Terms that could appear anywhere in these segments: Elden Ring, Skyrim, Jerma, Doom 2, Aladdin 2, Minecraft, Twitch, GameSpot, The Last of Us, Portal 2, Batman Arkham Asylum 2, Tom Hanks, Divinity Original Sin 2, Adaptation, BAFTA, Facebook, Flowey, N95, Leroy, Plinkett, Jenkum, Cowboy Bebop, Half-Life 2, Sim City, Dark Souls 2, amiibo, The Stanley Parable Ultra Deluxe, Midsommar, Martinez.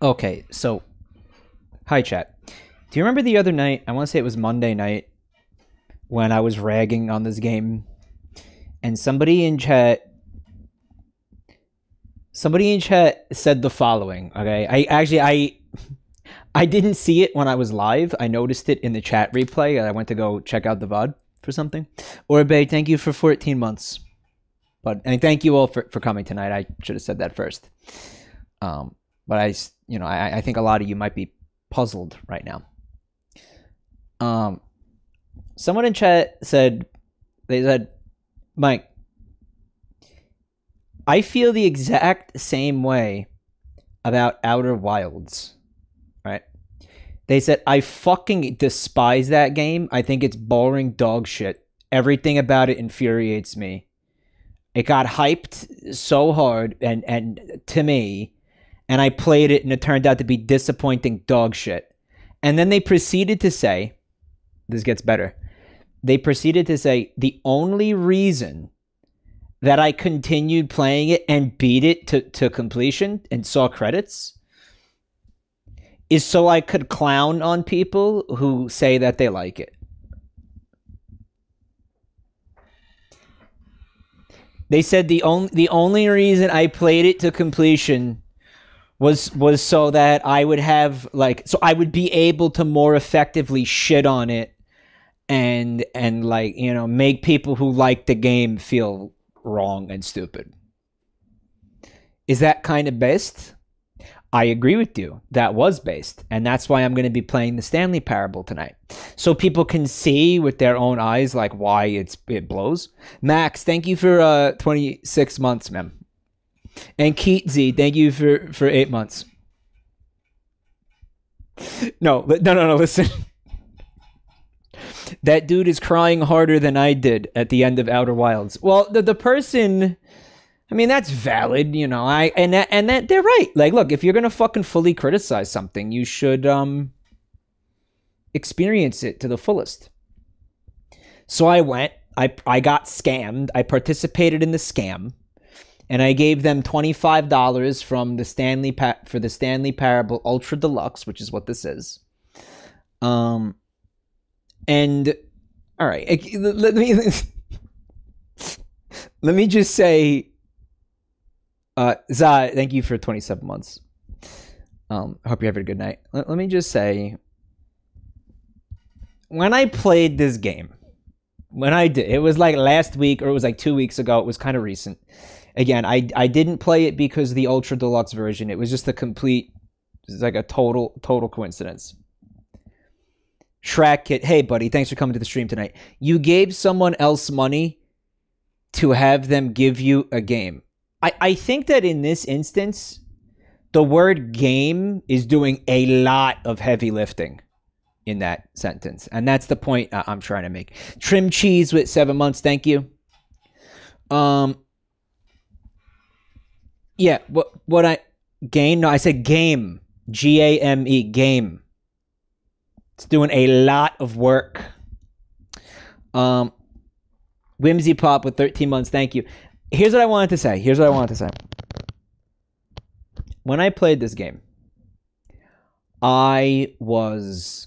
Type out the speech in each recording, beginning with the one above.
Okay, so, hi chat. Do you remember the other night, I want to say it was Monday night, when I was ragging on this game, and somebody in chat said the following, okay? I didn't see it when I was live. I noticed it in the chat replay, and I went to go check out the VOD for something. Orbe, thank you for 14 months. But, and thank you all for coming tonight. I should have said that first. But I think a lot of you might be puzzled right now. Someone in chat said, they said, Mike, I feel the exact same way about Outer Wilds, right? They said, I fucking despise that game. I think it's boring dog shit. Everything about it infuriates me. It got hyped so hard and to me, and I played it and it turned out to be disappointing dog shit. And then they proceeded to say, this gets better. They proceeded to say, the only reason that I continued playing it and beat it to completion and saw credits is so I could clown on people who say that they like it. They said the only reason I played it to completion was so that I would have I would be able to more effectively shit on it and make people who like the game feel wrong and stupid. Is that kind of based? I agree with you. That was based, and that's why I'm going to be playing the Stanley Parable tonight, so people can see with their own eyes why it blows. Max, thank you for 26 months, man. And Keatzy, thank you for 8 months. No. Listen, that dude is crying harder than I did at the end of Outer Wilds. Well, the person. I mean, that's valid, and that they're right. Look, if you're gonna fucking fully criticize something, you should experience it to the fullest. So I went, I got scammed. I participated in the scam, and I gave them $25 from the Stanley Parable Ultra Deluxe, which is what this is. And all right, let me just say. Zai, thank you for 27 months. Hope you're having a good night. Let me just say, when I played this game, it was last week or it was 2 weeks ago. It was kind of recent. Again, I didn't play it because the Ultra Deluxe version. It was just a total coincidence. Shrek Kit, hey buddy, thanks for coming to the stream tonight. You gave someone else money to have them give you a game. I think that in this instance, the word game is doing a lot of heavy lifting in that sentence. And that's the point I'm trying to make. Trim Cheese with 7 months. Thank you. Yeah, what I game? No, I said game. G-A-M-E, game. It's doing a lot of work. Whimsy Pop with 13 months. Thank you. Here's what I wanted to say. When I played this game, I was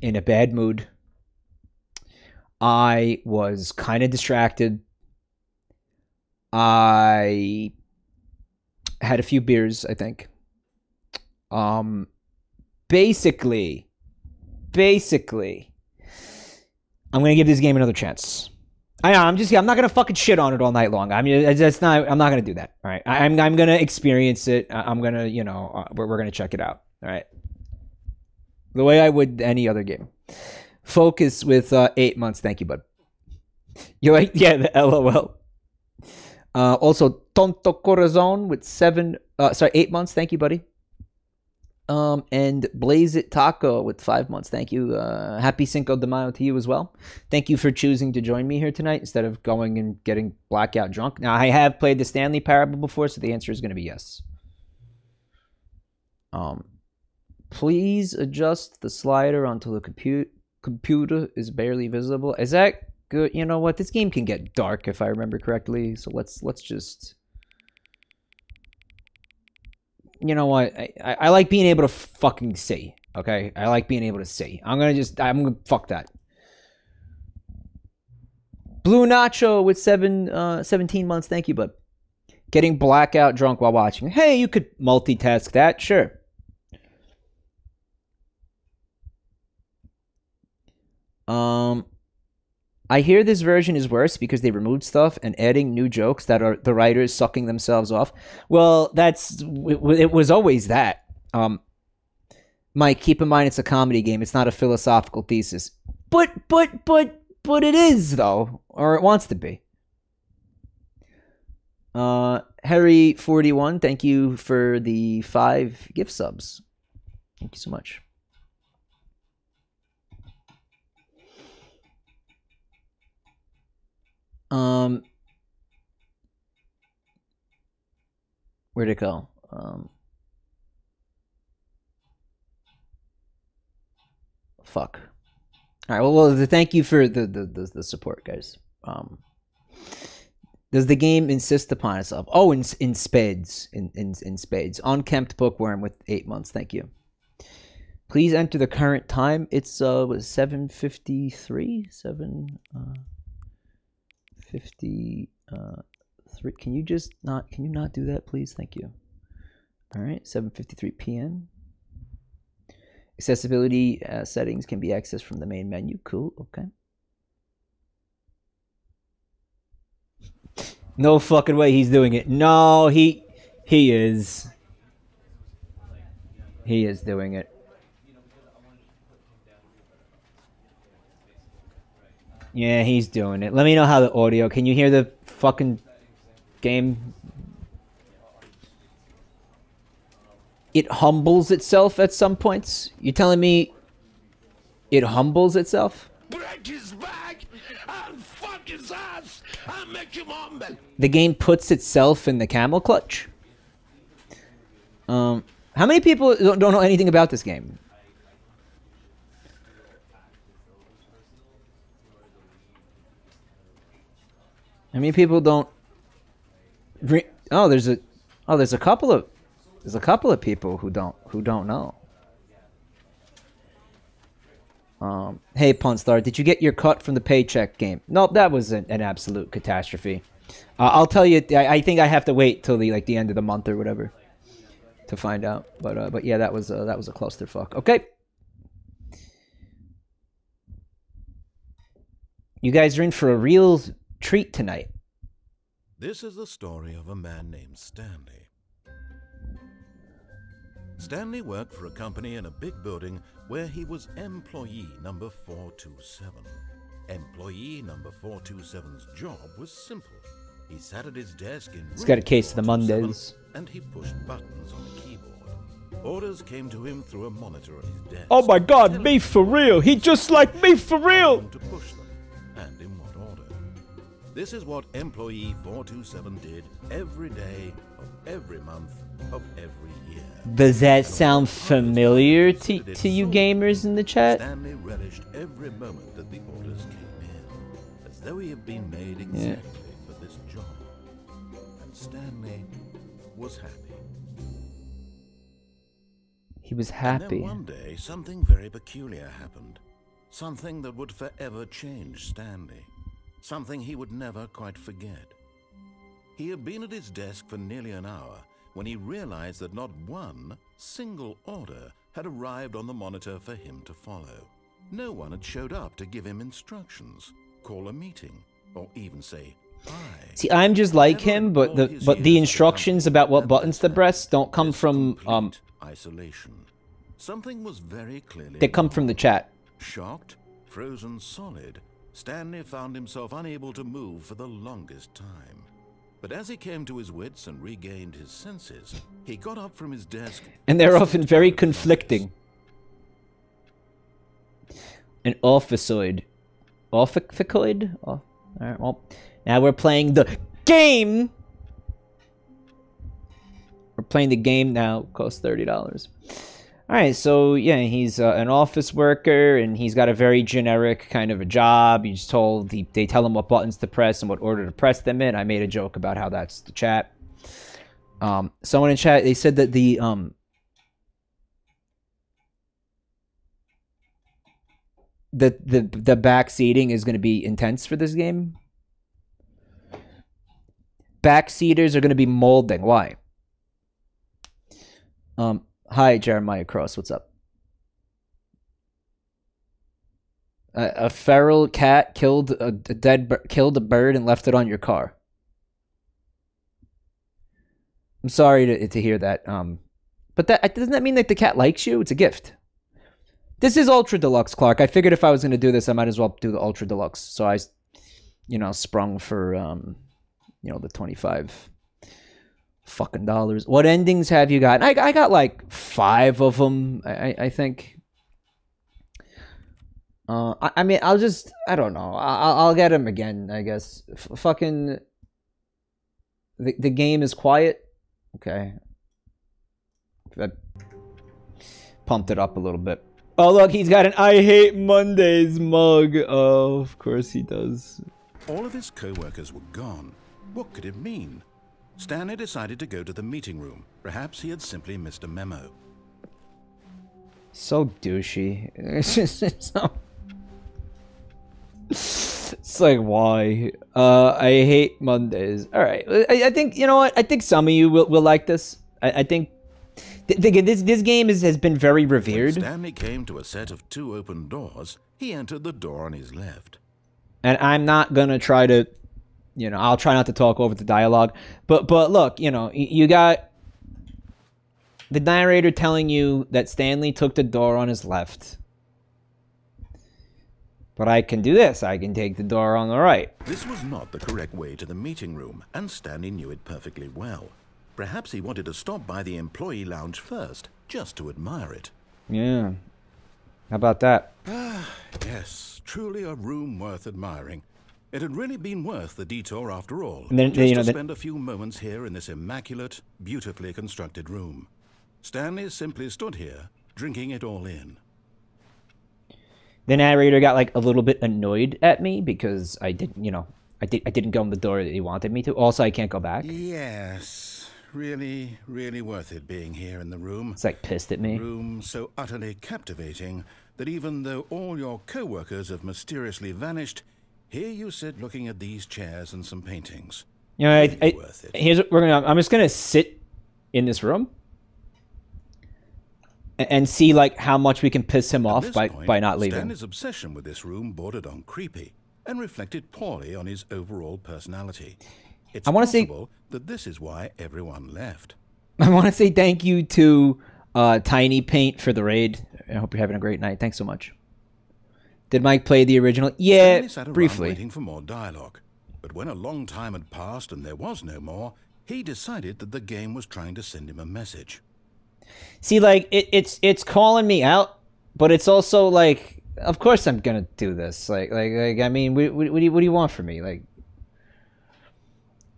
in a bad mood. I was kind of distracted. I had a few beers, I think. Basically, I'm going to give this game another chance. I'm not gonna fucking shit on it all night long. I'm not gonna do that. All right. I'm gonna experience it. I'm gonna, we're gonna check it out. All right. The way I would any other game. Focus with 8 months. Thank you, bud. You're like, yeah, the LOL. Also, Tonto Corazon with 8 months. Thank you, buddy. And Blaze It Taco with 5 months. Thank you. Happy Cinco de Mayo to you as well. Thank you for choosing to join me here tonight instead of going and getting blackout drunk. Now, I have played the Stanley Parable before, so the answer is going to be yes. Please adjust the slider until the computer is barely visible. Is that good? You know what? This game can get dark if I remember correctly, so let's just... you know what? I like being able to fucking see. Okay, I like being able to see. I'm gonna fuck that. Blue Nacho with 17 months. Thank you, bud. Getting blackout drunk while watching. Hey, you could multitask that, sure. I hear this version is worse because they removed stuff and adding new jokes that are the writers sucking themselves off. Well, it was always that. Mike, keep in mind it's a comedy game. It's not a philosophical thesis. But it is, though. Or it wants to be. Harry41, thank you for the 5 gift subs. Thank you so much. Where'd it go? Fuck. All right. Well, thank you for the support, guys. Does the game insist upon itself? Oh, in spades, in spades. Unkempt bookworm with 8 months. Thank you. Please enter the current time. It's 7:53. 7:53. Can you not do that, please? Thank you. All right, 7:53 p.m. Accessibility settings can be accessed from the main menu. Cool. Okay. No fucking way he's doing it. No, he is. He is doing it. Yeah, he's doing it. Let me know how the audio. Can you hear the fucking game? It humbles itself at some points? You telling me it humbles itself? Break his back and fuck his ass and make him humble. The game puts itself in the camel clutch? How many people don't know anything about this game? How many people don't? There's a couple of people who don't know. Hey, Punstar, did you get your cut from the paycheck game? Nope, that was an absolute catastrophe. I'll tell you, I think I have to wait till the end of the month or whatever to find out. But yeah, that was a clusterfuck. Okay. You guys are in for a real treat tonight. This is the story of a man named Stanley. Stanley worked for a company in a big building where he was employee number 427. Employee number 427's job was simple. He sat at his desk in... He's got a case of the Mondays. And he pushed buttons on the keyboard. Orders came to him through a monitor on his desk. Oh my god, me for real! He just like me for real! To push them, and in what order. This is what employee 427 did every day of every month of every year. Does that sound familiar to you gamers in the chat? Stanley relished every moment that the orders came in, as though he had been made exactly for this job. And Stanley was happy. He was happy. And then one day, something very peculiar happened. Something that would forever change Stanley. Something he would never quite forget. He had been at his desk for nearly an hour when he realized that not one single order had arrived on the monitor for him to follow. No one had showed up to give him instructions, call a meeting, or even say hi. See, I'm just like him, but the instructions about what buttons to press don't come from isolation. Something was very clearly... They come from the chat. Shocked, frozen solid, Stanley found himself unable to move for the longest time. But as he came to his wits and regained his senses, he got up from his desk... And they're often very conflicting. An orphicoid. Orphicoid? Oh, all right, well, now we're playing the game! We're playing the game now. Costs $30. Alright, so yeah, he's an office worker, and he's got a very generic kind of a job. He's told, they tell him what buttons to press and what order to press them in. I made a joke about how that's the chat. Someone in chat, they said that the back seating is going to be intense for this game. Back seaters are going to be molding. Why? Hi, Jeremiah Cross. What's up? A feral cat killed a bird and left it on your car. I'm sorry to hear that. But that doesn't that mean that the cat likes you? It's a gift. This is Ultra Deluxe, Clark. I figured if I was going to do this, I might as well do the Ultra Deluxe. So I, you know, sprung for, you know, the $25 fucking dollars. What endings have you got? I got like 5 of them, I think. I mean, I'll just, I don't know. I'll get them again, I guess. Fucking, the game is quiet. Okay. That pumped it up a little bit. Oh, look, he's got an I Hate Mondays mug. Oh, of course he does. All of his co-workers were gone. What could it mean? Stan had decided to go to the meeting room. Perhaps he had simply missed a memo. So douchey. It's just so... It's like, why? I hate Mondays. All right. I think, you know what? I think some of you will like this. I think this game has been very revered. When Stanley came to a set of 2 open doors, he entered the door on his left. And I'm not going to try to, you know, I'll try not to talk over the dialogue. But look, you know, you got... the narrator telling you that Stanley took the door on his left. But I can do this. I can take the door on the right. This was not the correct way to the meeting room, and Stanley knew it perfectly well. Perhaps he wanted to stop by the employee lounge first, just to admire it. Yeah. How about that? Ah, yes. Truly a room worth admiring. It had really been worth the detour after all, and then, just you know, to spend a few moments here in this immaculate, beautifully constructed room. Stanley simply stood here, drinking it all in. The narrator got like a little bit annoyed at me because I didn't, you know, I didn't go in the door that he wanted me to. Also, I can't go back. Yes, really, really worth it being here in the room. It's like pissed at me. Room so utterly captivating that even though all your co-workers have mysteriously vanished, here you sit looking at these chairs and some paintings. You know, really worth it. Here's what we're gonna. I'm just gonna sit in this room and see like how much we can piss him off by not leaving. Stanley's obsession with this room bordered on creepy and reflected poorly on his overall personality. It's possible that this is why everyone left. I want to say thank you to Tiny Paint for the raid. I hope you're having a great night. Thanks so much. Did Mike play the original? Yeah, briefly. Waiting for more dialogue, but when a long time had passed and there was no more, he decided that the game was trying to send him a message. See, like, it's calling me out, but it's also like, of course I'm gonna do this. Like I mean, what do you want from me? Like,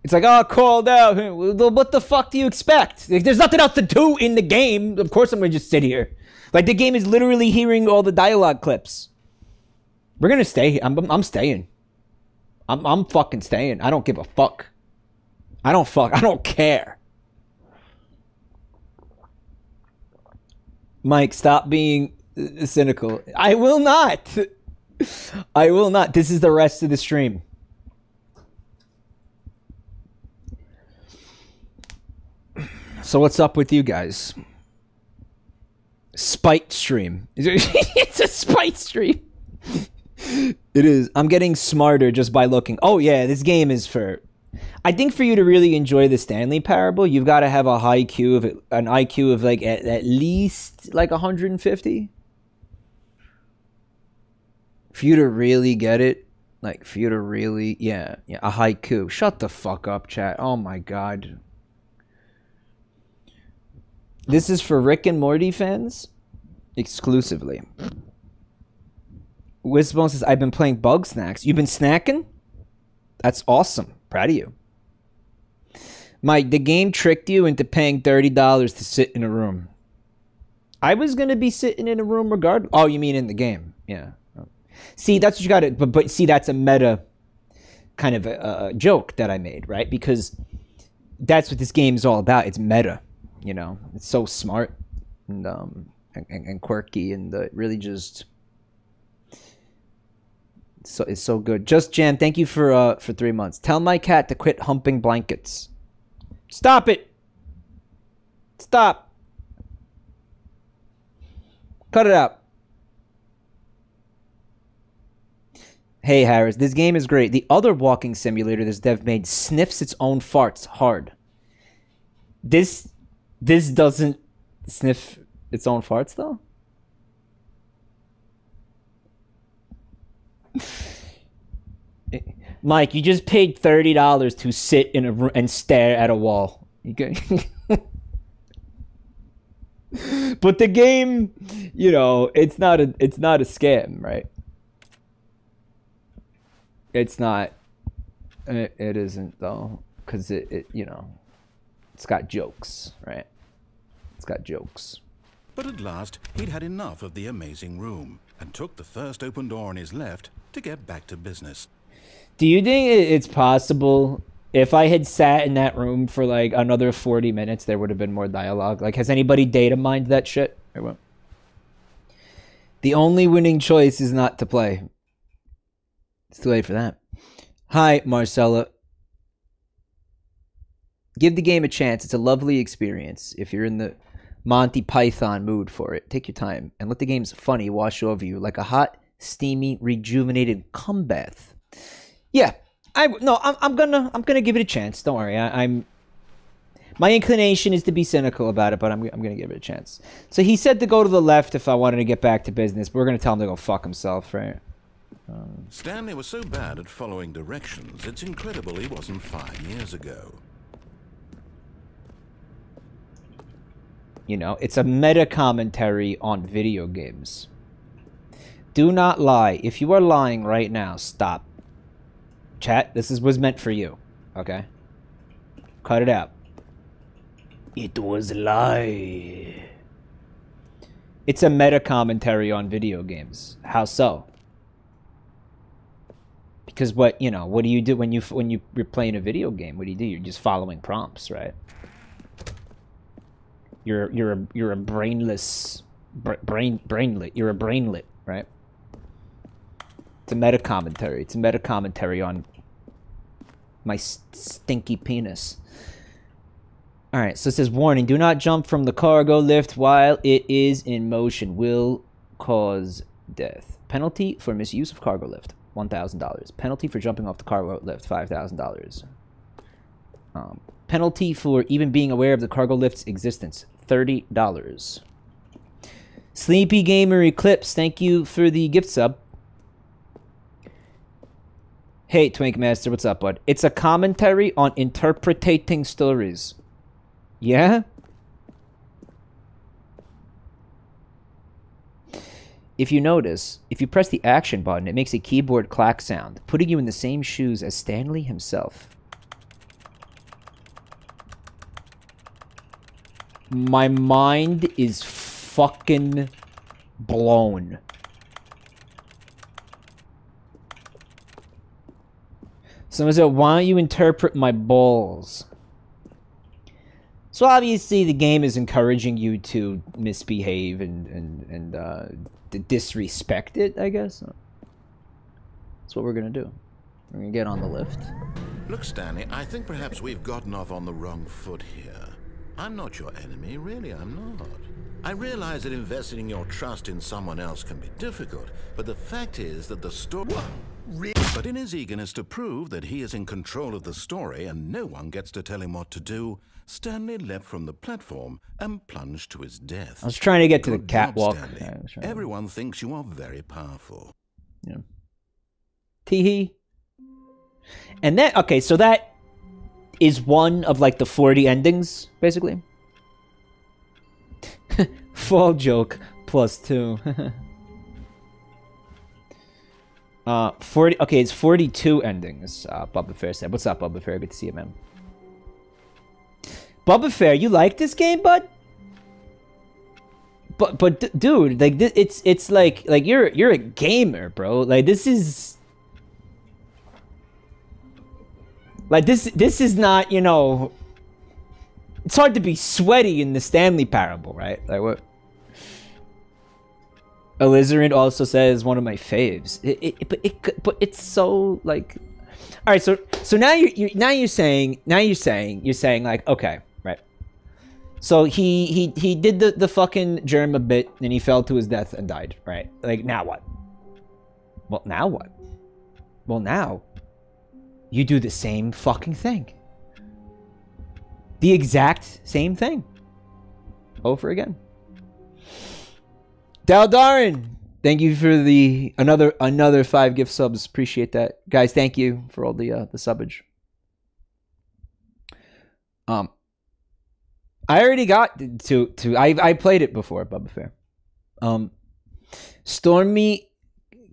it's like, oh, called out. What the fuck do you expect? Like, there's nothing else to do in the game. Of course I'm gonna just sit here. Like, the game is literally hearing all the dialogue clips. We're gonna stay here. I'm staying. I'm fucking staying. I don't give a fuck. I don't care. Mike, stop being cynical. I will not. I will not. This is the rest of the stream. So what's up with you guys? Spite stream. It's a spite stream. It is. I'm getting smarter just by looking. Oh yeah, this game is for... I think for you to really enjoy the Stanley Parable, you've got to have a high IQ of an IQ of like at least like 150. For you to really get it, like for you to really, yeah, a high IQ. Shut the fuck up, chat. Oh my god. This is for Rick and Morty fans, exclusively. Wishbone says, "I've been playing Bug Snacks. You've been snacking? That's awesome. Proud of you." Mike, the game tricked you into paying $30 to sit in a room. I was going to be sitting in a room regardless. Oh, you mean in the game. Yeah. See, that's what you got to... But see, that's a meta kind of a joke that I made, right? Because that's what this game is all about. It's meta, you know. It's so smart and quirky, and really just so it's so good. Just Jam, thank you for 3 months. Tell my cat to quit humping blankets. Stop it. Stop. Cut it out. Hey, Harris, this game is great. The other walking simulator this dev made sniffs its own farts hard. This doesn't sniff its own farts, though? Mike, you just paid $30 to sit in a room and stare at a wall. You good? But the game, you know, it's not a scam, right? It's not. It isn't, though, because it you know, it's got jokes, right? It's got jokes. But at last, he'd had enough of the amazing room and took the first open door on his left to get back to business. Do you think it's possible if I had sat in that room for like another 40 minutes, there would have been more dialogue? Like, has anybody data mined that shit? I won't. The only winning choice is not to play. It's too late for that. Hi, Marcella. Give the game a chance. It's a lovely experience if you're in the Monty Python mood for it. Take your time and let the game's funny wash over you like a hot, steamy, rejuvenated cum bath. Yeah, I'm gonna give it a chance. Don't worry. My inclination is to be cynical about it, but I'm gonna give it a chance. So he said to go to the left if I wanted to get back to business. But we're gonna tell him to go fuck himself, right? Stanley was so bad at following directions, it's incredible he wasn't 5 years ago. You know, it's a meta commentary on video games. Do not lie. If you are lying right now, stop. Chat, this was meant for you. Okay? Cut it out. It was a lie. It's a meta commentary on video games. How so? Because what do you do when you're playing a video game? What do you do? You're just following prompts, right? You're a brainlet. You're a brainlet, right? It's a meta commentary. It's a meta commentary on my stinky penis. All right. So it says warning: do not jump from the cargo lift while it is in motion. Will cause death. Penalty for misuse of cargo lift. $1,000. Penalty for jumping off the cargo lift, $5,000. Penalty for even being aware of the cargo lift's existence, $30. Sleepy Gamer Eclipse, thank you for the gift sub. Hey, Twink Master, what's up, bud? It's a commentary on interpreting stories. Yeah? If you notice, if you press the action button, it makes a keyboard clack sound, putting you in the same shoes as Stanley himself. My mind is fucking blown. Someone said, why don't you interpret my balls? So obviously the game is encouraging you to misbehave and disrespect it, I guess. That's what we're gonna do. We're gonna get on the lift. Look, Stanley, I think perhaps we've gotten off on the wrong foot here. I'm not your enemy, really, I'm not. I realize that investing your trust in someone else can be difficult, but the fact is that the story... But in his eagerness to prove that he is in control of the story and no one gets to tell him what to do, Stanley leapt from the platform and plunged to his death. I was trying to get to the catwalk. Everyone thinks you are very powerful. Yeah. Teehee. And that, okay, so that is one of like the 40 endings, basically. Fall joke +2. Okay, it's 42 endings, Bubba Fair said. What's up, Bubba Fair? Good to see you, man. Bubba Fair, you like this game, bud? But dude, like, it's like, you're a gamer, bro. Like, this is... Like, this is not, you know, It's hard to be sweaty in the Stanley Parable, right? Like what? Alizarin also says one of my faves. But it's so like, all right. So now you're saying like, okay, right. So he did the fucking Jerma bit and he fell to his death and died, right? Like now what? Well, now what? Well, now you do the same fucking thing. The exact same thing over again. Daldarin, thank you for the another 5 gift subs. Appreciate that, guys. Thank you for all the subbage. I already got to I played it before, Bubba Fair. Stormy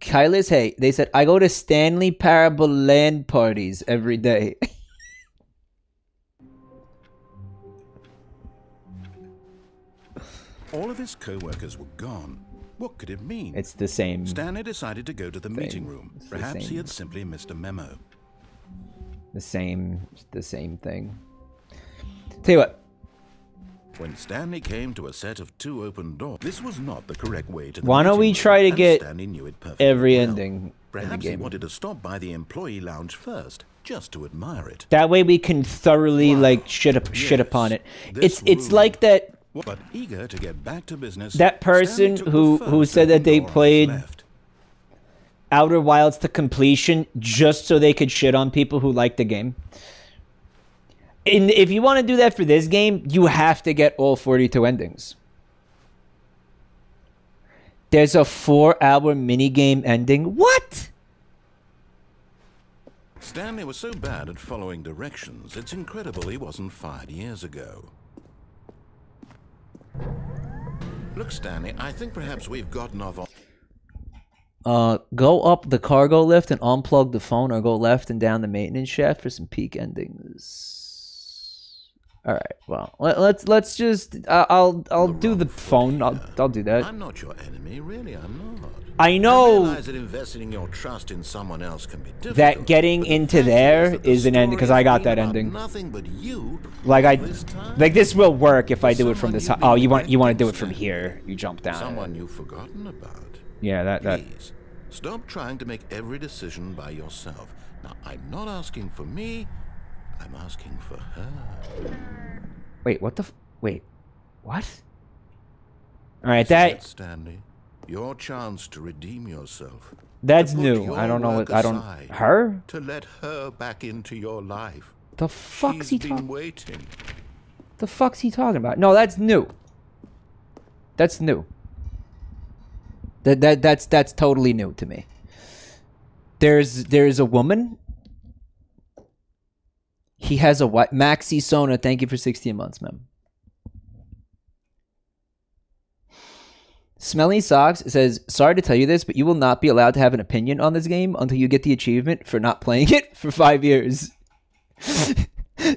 Kylis, hey, they said I go to Stanley Parable land parties every day. All of his co-workers were gone. What could it mean? It's the same. Stanley decided to go to the meeting room. Perhaps he had simply missed a memo. The same thing. Tell you what. When Stanley came to a set of 2 open doors, this was not the correct way to. Why don't we try to get every ending? Perhaps he wanted to stop by the employee lounge first, just to admire it. That way we can thoroughly like shit upon it. It's like that. But eager to get back to business, that person who said that they played Outer Wilds to completion just so they could shit on people who liked the game. And if you want to do that for this game, you have to get all 42 endings. There's a 4-hour minigame ending. What? Stanley was so bad at following directions, it's incredible he wasn't fired years ago. Look, Stanley, I think perhaps we've gotten off on... go up the cargo lift and unplug the phone, or go left and down the maintenance shaft for some peak endings. All right, well, let's just... I'll do the phone. I'll do that. I'm not your enemy, really, I'm not. I know... I realize that investing your trust in someone else can be difficult, that getting into there is an ending, because I got that ending. Nothing but you. Like this will work if I do it from this... Oh, you want to do it from here. You jump down. Someone you've forgotten about. Yeah, that... Please, stop trying to make every decision by yourself. Now, I'm not asking for me. I'm asking for her. Wait, what the... Wait, what? All right, that... Stanley. Your chance to redeem yourself. That's new. I don't know what I don't. Her? To let her back into your life. The fuck's he talking? The fuck's he talking about? No, that's new. That's new. That's totally new to me. There's a woman. He has a what? Maxi Sona, thank you for 16 months, ma'am. Smelly Socks says, sorry to tell you this, but you will not be allowed to have an opinion on this game until you get the achievement for not playing it for 5 years.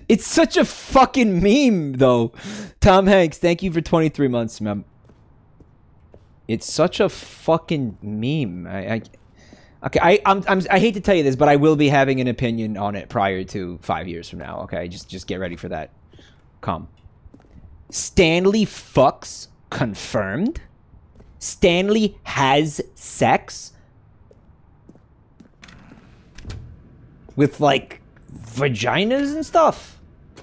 It's such a fucking meme, though. Tom Hanks, thank you for 23 months, man. It's such a fucking meme. I hate to tell you this, but I will be having an opinion on it prior to 5 years from now, okay? Just get ready for that. Come. Stanley fucks confirmed? Stanley has sex with like vaginas and stuff.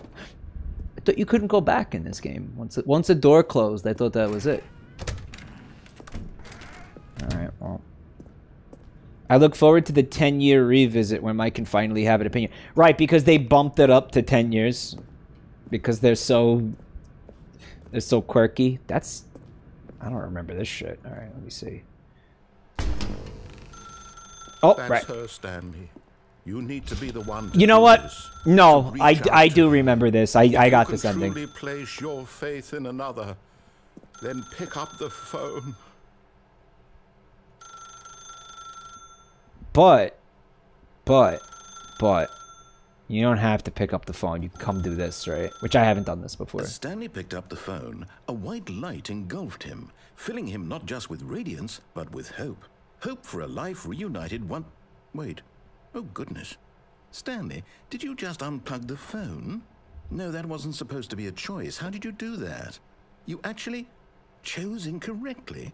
I thought you couldn't go back in this game. Once the door closed, I thought that was it. All right, well, I look forward to the 10-year revisit when I can finally have an opinion. Right, because they bumped it up to 10 years because they're so quirky. That's. I don't remember this shit. All right, let me see. Oh, that's right. Her, Stanley. You need to be the one. You know what? This, no, I do remember this. I got this ending. Truly place your faith in another, then pick up the phone. But. You don't have to pick up the phone. You can come do this, right? Which I haven't done this before. As Stanley picked up the phone, a white light engulfed him, filling him not just with radiance, but with hope. Hope for a life reunited one... Wait. Oh, goodness. Stanley, did you just unplug the phone? No, that wasn't supposed to be a choice. How did you do that? You actually chose incorrectly.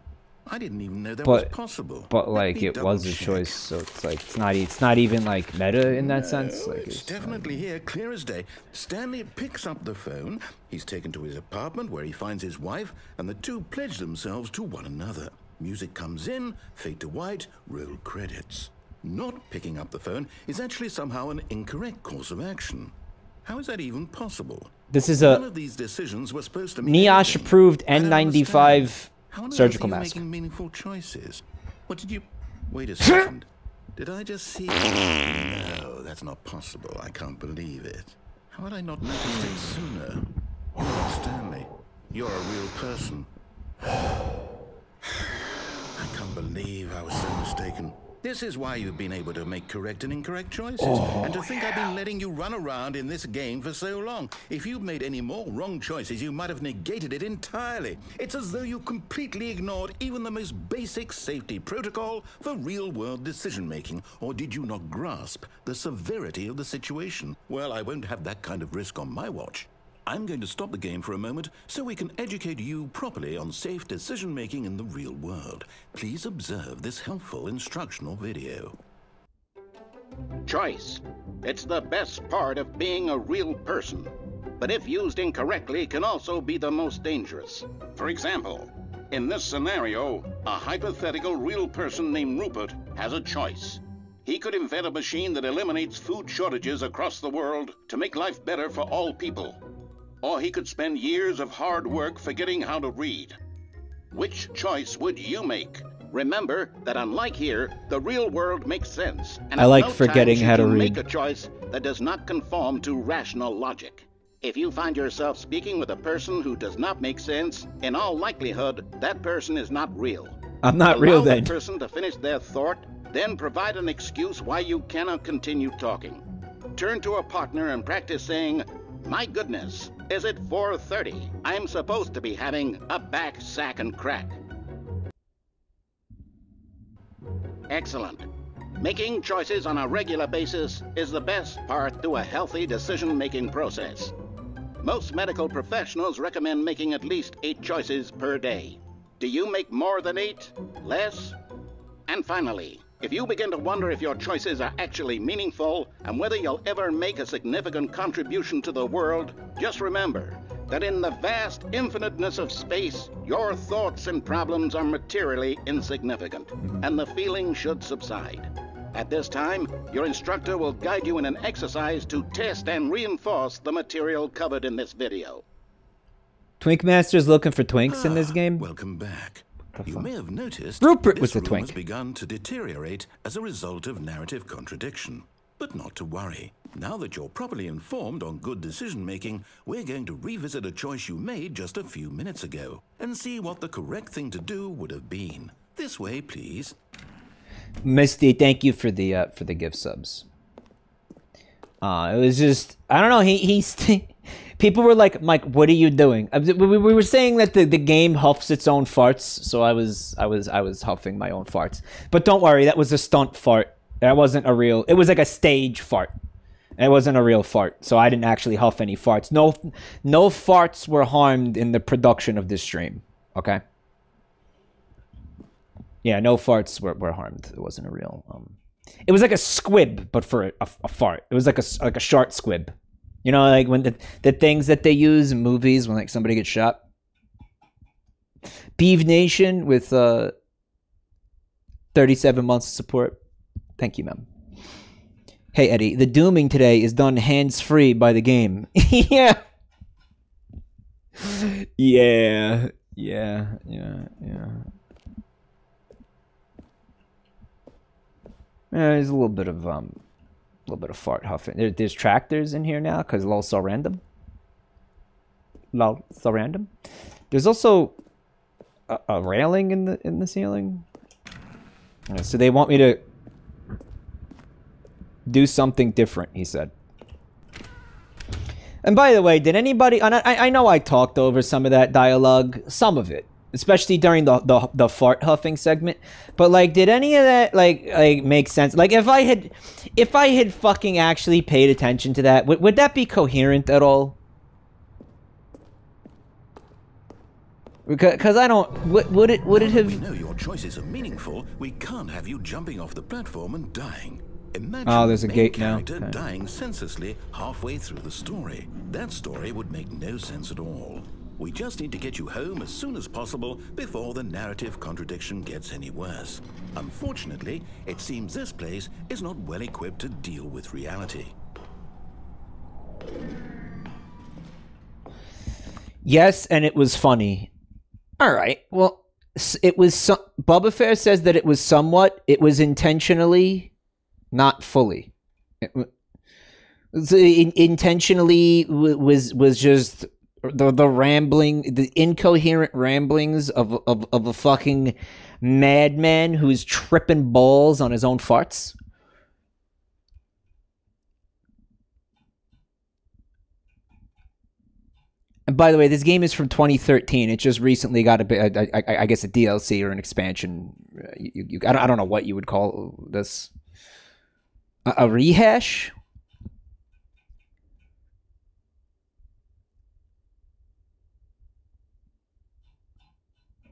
I didn't even know that was possible. But like, it was a choice, so it's like it's not even like meta in that sense. Like, it's definitely here, clear as day. Stanley picks up the phone. He's taken to his apartment where he finds his wife, and the two pledge themselves to one another. Music comes in, fade to white, roll credits. Not picking up the phone is actually somehow an incorrect course of action. How is that even possible? This is a NIOSH approved N95 surgical mask. Making meaningful choices. What did you? Wait a second. Did I just see? No, that's not possible. I can't believe it. How had I not noticed it sooner? Stanley, you're a real person. I can't believe I was so mistaken. This is why you've been able to make correct and incorrect choices. Oh, and to think I've been letting you run around in this game for so long. If you've made any more wrong choices, you might have negated it entirely. It's as though you completely ignored even the most basic safety protocol for real-world decision-making. Or did you not grasp the severity of the situation? Well, I won't have that kind of risk on my watch. I'm going to stop the game for a moment so we can educate you properly on safe decision-making in the real world. Please observe this helpful instructional video. Choice. It's the best part of being a real person, but if used incorrectly, can also be the most dangerous. For example, in this scenario, a hypothetical real person named Rupert has a choice. He could invent a machine that eliminates food shortages across the world to make life better for all people. Or he could spend years of hard work forgetting how to read. Which choice would you make? Remember that unlike here, the real world makes sense. And I like forgetting how to read. Make a choice that does not conform to rational logic. If you find yourself speaking with a person who does not make sense, in all likelihood, that person is not real. I'm not real then. Allow that person to finish their thought, then provide an excuse why you cannot continue talking. Turn to a partner and practice saying, "My goodness, is it 4:30? I'm supposed to be having a back sack and crack." Excellent. Making choices on a regular basis is the best part to a healthy decision-making process. Most medical professionals recommend making at least 8 choices per day. Do you make more than 8? Less? And finally, if you begin to wonder if your choices are actually meaningful and whether you'll ever make a significant contribution to the world, just remember that in the vast infiniteness of space, your thoughts and problems are materially insignificant, and the feeling should subside. At this time, your instructor will guide you in an exercise to test and reinforce the material covered in this video. Twink Master's looking for twinks in this game? Welcome back. You may have noticed Rupert was a twink. Has begun to deteriorate as a result of narrative contradiction. But not to worry. Now that you're properly informed on good decision-making, we're going to revisit a choice you made just a few minutes ago and see what the correct thing to do would have been. This way, please. Misty, thank you for the gift subs. It was just, I don't know, people were like, "Mike, what are you doing?" We were saying that the game huffs its own farts, so I was huffing my own farts. But don't worry, that was a stunt fart. That wasn't a real. It was like a stage fart. It wasn't a real fart, so I didn't actually huff any farts. No farts were harmed in the production of this stream. Okay. Yeah, no farts were harmed. It wasn't a real. It was like a squib, but for a fart. It was like a short squib. You know, like when the things that they use in movies when like somebody gets shot. Beeve Nation with 37 months of support. Thank you, ma'am. Hey, Eddie, the dooming today is done hands-free by the game. Yeah. Yeah. Yeah. Yeah. Yeah. There's a little bit of fart huffing. There's tractors in here now because lol so random. Lol so random. There's also a railing in the ceiling. Yeah, so they want me to do something different, he said. And by the way, did anybody? And I know I talked over some of that dialogue, some of it, especially during the fart huffing segment. But like, did any of that like make sense? Like, if I had fucking actually paid attention to that, would that be coherent at all? Because I don't. Would it have? We know your choices are meaningful. We can't have you jumping off the platform and dying. Imagine there's a gate now. Okay. Dying senselessly halfway through the story. That story would make no sense at all. We just need to get you home as soon as possible before the narrative contradiction gets any worse. Unfortunately, it seems this place is not well equipped to deal with reality. Yes, and it was funny. All right. Well, it was. Bubba Fair says that it was somewhat. It was intentionally, not fully. Intentionally was just the rambling, the incoherent ramblings of a fucking madman who's tripping balls on his own farts. And by the way, this game is from 2013. It just recently got a bit, I guess, a DLC or an expansion. I don't know what you would call this. A rehash?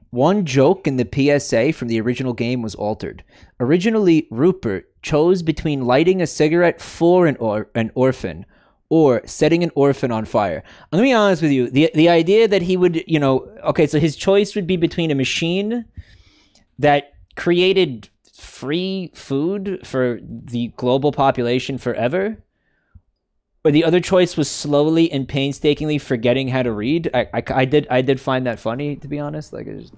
One joke in the PSA from the original game was altered. Originally, Rupert chose between lighting a cigarette for an orphan or setting an orphan on fire. I'm gonna be honest with you, the idea that he would, you know, okay, so his choice would be between a machine that created free food for the global population forever, or the other choice was slowly and painstakingly forgetting how to read. I did find that funny, to be honest. Like, just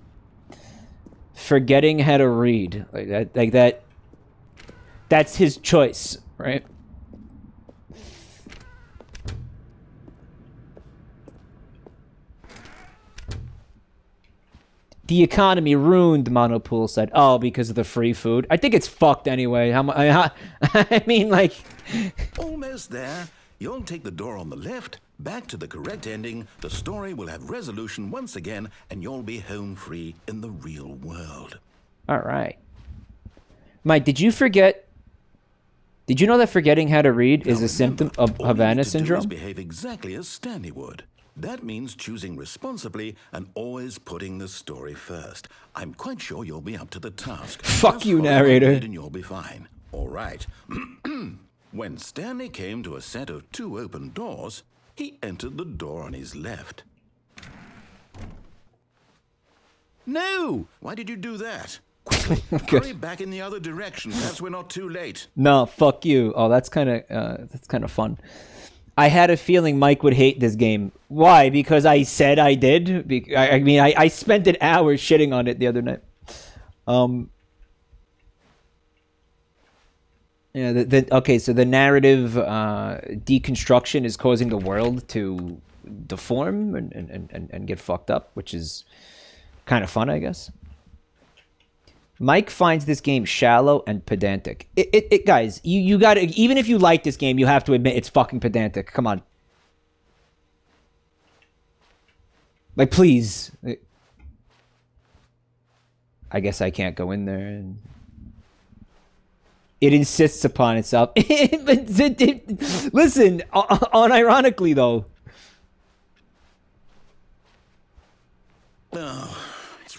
forgetting how to read, like that. That's his choice, right? The economy ruined, Monopool said. Oh, because of the free food. I think it's fucked anyway. I mean, like... Almost there. You'll take the door on the left, back to the correct ending. The story will have resolution once again, and you'll be home free in the real world. All right. Mike, did you forget... Did you know that forgetting how to read is a symptom of Havana syndrome? Behave exactly as Stanley would. That means choosing responsibly and always putting the story first. I'm quite sure you'll be up to the task. Fuck you, narrator. And you'll be fine. All right. When Stanley came to a set of two open doors, he entered the door on his left. No! Why did you do that? Quickly, hurry back in the other direction. Perhaps we're not too late. No, fuck you. Oh, that's kind of fun. I had a feeling Mike would hate this game. Why? Because I said I did? I mean, I spent an hour shitting on it the other night. Yeah. Okay, so the narrative deconstruction is causing the world to deform and get fucked up, which is kind of fun, I guess. Mike finds this game shallow and pedantic. Guys, you gotta, even if you like this game, you have to admit it's fucking pedantic. Come on. Like, please. I guess I can't go in there. And... It insists upon itself. Listen, unironically, though. Oh.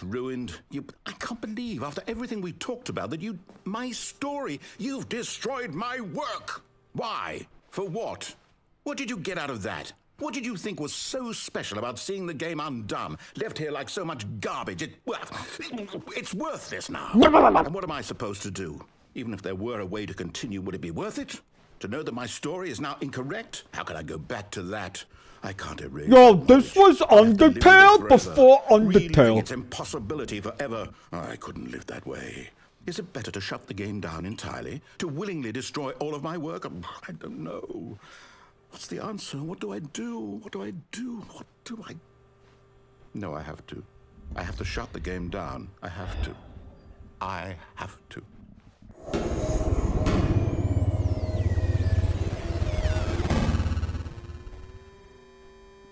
Ruined. I can't believe after everything we talked about that my story, you've destroyed my work. Why? For what? What did you get out of that? What did you think was so special about seeing the game undone, left here like so much garbage? It's worthless now. And what am I supposed to do? Even if there were a way to continue, would it be worth it? To know that my story is now incorrect? How can I go back to that? I can't erase. Yo, this was Undertale before Undertale. Reliving its impossibility forever. Oh, I couldn't live that way. Is it better to shut the game down entirely? To willingly destroy all of my work? I don't know. What's the answer? What do I do? What do I do? What do I... No, I have to. I have to shut the game down. I have to. I have to.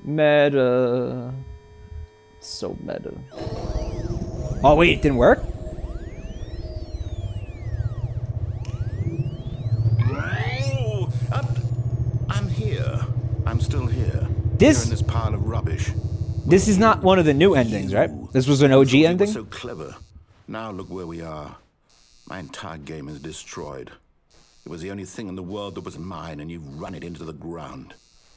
Meta. So meta. Oh, wait, it didn't work? Oh, I'm here. I'm still here. This, here in this pile of rubbish. This is not one of the new endings, right? This was an OG ending? So clever. Now look where we are. My entire game is destroyed. It was the only thing in the world that was mine, and you've run it into the ground.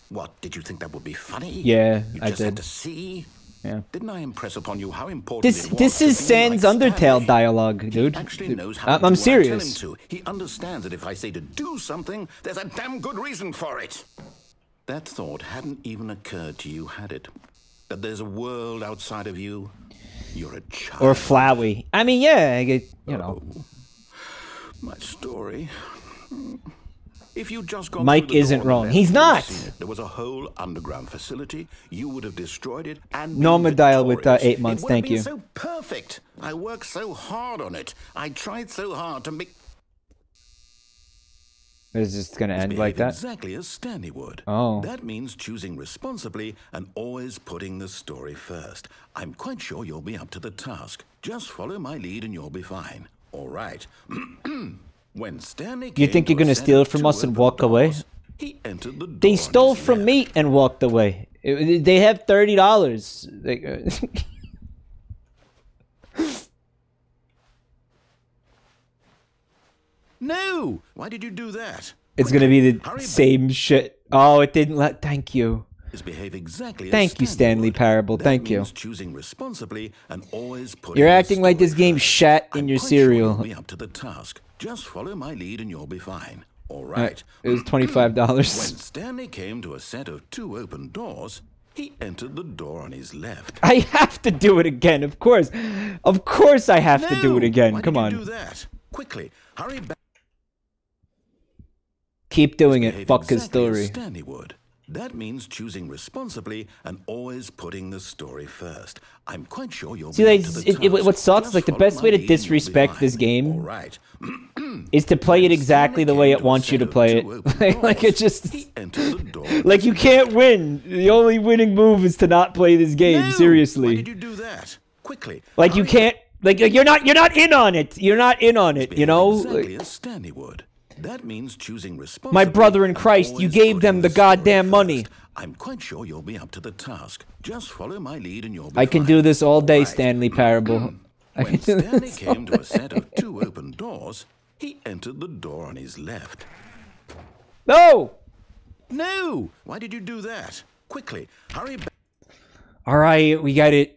What, did you think that would be funny? Yeah, I did. You just had to see? Yeah. Didn't I impress upon you how important it was? This is Sans Undertale dialogue, dude. Actually knows how I'm serious. Tell him to. He understands that if I say to do something, there's a damn good reason for it. That thought hadn't even occurred to you, had it? That there's a world outside of you? You're a child. Or Flowey. I mean, yeah, I get, you know. My story. If you just got Mike isn't wrong. He's not. There was a whole underground facility. You would have destroyed it. And Norma Dial with 8 months. Thank you. So perfect. I worked so hard on it. I tried so hard to make. Is this going to end like that? Exactly as Stanley would. Oh. That means choosing responsibly and always putting the story first. I'm quite sure you'll be up to the task. Just follow my lead and you'll be fine. All right. When Stanley came, you think you're going to steal from us and walk away? He entered the door. They stole from me and walked away. They have $30. No! Why did you do that? It's going to be the same shit. Oh, it didn't let... Thank you. Thank you, Stanley Parable. Thank you. Choosing responsibly and always putting you're acting like this game shat in your cereal. Be up to the task. Just follow my lead and you'll be fine. All right. It was $25. When Stanley came to a set of two open doors, he entered the door on his left. I have to do it again, of course. Of course I have to do it again. Why Come on. Do that? Quickly. Hurry back. Keep doing it. Fuck his story. Stanley would. That means choosing responsibly and always putting the story first. I'm quite sure you'll see. What sucks is like the best way to disrespect this game is to play it exactly the way it wants you to play it. Like it just like you can't win. The only winning move is to not play this game seriously. Why did you do that? Quickly. Like you can't. Like you're not in on it. You're not in on it. You know. Exactly as Stanley would. That means choosing responsibly. My brother in Christ, you gave them the goddamn money. I'm quite sure you'll be up to the task. Just follow my lead and you'll be I can do this all day, Stanley Parable. When Stanley came to a set of two open doors, he entered the door on his left. No! No! Why did you do that? Quickly, hurry back. Alright, we got it.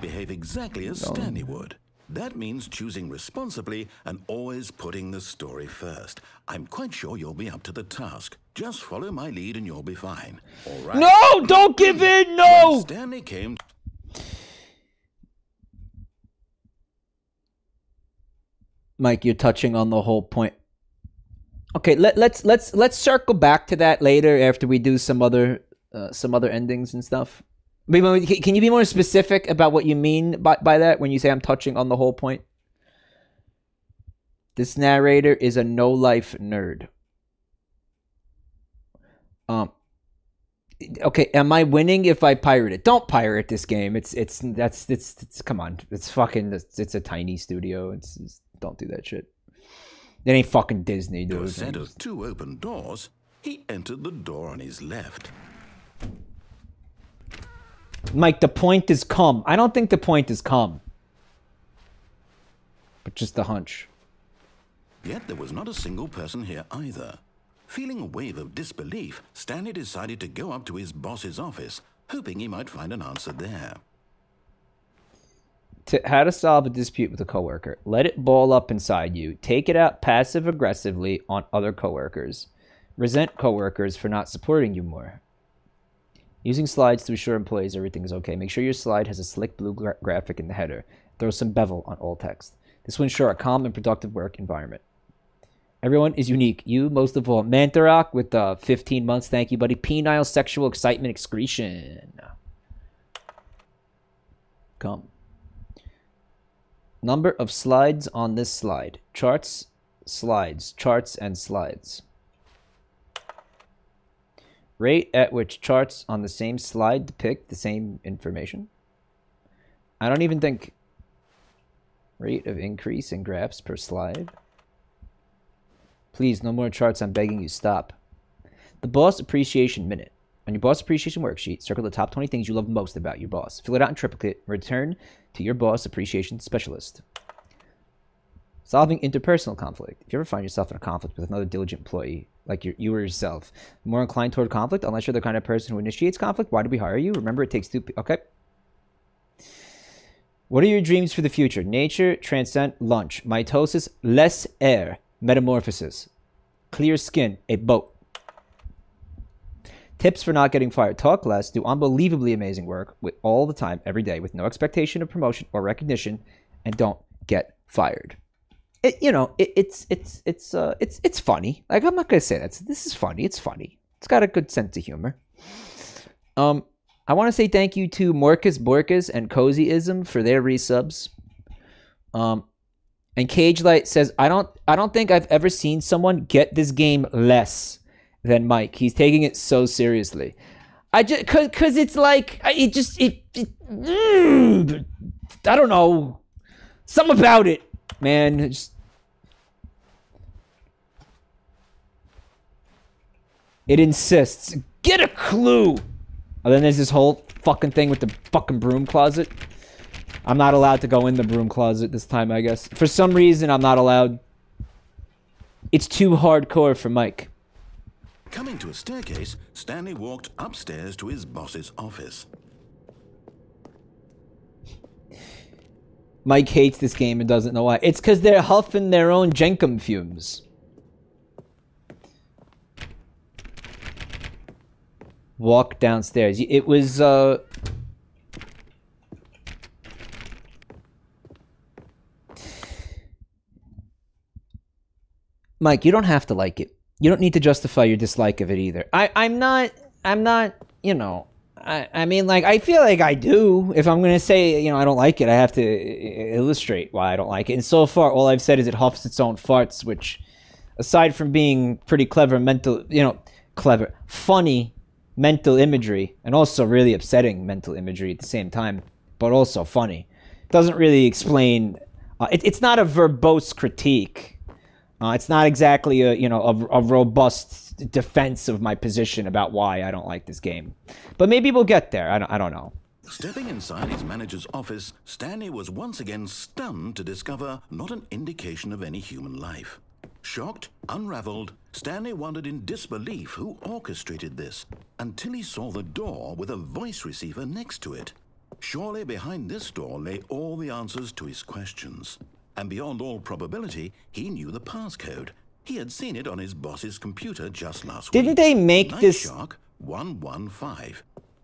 Behave exactly as Stanley would. That means choosing responsibly and always putting the story first. I'm quite sure you'll be up to the task. Just follow my lead and you'll be fine. All right. No, don't give in. No. When Stanley came. Mike, you're touching on the whole point. Okay, let's circle back to that later after we do some other endings and stuff. Can you be more specific about what you mean by that when you say I'm touching on the whole point? This narrator is a no-life nerd. Okay, am I winning if I pirate it? Don't pirate this game. It's come on. It's fucking it's a tiny studio. It's don't do that shit. It ain't fucking Disney, dude. Instead of two open doors, he entered the door on his left. Mike, the point is come. I don't think the point is come. But just a hunch. Yet there was not a single person here either. Feeling a wave of disbelief, Stanley decided to go up to his boss's office, hoping he might find an answer there. How to solve a dispute with a coworker. Let it ball up inside you. Take it out passive-aggressively on other coworkers. Resent coworkers for not supporting you more. Using slides to assure employees everything is okay. Make sure your slide has a slick blue graphic in the header. Throw some bevel on all text. This will ensure a calm and productive work environment. Everyone is unique. You, most of all. Mantarok with 15 months. Thank you, buddy. Penile sexual excitement excretion. Come. Number of slides on this slide. Charts, slides. Charts and slides. Rate at which charts on the same slide depict the same information. I don't even think rate of increase in graphs per slide. Please, no more charts. I'm begging you, stop. The Boss Appreciation Minute. On your boss appreciation worksheet, circle the top 20 things you love most about your boss. Fill it out in triplicate and return to your boss appreciation specialist. Solving interpersonal conflict. If you ever find yourself in a conflict with another diligent employee, like you or yourself, more inclined toward conflict, unless you're the kind of person who initiates conflict, why do we hire you? Remember, it takes two people. Okay. What are your dreams for the future? Nature, transcend, lunch, mitosis, less air, metamorphosis, clear skin, a boat. Tips for not getting fired. Talk less, do unbelievably amazing work with all the time, every day, with no expectation of promotion or recognition, and don't get fired. It's funny. Like, I'm not gonna say that. This is funny. It's funny. It's got a good sense of humor. I want to say thank you to Morcus Borcus and Cozyism for their resubs. And Cage Light says, I don't think I've ever seen someone get this game less than Mike. He's taking it so seriously. Cause it's like I don't know, something about it, man. It insists. Get a clue. And then there's this whole fucking thing with the fucking broom closet. I'm not allowed to go in the broom closet this time, I guess. For some reason, I'm not allowed. It's too hardcore for Mike. Coming to a staircase, Stanley walked upstairs to his boss's office. Mike hates this game and doesn't know why. It's because they're huffing their own Jenkum fumes. Walk downstairs. It was, Mike, you don't have to like it. You don't need to justify your dislike of it either. I'm not, you know... I mean, like, I feel like I do. If I'm going to say, you know, I don't like it, I have to illustrate why I don't like it. And so far, all I've said is it huffs its own farts, which, aside from being pretty clever mental, you know, clever, funny mental imagery, and also really upsetting mental imagery at the same time, but also funny, doesn't really explain, it's not a verbose critique. It's not exactly a, you know, a robust defense of my position about why I don't like this game. But maybe we'll get there. I don't know. Stepping inside his manager's office, Stanley was once again stunned to discover not an indication of any human life. Shocked, unraveled, Stanley wondered in disbelief who orchestrated this, until he saw the door with a voice receiver next to it. Surely behind this door lay all the answers to his questions. And beyond all probability, he knew the passcode. He had seen it on his boss's computer just last week. Didn't they make Night this... Shark 115.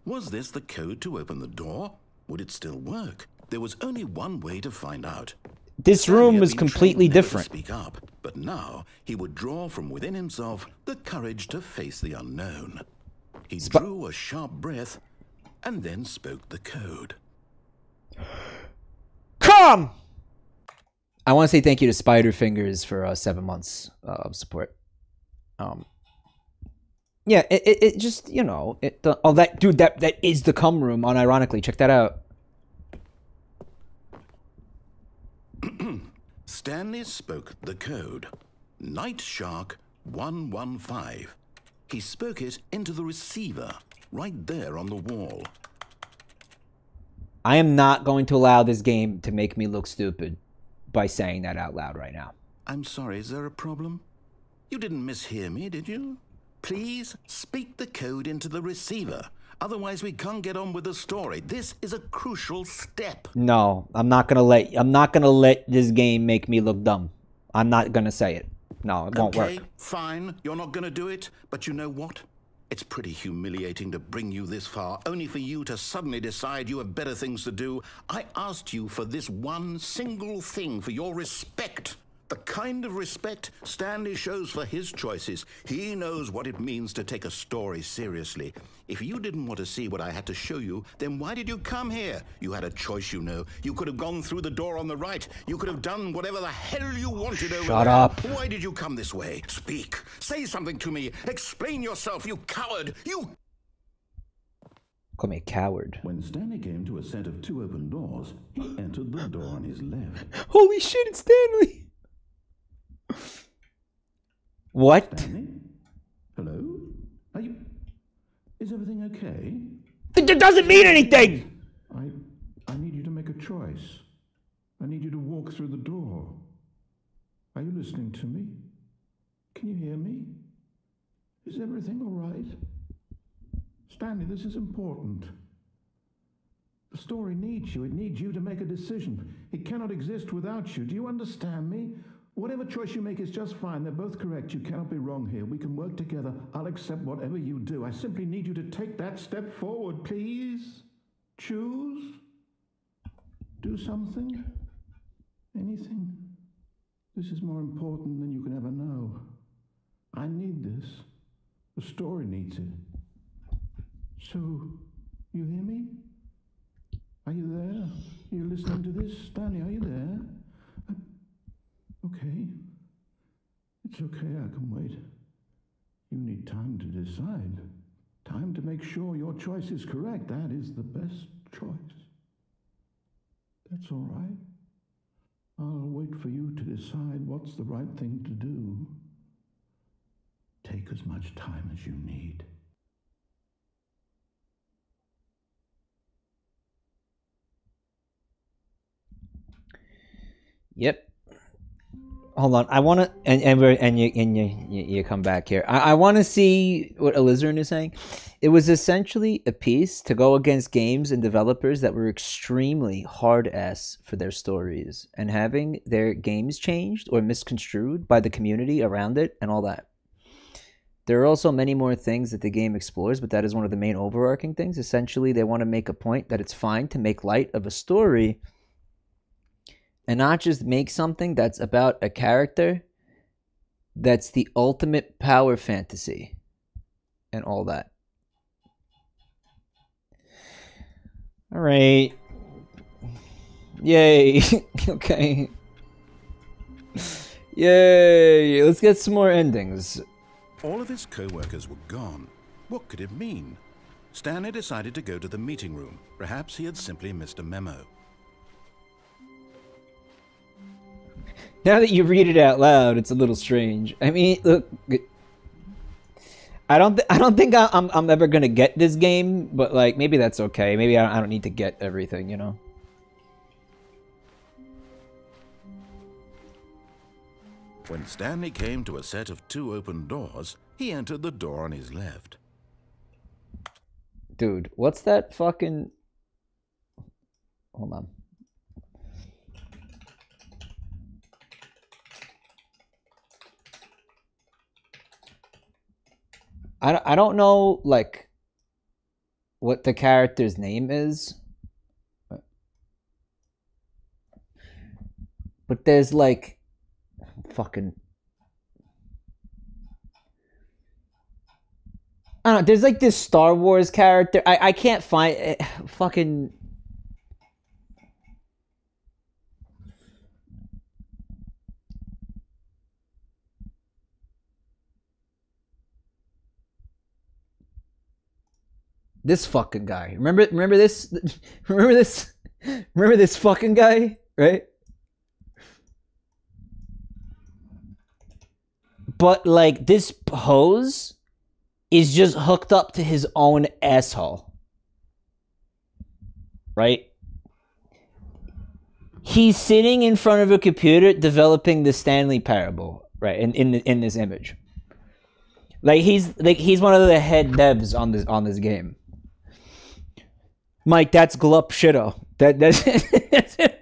Was this the code to open the door? Would it still work? There was only one way to find out. This room was completely different. Speak up, but now he would draw from within himself the courage to face the unknown. He drew a sharp breath and then spoke the code. Come! I want to say thank you to Spider Fingers for 7 months of support. Yeah, it just, you know, oh, that dude, that is the cum room. Unironically, check that out. Stanley spoke the code, Night Shark 115. He spoke it into the receiver right there on the wall. I am not going to allow this game to make me look stupid by saying that out loud right now. I'm sorry, is there a problem? You didn't mishear me, did you? Please speak the code into the receiver. Otherwise, we can't get on with the story. This is a crucial step. No, I'm not gonna let this game make me look dumb. I'm not gonna say it. No, it won't work. Okay, fine. You're not gonna do it, but you know what? It's pretty humiliating to bring you this far, only for you to suddenly decide you have better things to do. I asked you for this one single thing, for your respect. The kind of respect Stanley shows for his choices. He knows what it means to take a story seriously. If you didn't want to see what I had to show you, then why did you come here? You had a choice, you know. You could have gone through the door on the right. You could have done whatever the hell you wanted over there. Shut up. Why did you come this way? Speak. Say something to me. Explain yourself, you coward. You... Call me a coward. When Stanley came to a set of two open doors, he entered the door on his left. Holy shit, it's Stanley! What? Stanley? Hello? Are you... Is everything okay? That doesn't mean anything! I need you to make a choice. I need you to walk through the door. Are you listening to me? Can you hear me? Is everything all right? Stanley, this is important. The story needs you. It needs you to make a decision. It cannot exist without you. Do you understand me? Whatever choice you make is just fine. They're both correct. You cannot be wrong here. We can work together. I'll accept whatever you do. I simply need you to take that step forward, please. Choose. Do something. Anything. This is more important than you can ever know. I need this. The story needs it. So, you hear me? Are you there? Are you listening to this? Stanley, are you there? Okay. It's okay, I can wait. You need time to decide. Time to make sure your choice is correct. That is the best choice. That's all right. I'll wait for you to decide what's the right thing to do. Take as much time as you need. Yep. Hold on. I want to and you come back here. I want to see what Alizarin is saying. It was essentially a piece to go against games and developers that were extremely hard-ass for their stories and having their games changed or misconstrued by the community around it and all that. There are also many more things that the game explores, but that is one of the main overarching things. Essentially, they want to make a point that it's fine to make light of a story and not just make something that's about a character that's the ultimate power fantasy and all that. All right. Yay. Okay. Yay. Let's get some more endings. All of his co-workers were gone. What could it mean? Stanley decided to go to the meeting room. Perhaps he had simply missed a memo. Now that you read it out loud, it's a little strange. I mean, look, I don't think I'm ever gonna get this game, but like maybe that's okay. Maybe I don't need to get everything, you know. When Stanley came to a set of 2 open doors, he entered the door on his left. Dude, what's that fucking... Hold on. I don't know, like, what the character's name is. But there's, like... Fucking, I don't know. There's like this Star Wars character. I can't find it. Fucking. This fucking guy. Remember this. Remember this fucking guy, right? But, like, this hose is just hooked up to his own asshole. Right? He's sitting in front of a computer developing the Stanley Parable, right, in this image. Like, he's one of the head devs on this game. Mike, that's Glup Shitto. That's it.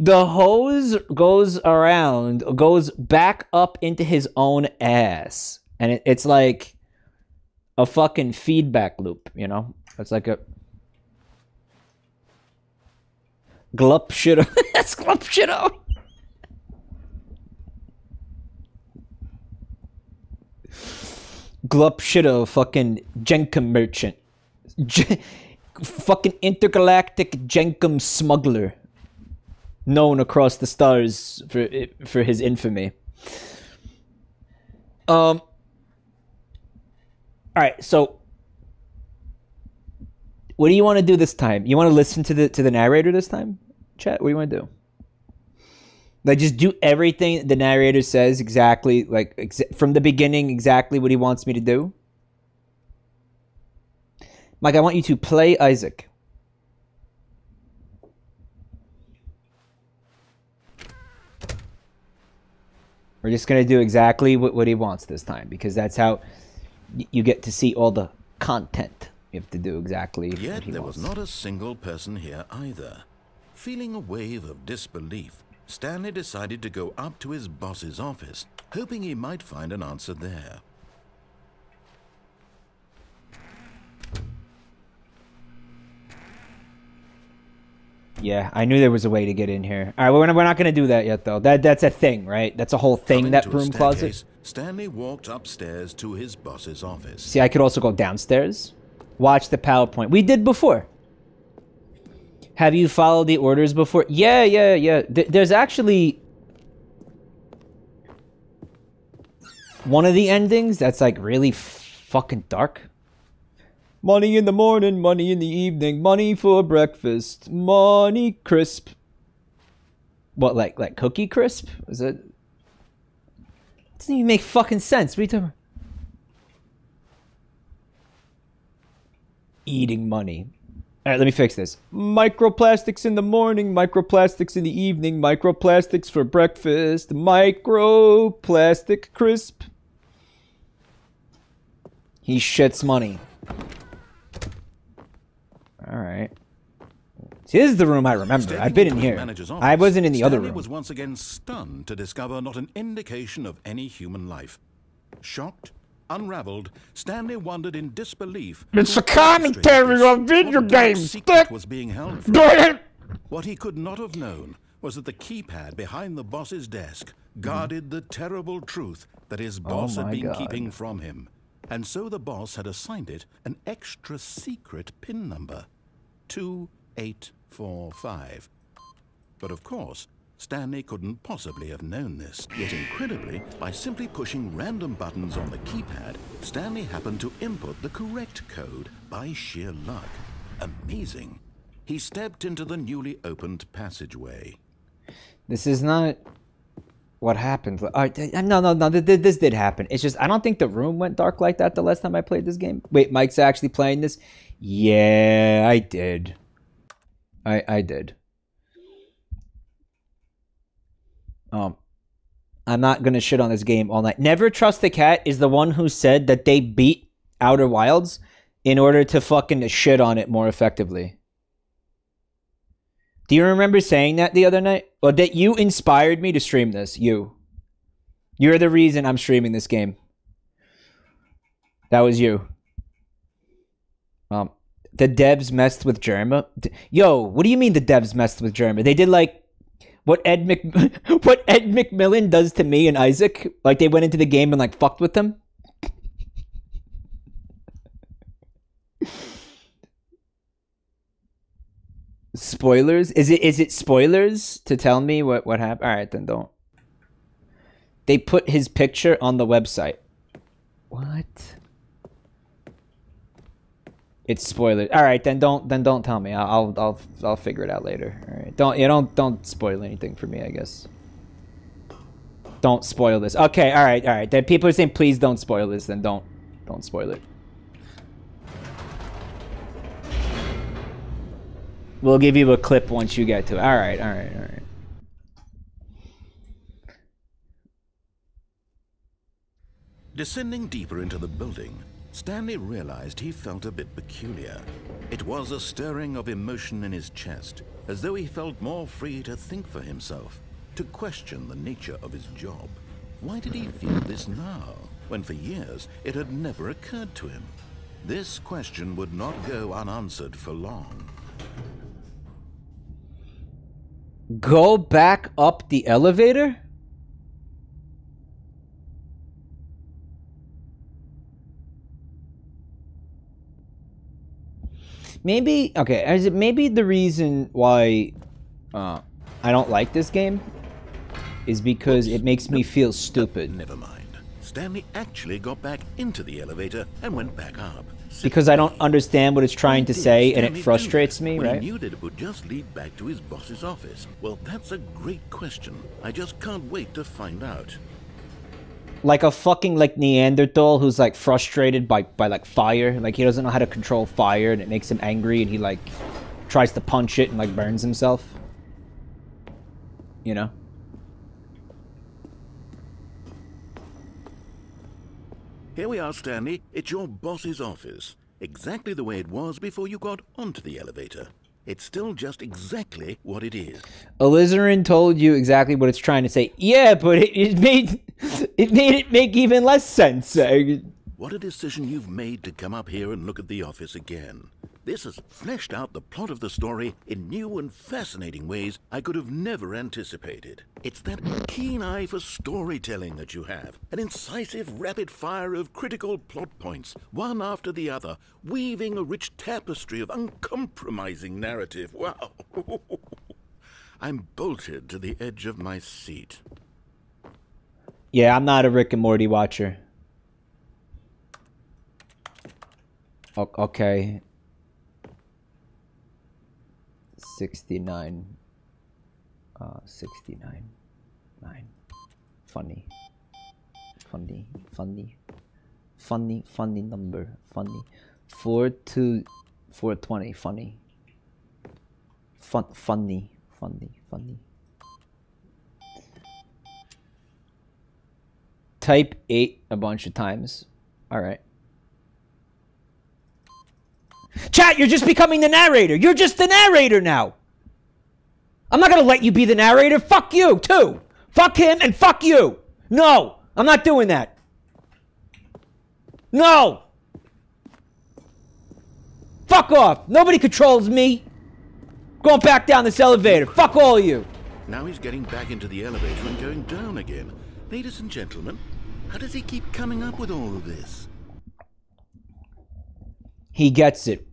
The hose goes around, goes back up into his own ass. And it's like a fucking feedback loop, you know? It's like a... Glup Shitto. That's Glup Shitto. Glup Shitto, fucking Jenkum merchant. Fucking intergalactic Jenkum smuggler. Known across the stars for his infamy. All right, so what do you want to do this time? You want to listen to the narrator this time, chat? What do you want to do? Like, just do everything the narrator says exactly, like, from the beginning, exactly what he wants me to do. Like, I want you to play Isaac. We're just going to do exactly what he wants this time, because that's how you get to see all the content. You have to do exactly what he wants. Yet there was not a single person here either. Feeling a wave of disbelief, Stanley decided to go up to his boss's office, hoping he might find an answer there. Yeah, I knew there was a way to get in here. All right, well, we're not going to do that yet, though. That's a thing, right? That's a whole thing, that broom closet. Stanley walked upstairs to his boss's office. See, I could also go downstairs, watch the PowerPoint. We did before. Have you followed the orders before? Yeah. There's actually one of the endings that's like really fucking dark. Money in the morning, money in the evening, money for breakfast, money crisp. What, like cookie crisp? Is it? Doesn't even make fucking sense. What are you talking about? Eating money. All right, let me fix this. Microplastics in the morning, microplastics in the evening, microplastics for breakfast, microplastic crisp. He shits money. All right. See, this is the room I remember. I've been in here. I wasn't in the other room. Stanley was once again stunned to discover not an indication of any human life. Shocked, unraveled, Stanley wondered in disbelief. It's a commentary on video games. That was being held for. What he could not have known was that the keypad behind the boss's desk guarded the terrible truth that his boss had been keeping from him, and so the boss had assigned it an extra secret PIN number, 2845. But of course, Stanley couldn't possibly have known this. Yet incredibly, by simply pushing random buttons on the keypad, Stanley happened to input the correct code by sheer luck. Amazing. He stepped into the newly opened passageway. This is not what happened. All right, no, this did happen. It's just I don't think the room went dark like that the last time I played this game. Wait, Mike's actually playing this? Yeah, I did. I did. I'm not gonna shit on this game all night. Never Trust the Cat is the one who said that they beat Outer Wilds in order to fucking shit on it more effectively. Do you remember saying that the other night? Or that you inspired me to stream this, you. You're the reason I'm streaming this game. That was you. The devs messed with Jerma. Yo, what do you mean the devs messed with Jerma? They did like what Ed McMillan does to me and Isaac. Like, they went into the game and, like, fucked with them. Spoilers? Is it spoilers to tell me what happened? All right, then don't. They put his picture on the website. What? It's spoilers. All right, then don't tell me. I'll figure it out later. All right, don't spoil anything for me, I guess. Don't spoil this. Okay, all right. Then people are saying please don't spoil this. Then don't spoil it. We'll give you a clip once you get to it. All right. Descending deeper into the building, Stanley realized he felt a bit peculiar. It was a stirring of emotion in his chest, as though he felt more free to think for himself, to question the nature of his job. Why did he feel this now, when for years it had never occurred to him? This question would not go unanswered for long. Go back up the elevator? Maybe, okay, maybe the reason why I don't like this game is because it makes me feel stupid. Never mind. Stanley actually got back into the elevator and went back up. Because I don't understand what it's trying to say, and it frustrates me, right? He knew that it would just lead back to his boss's office. Well, that's a great question. I just can't wait to find out. Like a fucking like Neanderthal who's like frustrated by like fire. Like he doesn't know how to control fire, and it makes him angry, and he like tries to punch it and like burns himself. You know? Here we are, Stanley. It's your boss's office. Exactly the way it was before you got onto the elevator. It's still just exactly what it is. Alizarin told you exactly what it's trying to say. Yeah, but it made it make even less sense. What a decision you've made to come up here and look at the office again. This has fleshed out the plot of the story in new and fascinating ways I could have never anticipated. It's that keen eye for storytelling that you have. An incisive rapid fire of critical plot points, one after the other, weaving a rich tapestry of uncompromising narrative. Wow. I'm bolted to the edge of my seat. Yeah, I'm not a Rick and Morty watcher. Okay. 69. 69. 9. Funny number. Funny. 4 to 420. Funny. Funny. Type 8 a bunch of times. Alright. Chat, you're just becoming the narrator. You're just the narrator now. I'm not going to let you be the narrator. Fuck you, too. Fuck him and fuck you. No, I'm not doing that. No. Fuck off. Nobody controls me. Going back down this elevator. Fuck all of you. Now he's getting back into the elevator and going down again. Ladies and gentlemen, how does he keep coming up with all of this? He gets it.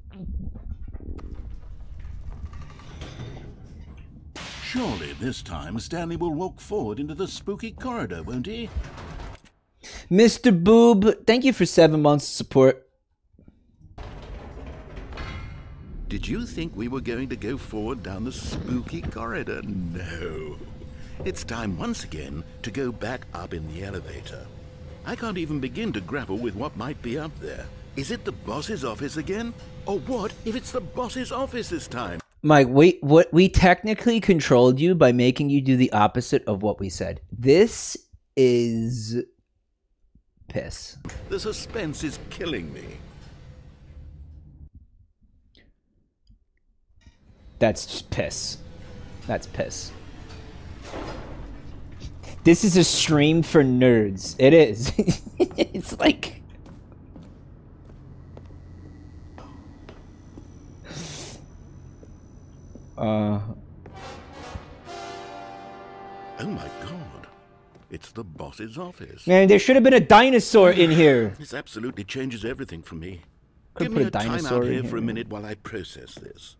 Surely this time Stanley will walk forward into the spooky corridor, won't he? Mr. Boob, thank you for 7 months support. Did you think we were going to go forward down the spooky corridor? No. It's time once again to go back up in the elevator. I can't even begin to grapple with what might be up there. Is it the boss's office again? Or what if it's the boss's office this time? Mike, wait, what? We technically controlled you by making you do the opposite of what we said. This is piss. The suspense is killing me. That's just piss. That's piss. This is a stream for nerds. It is. It's like... Oh my god, it's the boss's office. Man, there should have been a dinosaur in here. This absolutely changes everything for me. Give me a time out here for a minute while I process this.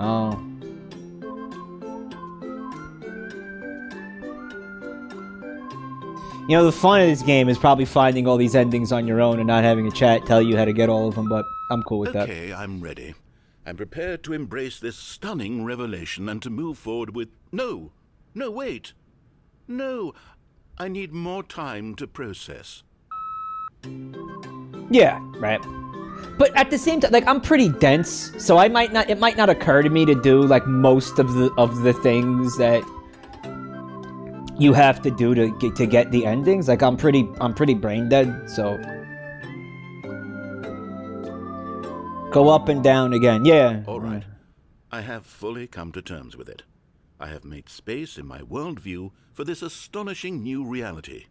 Oh. You know, the fun of this game is probably finding all these endings on your own and not having a chat tell you how to get all of them, but I'm cool with that. Okay, I'm ready. I'm prepared to embrace this stunning revelation and to move forward with... No! No, wait! No! I need more time to process. Yeah, right. But at the same time, like, I'm pretty dense, so I might not... It might not occur to me to do, like, most of the things that you have to do to get the endings. Like, I'm pretty brain dead, so... Go up and down again. Yeah. All right. I have fully come to terms with it. I have made space in my worldview for this astonishing new reality.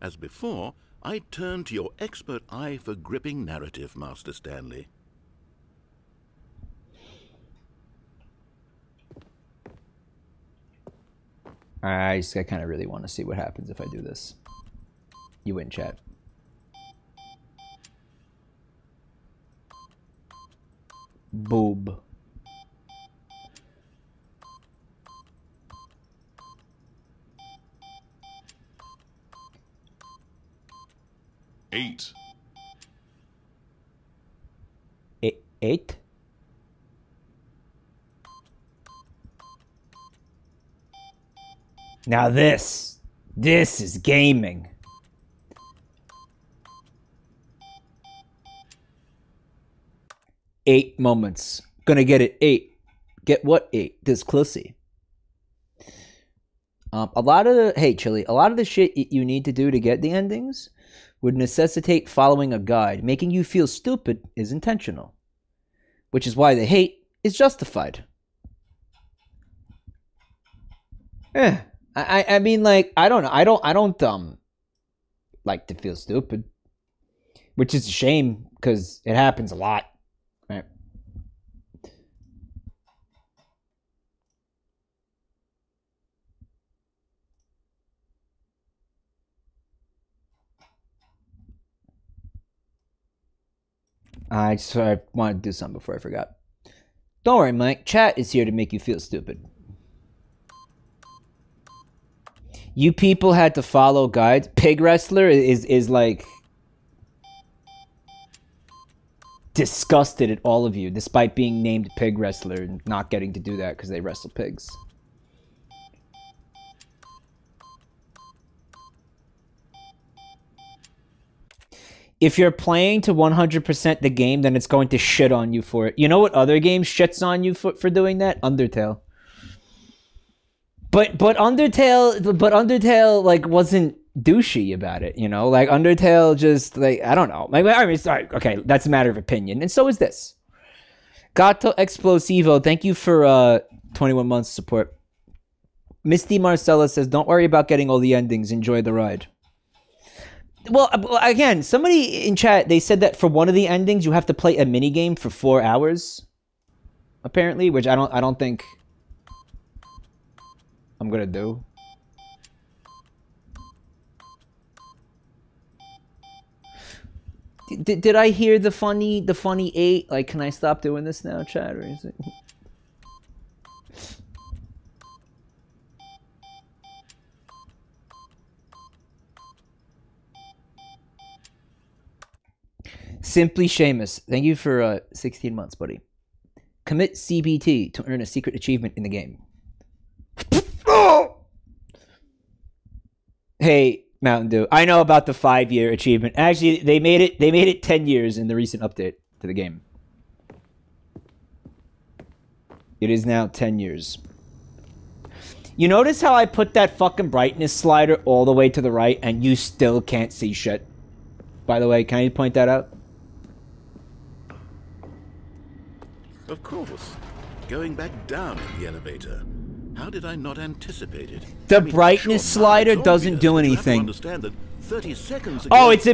As before, I turn to your expert eye for gripping narrative, Master Stanley. I kind of really want to see what happens if I do this. You win, chat. Boob. Eight. Eight? Now this is gaming. Eight moments. Gonna get it eight. Get what eight? This Clissy. Hey Chili, a lot of the shit you need to do to get the endings would necessitate following a guide. Making you feel stupid is intentional, which is why the hate is justified. I mean, like, I don't know. I don't like to feel stupid, which is a shame because it happens a lot, right? I wanted to do something before I forgot. Don't worry, Mike. Chat is here to make you feel stupid. You people had to follow guides. Pig wrestler is like disgusted at all of you, despite being named pig wrestler and not getting to do that because they wrestle pigs. If you're playing to 100% the game, then it's going to shit on you for it. You know what other game shits on you for doing that? Undertale. But Undertale like wasn't douchey about it, you know? Like Undertale just like, I don't know. Like, I mean, sorry, okay, that's a matter of opinion. And so is this. Gato Explosivo, thank you for 21 months support. Misty Marcella says, don't worry about getting all the endings. Enjoy the ride. Well, again, somebody in chat, they said that for one of the endings, you have to play a minigame for 4 hours, apparently, which I don't think I'm gonna do. Did I hear the funny eight? Like, can I stop doing this now, chat, or is it? Simply Seamus, thank you for 16 months, buddy. Commit CBT to earn a secret achievement in the game. Oh! Hey, Mountain Dew, I know about the 5-year achievement. Actually, they made it 10 years in the recent update to the game. It is now 10 years. You notice how I put that fucking brightness slider all the way to the right and you still can't see shit? By the way, can I point that out? Of course. Going back down in the elevator. How did I not anticipate it? The brightness slider doesn't do anything. Oh, it's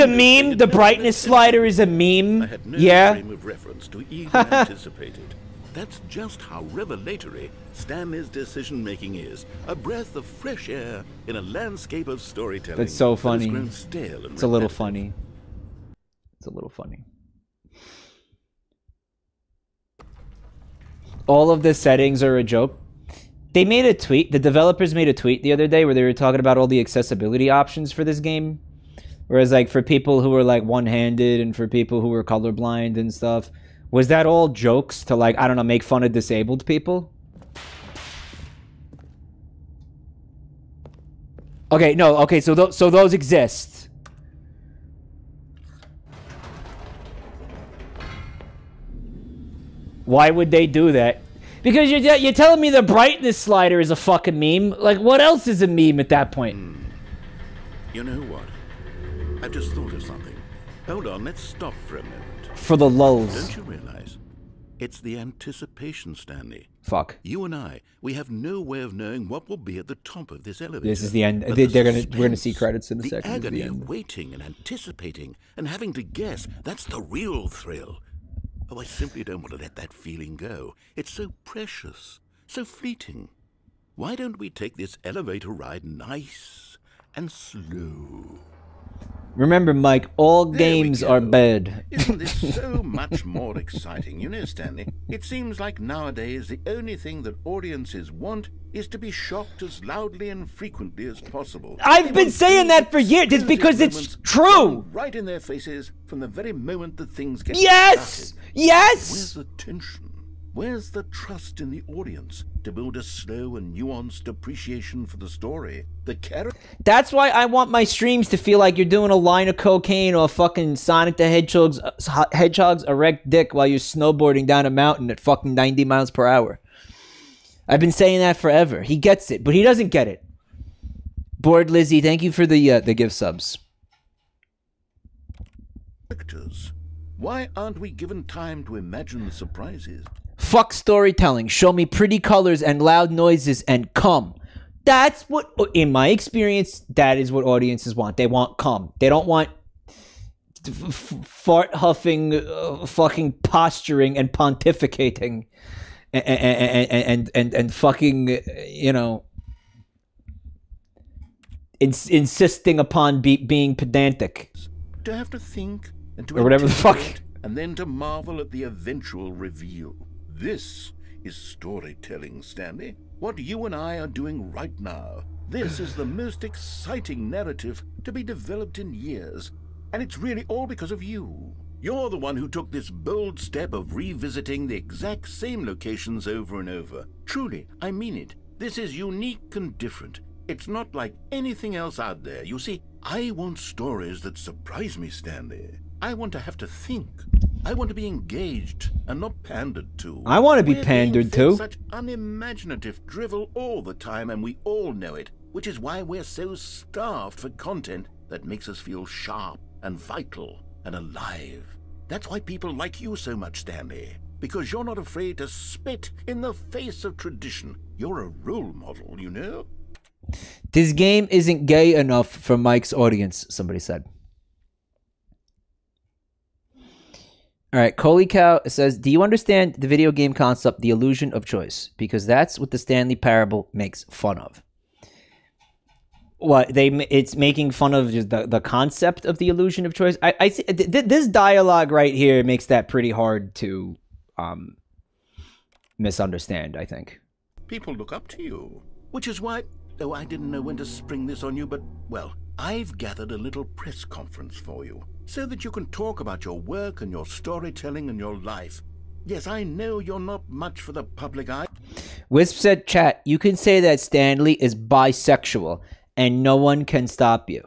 a meme? The brightness slider is a meme? I had no frame of reference to even anticipate it. That's just how revelatory Stanley's decision-making is. A breath of fresh air in a landscape of storytelling. That's so funny. It's a little funny. It's a little funny. All of the settings are a joke. They made a tweet. The developers made a tweet the other day where they were talking about all the accessibility options for this game. Whereas, like, for people who were, like, one-handed and for people who were colorblind and stuff, was that all jokes to, like, I don't know, make fun of disabled people? Okay, no, okay, so those exist. Why would they do that? Because you're telling me the brightness slider is a fucking meme. Like, what else is a meme at that point? You know what? I've just thought of something. Hold on, let's stop for a minute. For the lulz. Don't you realize? It's the anticipation, Stanley. Fuck. You and I, we have no way of knowing what will be at the top of this elevator. This is the end. We're gonna see credits in a second. Agony of waiting and anticipating and having to guess. That's the real thrill. Oh, I simply don't want to let that feeling go. It's so precious, so fleeting. Why don't we take this elevator ride nice and slow? Remember, Mike, all games are bad. Isn't this so much more exciting? You know, Stanley, it seems like nowadays the only thing that audiences want is to be shocked as loudly and frequently as possible. I've been saying that for years. It's because it's true. Right in their faces from the very moment that things get started. Yes! Where's the tension? Where's the trust in the audience to build a slow and nuanced appreciation for the story, the character? That's why I want my streams to feel like you're doing a line of cocaine or a fucking Sonic the Hedgehog's erect dick while you're snowboarding down a mountain at fucking 90 miles per hour. I've been saying that forever. He gets it, but he doesn't get it. Bored Lizzie, thank you for the gift subs. Why aren't we given time to imagine the surprises? Fuck storytelling. Show me pretty colors and loud noises and cum. That's what, in my experience, that is what audiences want. They want cum. They don't want fart huffing, fucking posturing and pontificating and fucking, you know, insisting upon being pedantic. Do I have to think and to or whatever the fuck, and then to marvel at the eventual reveal? This is storytelling, Stanley. What you and I are doing right now. This is the most exciting narrative to be developed in years. And it's really all because of you. You're the one who took this bold step of revisiting the exact same locations over and over. Truly, I mean it. This is unique and different. It's not like anything else out there. You see, I want stories that surprise me, Stanley. I want to have to think. I want to be engaged and not pandered to. I want to be pandered to. Such unimaginative drivel all the time, and we all know it, which is why we're so starved for content that makes us feel sharp and vital and alive. That's why people like you so much, Stanley, because you're not afraid to spit in the face of tradition. You're a role model, you know? This game isn't gay enough for Mike's audience, somebody said. All right, Coley Cow says, do you understand the video game concept, the illusion of choice? Because that's what the Stanley Parable makes fun of. What they, it's making fun of just the concept of the illusion of choice. I see this dialogue right here makes that pretty hard to misunderstand, I think. People look up to you, which is why, though I didn't know when to spring this on you, but, well, I've gathered a little press conference for you, so that you can talk about your work and your storytelling and your life. Yes, I know you're not much for the public eye. Wisp said, chat, you can say that Stanley is bisexual and no one can stop you.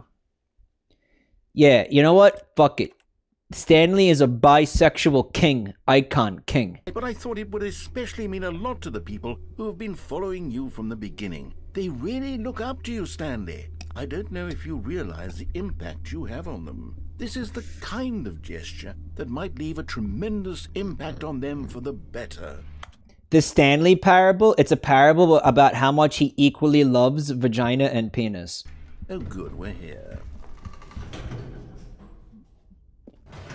Yeah, you know what? Fuck it. Stanley is a bisexual king, icon king. But I thought it would especially mean a lot to the people who have been following you from the beginning. They really look up to you, Stanley. I don't know if you realize the impact you have on them. This is the kind of gesture that might leave a tremendous impact on them for the better. The Stanley Parable, it's a parable about how much he equally loves vagina and penis. Oh good, we're here.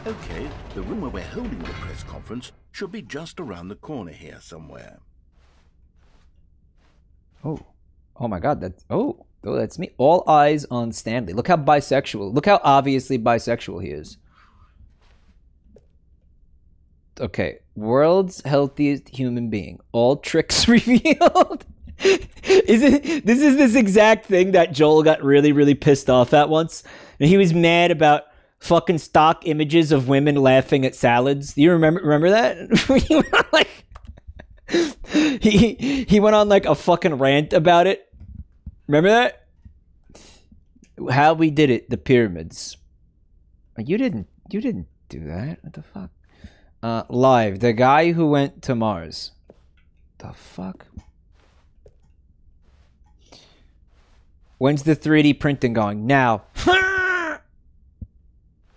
Okay, the room where we're holding the press conference should be just around the corner here somewhere. Oh, oh my god, that's, oh. Oh, that's me. All eyes on Stanley. Look how bisexual. Look how obviously bisexual he is. Okay. World's healthiest human being. All tricks revealed. This is this exact thing that Joel got really, really pissed off at once. And he was mad about fucking stock images of women laughing at salads. Do you remember that? He went on like he went on like a fucking rant about it. Remember that? How we did it, the pyramids. You didn't do that. What the fuck? Live, the guy who went to Mars. The fuck? When's the 3D printing going? Now.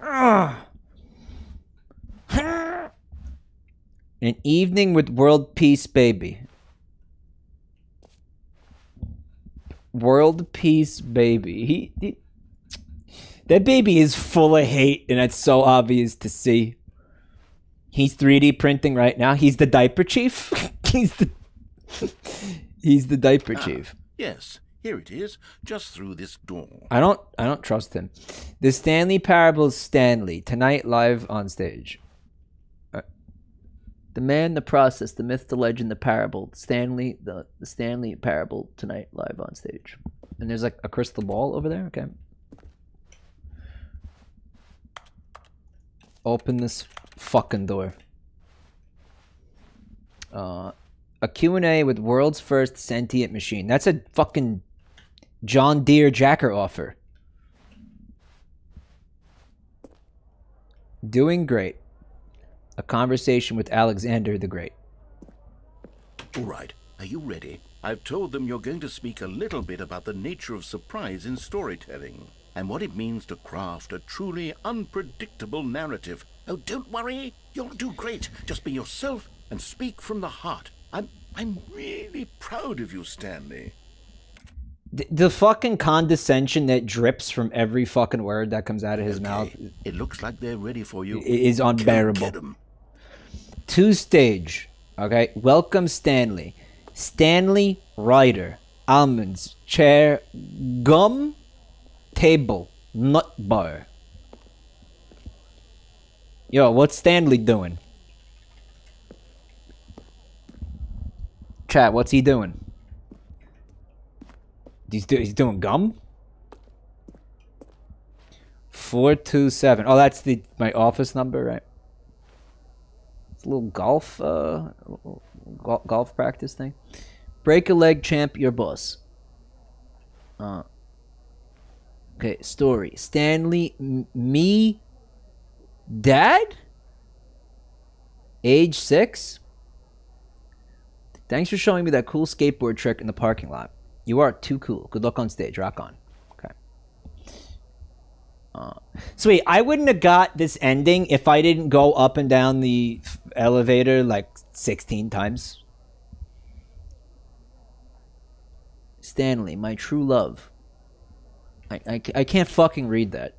An evening with world peace, baby. World peace, baby. That baby is full of hate, and that's so obvious to see. He's 3D printing right now. He's the diaper chief. He's the diaper chief. Yes, Here it is, just through this door. I don't trust him. The Stanley Parable Stanley, tonight live on stage. The man, the process, the myth, the legend, the parable. Stanley, the Stanley Parable, tonight live on stage. And there's like a crystal ball over there? Okay. Open this fucking door. A Q&A with world's first sentient machine. That's a fucking John Deere jacker offer. Doing great. A conversation with Alexander the Great. All right, are you ready? I've told them you're going to speak a little bit about the nature of surprise in storytelling and what it means to craft a truly unpredictable narrative. Oh, don't worry, you'll do great. Just be yourself and speak from the heart. I'm really proud of you, Stanley. The fucking condescension that drips from every fucking word that comes out of his mouth. It looks like they're ready for you. It is unbearable. Two stage. Okay. Welcome, Stanley. Stanley, rider. Almonds, chair, gum, table, nut bar. Yo, what's Stanley doing? Chat, what's he doing? He's doing gum? 427. Oh, that's my office number, right? It's a little golf golf practice thing. Break a leg, champ, your boss. Okay, story. Stanley, me, dad? Age 6? Thanks for showing me that cool skateboard trick in the parking lot. You are too cool. Good luck on stage. Rock on. Okay. So wait, I wouldn't have got this ending if I didn't go up and down the elevator like 16 times. Stanley, my true love. I can't fucking read that.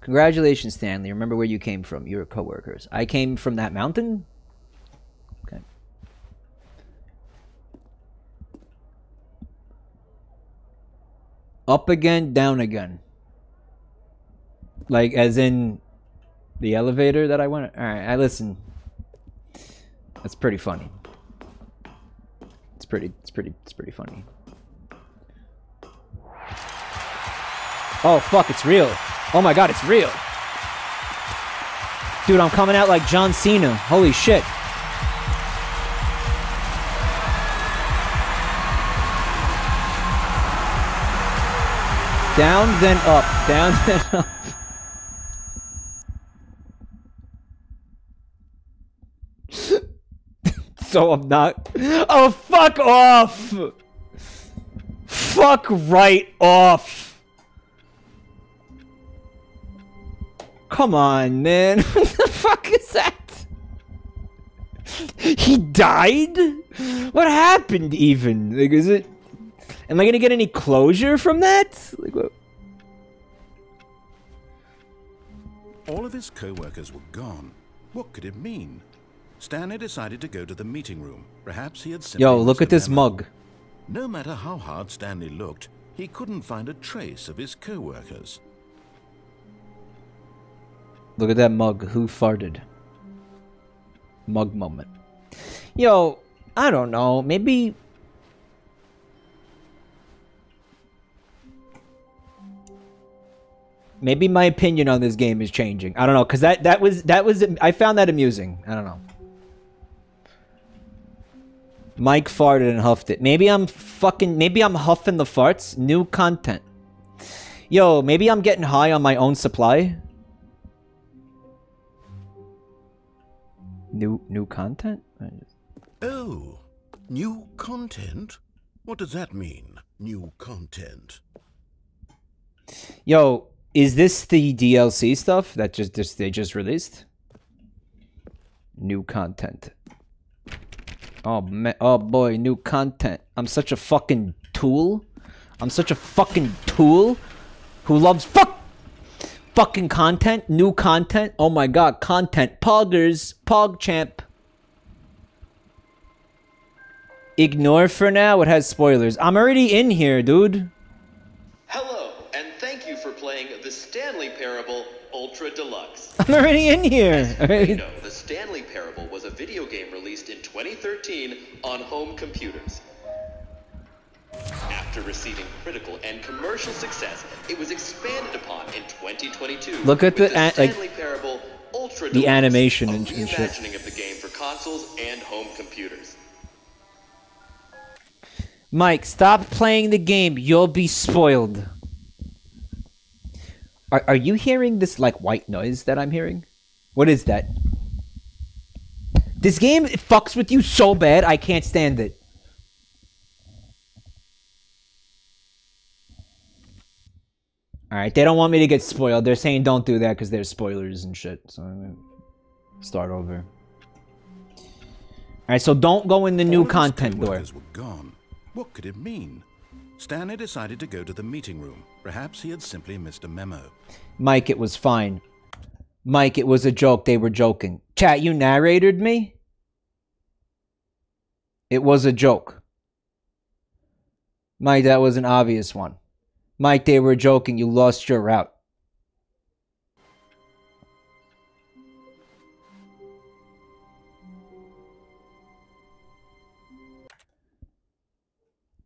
Congratulations, Stanley. Remember where you came from. You're coworkers. I came from that mountain? Up again, down again. Like, as in the elevator that I went. Alright, I listen. That's pretty funny. It's pretty funny. Oh, fuck, it's real. Oh my god, it's real. Dude, I'm coming out like John Cena. Holy shit. Down, then up. Down, then up. So I'm not... Oh, fuck off! Fuck right off! Come on, man. What the fuck is that? He died? What happened, even? Like, is it... Am I gonna get any closure from that? Like, what? All of his co-workers were gone. What could it mean? Stanley decided to go to the meeting room. Perhaps he had simply... Yo, look at this mug. No matter how hard Stanley looked, he couldn't find a trace of his co-workers. Look at that mug. Who farted? Mug moment. Yo, I don't know. Maybe... Maybe my opinion on this game is changing. I don't know, because that was I found that amusing. I don't know. Mike farted and huffed it. Maybe I'm huffing the farts. New content. Yo, maybe I'm getting high on my own supply. New content? Oh, new content? What does that mean? New content. Yo. Is this the DLC stuff that they just released? New content. Oh man, oh boy, new content. I'm such a fucking tool. I'm such a fucking tool who loves fucking content. New content. Oh my god, content. Poggers, Pogchamp. Ignore for now, it has spoilers. I'm already in here, dude. Hello, and thank you for playing The Stanley Parable Ultra Deluxe. I'm already in here. As you know, The Stanley Parable was a video game released in 2013 on home computers. After receiving critical and commercial success, it was expanded upon in 2022. Look at the Stanley Parable Ultra Deluxe, the animation and shit. A reimagining of the game for consoles and home computers. Mike, stop playing the game. You'll be spoiled. Are you hearing this, like, white noise that I'm hearing? What is that? This game fucks with you so bad, I can't stand it. Alright, they don't want me to get spoiled. They're saying don't do that because there's spoilers and shit. So I'm gonna start over. Alright, so don't go in the new content door. What could it mean? Stanley decided to go to the meeting room. Perhaps he had simply missed a memo. Mike, it was fine. Mike, it was a joke. They were joking. Chat, you narrated me? It was a joke. Mike, that was an obvious one. Mike, they were joking. You lost your route.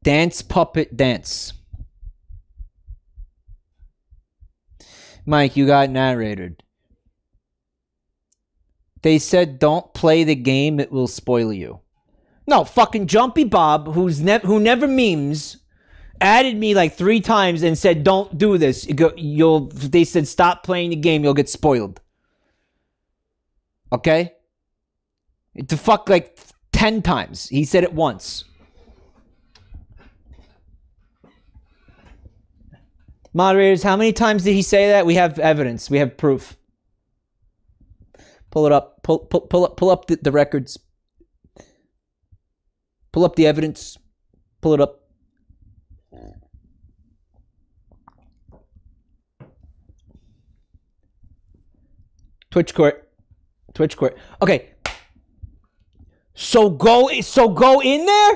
Dance, puppet, dance. Mike, you got narrated. They said don't play the game, it will spoil you. No, fucking Jumpy Bob, who never memes, added me like 3 times and said don't do this. They said stop playing the game, you'll get spoiled. Okay? The fuck, like 10 times. He said it once. Moderators, how many times did he say that? We have evidence. We have proof. Pull it up. Pull up the records. Pull up the evidence. Pull it up. Twitch court. Twitch court. Okay. So go in there?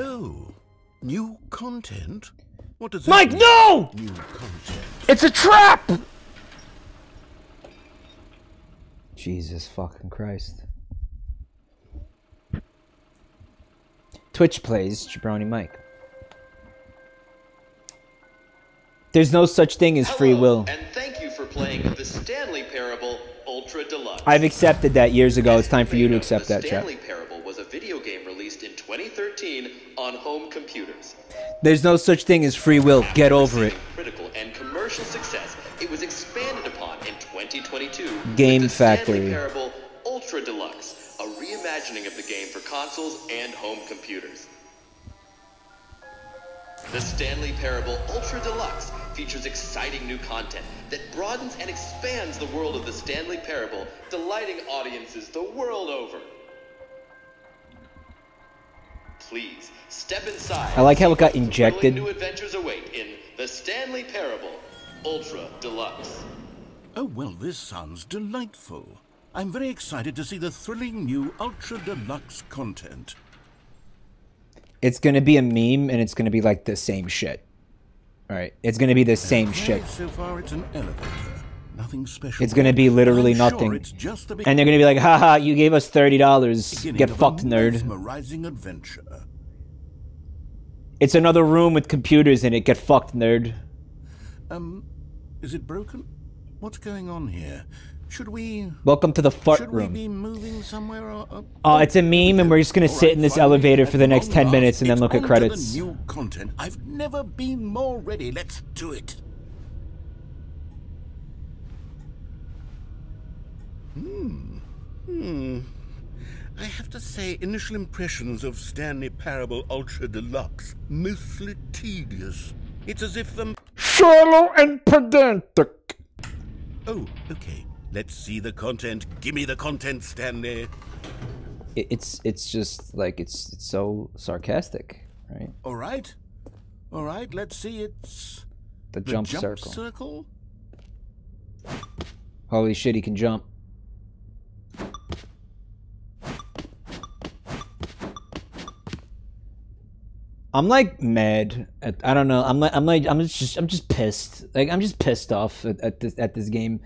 Oh, new content? What does that Mike, mean? No! New content. It's a trap! Jesus fucking Christ. Twitch plays Jabroni Mike. There's no such thing as free will. And thank you for playing The Stanley Parable Ultra Deluxe. I've accepted that years ago. It's time for you to accept that, chat. A video game released in 2013 on home computers. There's no such thing as free will. Get over it. Critical and commercial success. It was expanded upon in 2022. Game Factory. The Stanley Parable Ultra Deluxe, a reimagining of the game for consoles and home computers. The Stanley Parable Ultra Deluxe features exciting new content that broadens and expands the world of the Stanley Parable, delighting audiences the world over. Please step inside. I like how it got injected. New adventures await in The Stanley Parable Ultra Deluxe. Oh, well, this sounds delightful. I'm very excited to see the thrilling new Ultra Deluxe content. It's going to be a meme, and it's going to be like the same shit. All right, it's going to be the same shit. So far, it's an elevator. Nothing special. It's going to be literally nothing. And they're going to be like, haha, you gave us $30. Get fucked, nerd. It's another room with computers in it. Get fucked, nerd. Is it broken? What's going on here? Should we... Welcome to the fart room. Should we be moving somewhere? Oh, it's a meme, and we're just going to sit in this elevator for the next 10 minutes and then look at credits. New content. I've never been more ready. Let's do it. I have to say, initial impressions of Stanley Parable Ultra Deluxe, mostly tedious. It's as if them... Shallow and pedantic. Oh, okay. Let's see the content. Give me the content, Stanley. it's just like it's so sarcastic, right? All right. Let's see. It's the jump circle. Holy shit, he can jump. I'm like mad at, I don't know. I'm just pissed. Like I'm just pissed off at this game.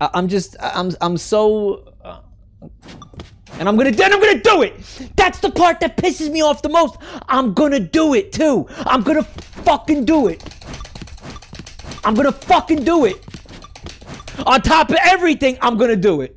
I'm so and I'm gonna do it. That's the part that pisses me off the most. I'm gonna do it too. I'm gonna fucking do it. I'm gonna fucking do it. On top of everything, I'm gonna do it.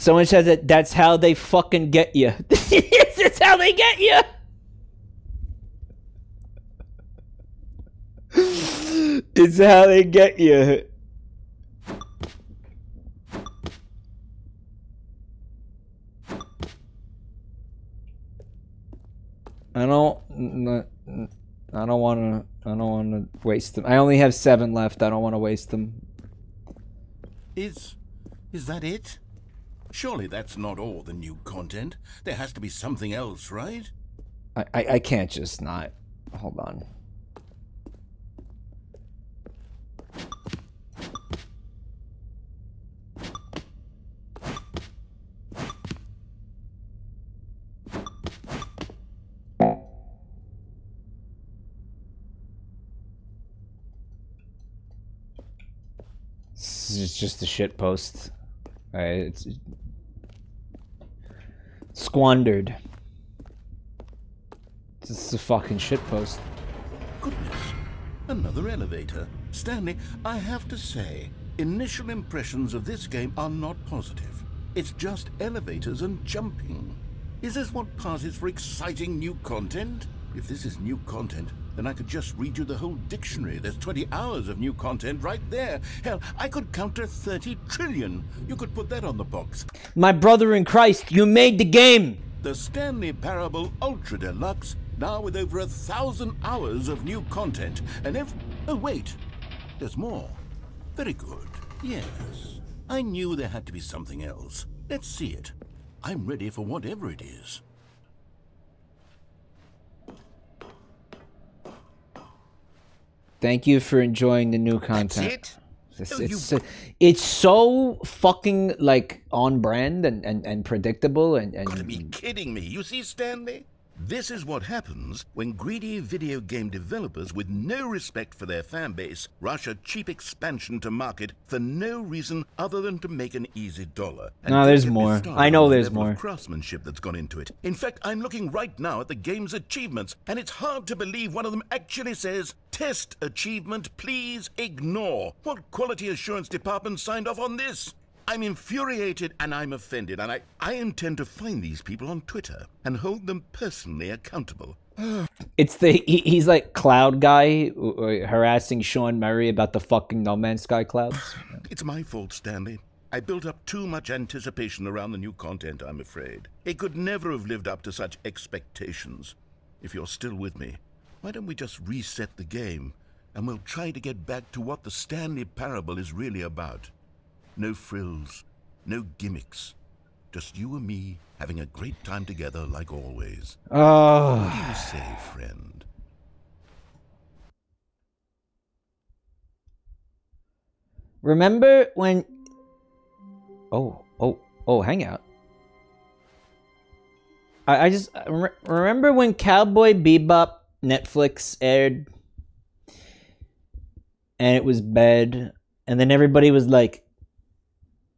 Someone says that that's how they fucking get you. Yes, it's how they get you. It's how they get you. I don't want to waste them. I only have 7 left. I don't want to waste them. Is that it? Surely that's not all the new content. There has to be something else, right? I can't just not. Hold on. This is just a shit post. It's squandered. This is a fucking shitpost. Goodness. Another elevator. Stanley, I have to say, initial impressions of this game are not positive. It's just elevators and jumping. Is this what passes for exciting new content? If this is new content, then I could just read you the whole dictionary. There's 20 hours of new content right there. Hell, I could counter 30 trillion. You could put that on the box. My brother in Christ, you made the game. The Stanley Parable Ultra Deluxe, now with over 1,000 hours of new content. And if... Oh, wait. There's more. Very good. Yes. I knew there had to be something else. Let's see it. I'm ready for whatever it is. Thank you for enjoying the new content. That's it? It's so fucking like on brand and predictable and gotta be kidding me. You see, Stanley? This is what happens when greedy video game developers with no respect for their fan base rush a cheap expansion to market for no reason other than to make an easy dollar. No, there's more. I know there's more. Craftsmanship that's gone into it. In fact, I'm looking right now at the game's achievements, and it's hard to believe one of them actually says, "Test achievement, please ignore." What quality assurance department signed off on this? I'm infuriated and I'm offended, and I intend to find these people on Twitter and hold them personally accountable. It's he's like Cloud Guy harassing Sean Murray about the fucking No Man's Sky clouds. It's my fault, Stanley. I built up too much anticipation around the new content, I'm afraid. It could never have lived up to such expectations. If you're still with me, why don't we just reset the game and we'll try to get back to what the Stanley Parable is really about. No frills, no gimmicks, just you and me having a great time together like always. Oh. What do you say, friend? Remember when... Oh, hang out. I remember when Cowboy Bebop Netflix aired and it was bad, and then everybody was like,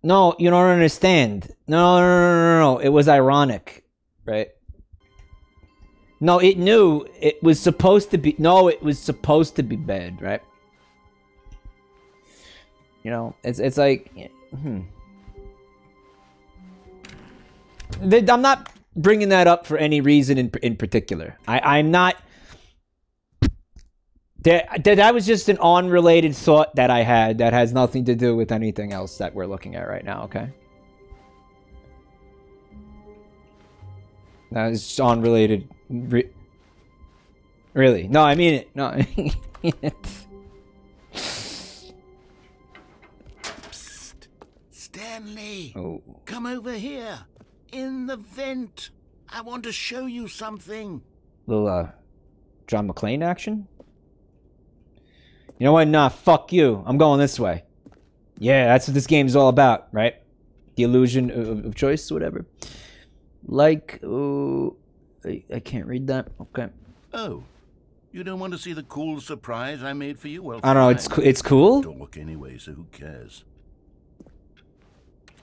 "No, you don't understand. No. It was ironic, right? No, it knew it was supposed to be. No, it was supposed to be bad, right? You know, it's like, I'm not bringing that up for any reason in particular. I'm not. That was just an unrelated thought that I had that has nothing to do with anything else that we're looking at right now, okay? It's unrelated. Really? No, I mean it. No, I mean it. Psst. Stanley, oh. Come over here. In the vent. I want to show you something. Little, John McClane action? You know what? Nah, fuck you. I'm going this way. Yeah, that's what this game's all about, right? The illusion of choice, whatever. Like, oh, I can't read that. Okay. Oh, you don't want to see the cool surprise I made for you? Well, I don't know. It's cool. Don't look anyway, so who cares?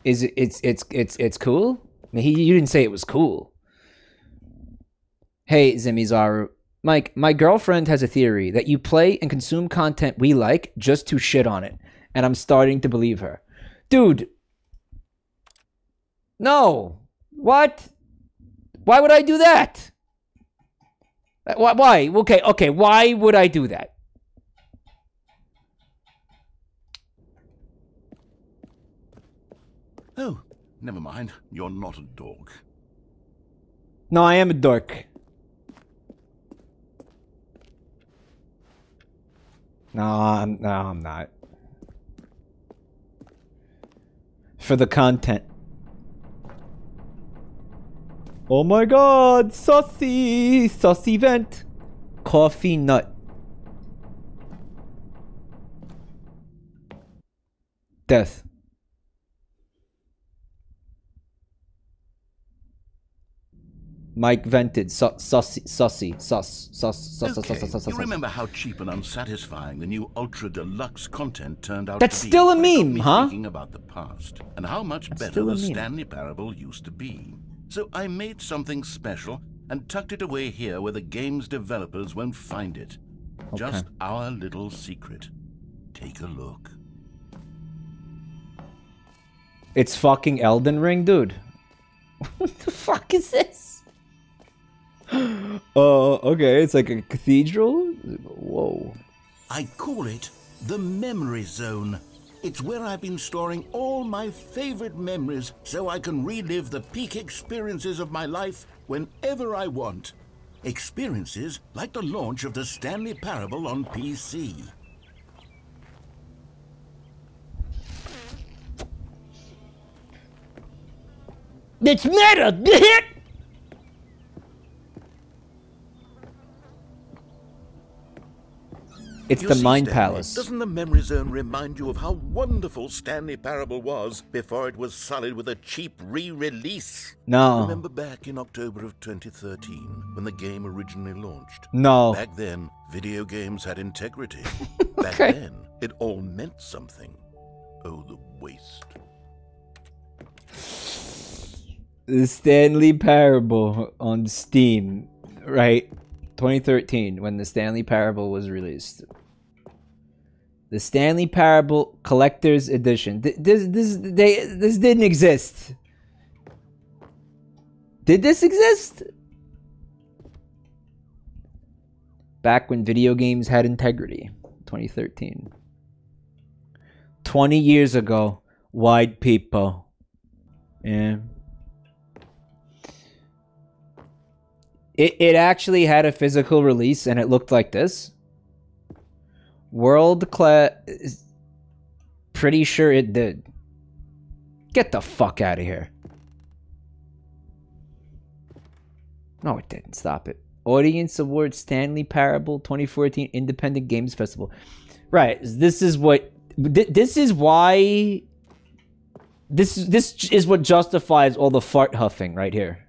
Is it? It's cool. I mean, you didn't say it was cool. Hey, Zimizaru. Mike, my girlfriend has a theory that you play and consume content we like just to shit on it, and I'm starting to believe her. Dude. No. What? Why would I do that? Why? Okay, okay, why would I do that? Oh, never mind. You're not a dork. No, I am a dork. No, I'm not. For the content. Oh my god, saucy! Saucy vent! Coffee nut. Death. Mike vented. Saucy. You remember how cheap and unsatisfying the new Ultra Deluxe content turned out to be? That's still a meme, huh? Thinking about the past and how much better the Stanley Parable used to be. So I made something special and tucked it away here where the game's developers won't find it. Okay. Just our little secret. Take a look. It's fucking Elden Ring, dude. What the fuck is this? Okay, it's like a cathedral? Whoa. I call it the Memory Zone. It's where I've been storing all my favorite memories so I can relive the peak experiences of my life whenever I want. Experiences like the launch of the Stanley Parable on PC. It's meta, bitch! It's the Mind Palace. Doesn't the Memory Zone remind you of how wonderful Stanley Parable was before it was sullied with a cheap re-release? No. Remember back in October of 2013 when the game originally launched? No. Back then, video games had integrity. Okay. Back then, it all meant something. Oh, the waste. The Stanley Parable on Steam, right? 2013, when the Stanley Parable was released. The Stanley Parable Collector's Edition. This didn't exist. Did this exist? Back when video games had integrity. 2013. 20 years ago. Wide people. Yeah. It actually had a physical release, and it looked like this. World class... Pretty sure it did. Get the fuck out of here. No, it didn't. Stop it. Audience Award Stanley Parable 2014 Independent Games Festival. Right. This is what... This is why... This is what justifies all the fart huffing right here.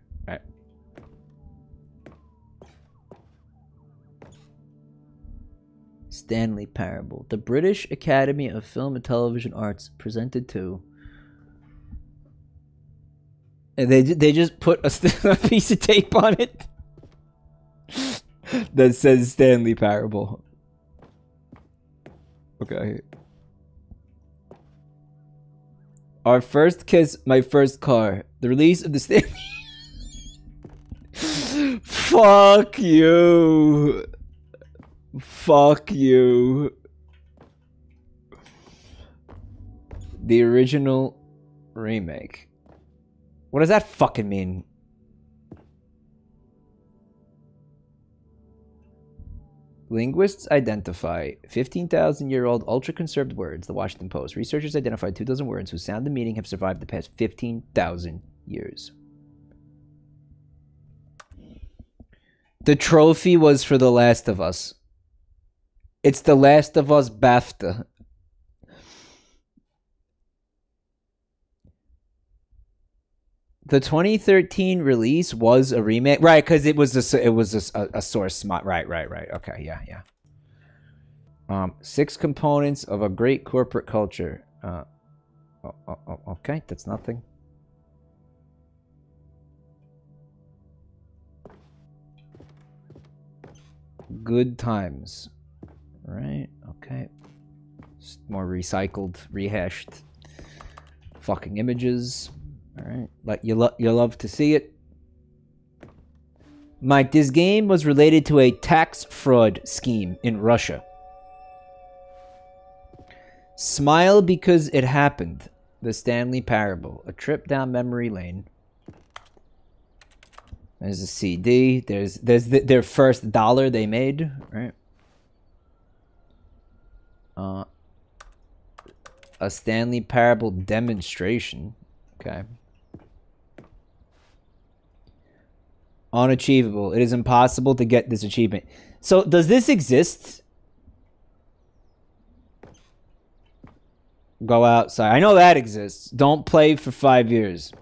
Stanley Parable. The British Academy of Film and Television Arts presented to... And they just put a piece of tape on it that says Stanley Parable. Okay. Our first kiss, my first car. The release of the Stanley... Fuck you. Fuck you. The original remake. What does that fucking mean? Linguists identify 15,000-year-old ultra-conserved words, The Washington Post. Researchers identified 2,000 words whose sound and meaning have survived the past 15,000 years. The trophy was for The Last of Us. It's The Last of Us BAFTA. The 2013 release was a remake, right? Because it was a source mod, right. Okay, yeah. 6 components of a great corporate culture. Okay, that's nothing. Good times, right? Okay, just more recycled, rehashed, fucking images. All right, like you love to see it. Mike, this game was related to a tax fraud scheme in Russia. Smile because it happened. The Stanley Parable, a trip down memory lane. There's a CD. There's their first dollar they made, right? A Stanley Parable demonstration. Okay. Unachievable. It is impossible to get this achievement. So, does this exist? Go outside. I know that exists. Don't play for 5 years.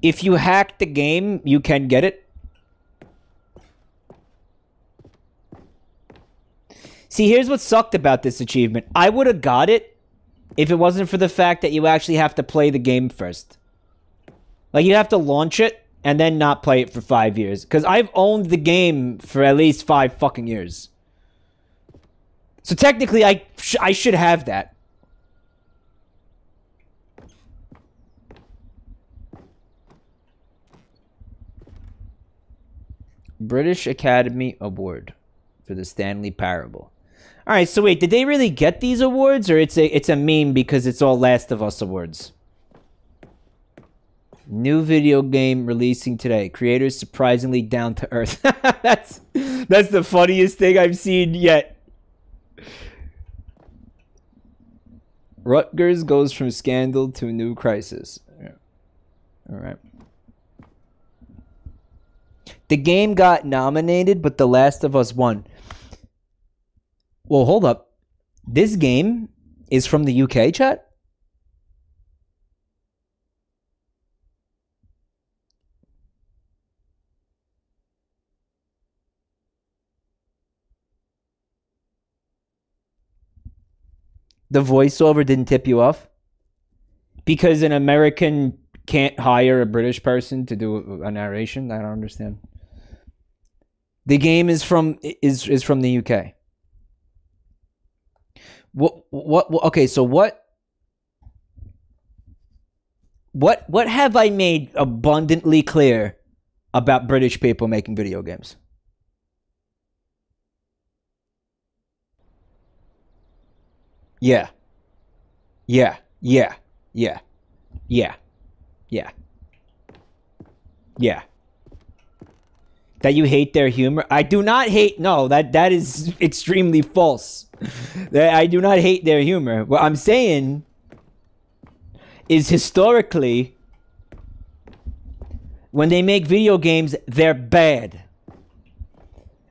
If you hack the game, you can get it. See, here's what sucked about this achievement. I would have got it if it wasn't for the fact that you actually have to play the game first. Like, you have to launch it and then not play it for 5 years. Because I've owned the game for at least 5 fucking years. So technically, I should have that. British Academy Award for The Stanley Parable. All right, so wait, did they really get these awards, or it's a meme because it's all Last of Us awards? New video game releasing today. Creators surprisingly down to earth. That's the funniest thing I've seen yet. Rutgers goes from scandal to a new crisis. Yeah. All right. The game got nominated, but The Last of Us won. Well, hold up. This game is from the UK, chat? The voiceover didn't tip you off? Because an American can't hire a British person to do a narration? I don't understand. The game is from the UK. Okay, so what have I made abundantly clear about British people making video games? Yeah. That you hate their humor? I do not hate... No, that is extremely false. I do not hate their humor. What I'm saying is historically, when they make video games, they're bad.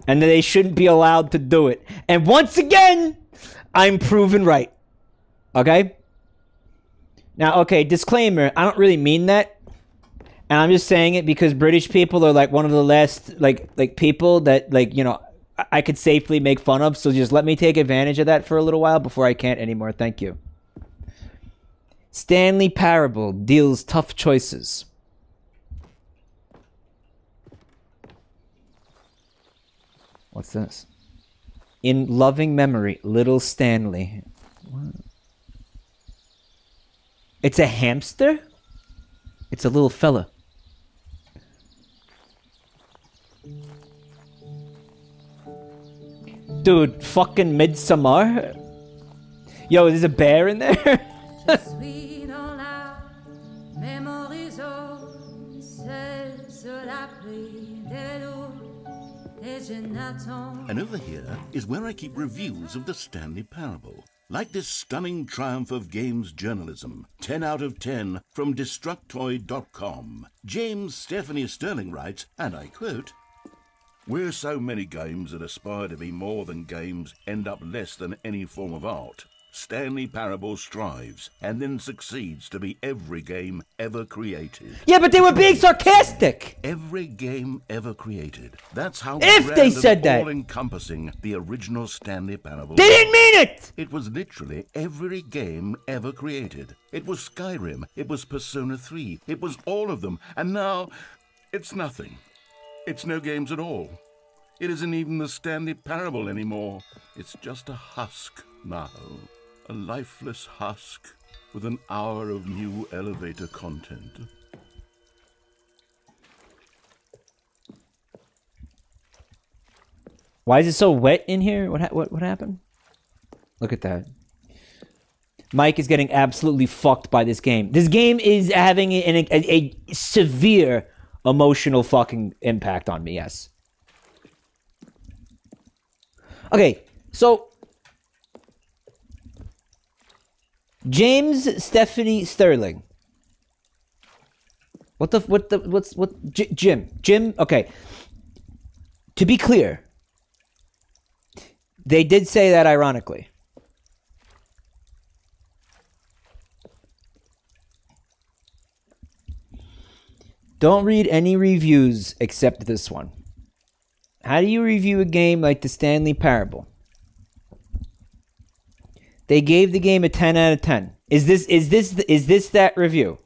And they shouldn't be allowed to do it. And once again, I'm proven right. Okay? Now, okay, disclaimer. I don't really mean that. And I'm just saying it because British people are like one of the last like people that you know I could safely make fun of. So just let me take advantage of that for a little while before I can't anymore. Thank you. Stanley Parable deals tough choices. What's this? In loving memory, little Stanley. What? It's a hamster? It's a little fella. Dude, fucking Midsommar. Yo, there's a bear in there. And over here is where I keep reviews of The Stanley Parable. Like this stunning triumph of games journalism, 10 out of 10 from Destructoid.com. James Stephanie Sterling writes, and I quote, "Where so many games that aspire to be more than games end up less than any form of art, Stanley Parable strives and then succeeds to be every game ever created." Yeah, but they were being sarcastic! Every game ever created. That's how if they said that all-encompassing the original Stanley Parable. They didn't mean it! It was literally every game ever created. It was Skyrim, it was Persona 3, it was all of them, and now it's nothing. It's no games at all. It isn't even the Stanley Parable anymore. It's just a husk now. A lifeless husk with an hour of new elevator content. Why is it so wet in here? What happened? Look at that. Mike is getting absolutely fucked by this game. This game is having a severe emotional fucking impact on me, yes. Okay, so James Stephanie Sterling. Jim, okay. To be clear, they did say that ironically. Don't read any reviews except this one. How do you review a game like The Stanley Parable? They gave the game a 10 out of 10. Is this that review?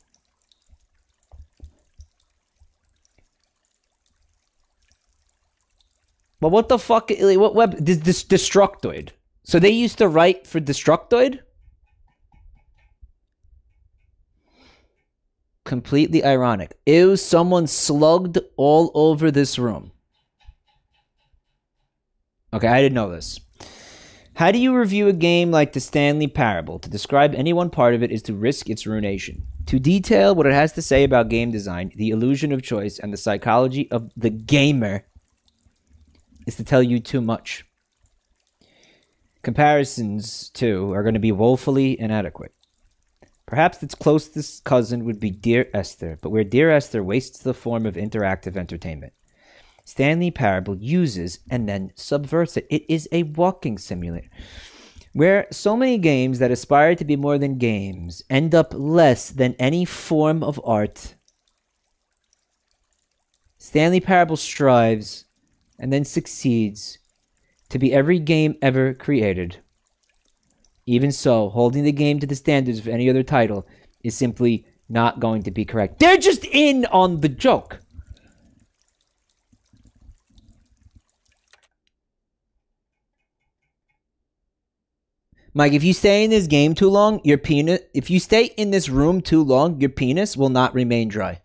But what the fuck, what web, this Destructoid. So they used to write for Destructoid? Completely ironic. Ew, someone slugged all over this room. Okay, I didn't know this. How do you review a game like The Stanley Parable? To describe any one part of it is to risk its ruination. To detail what it has to say about game design, the illusion of choice, and the psychology of the gamer is to tell you too much. Comparisons, too, are going to be woefully inadequate. Perhaps its closest cousin would be Dear Esther, but where Dear Esther wastes the form of interactive entertainment, Stanley Parable uses and then subverts it. It is a walking simulator. Where so many games that aspire to be more than games end up less than any form of art, Stanley Parable strives and then succeeds to be every game ever created. Even so, holding the game to the standards of any other title is simply not going to be correct. They're just in on the joke. Mike, if you stay in this game too long, your penis... If you stay in this room too long, your penis will not remain dry.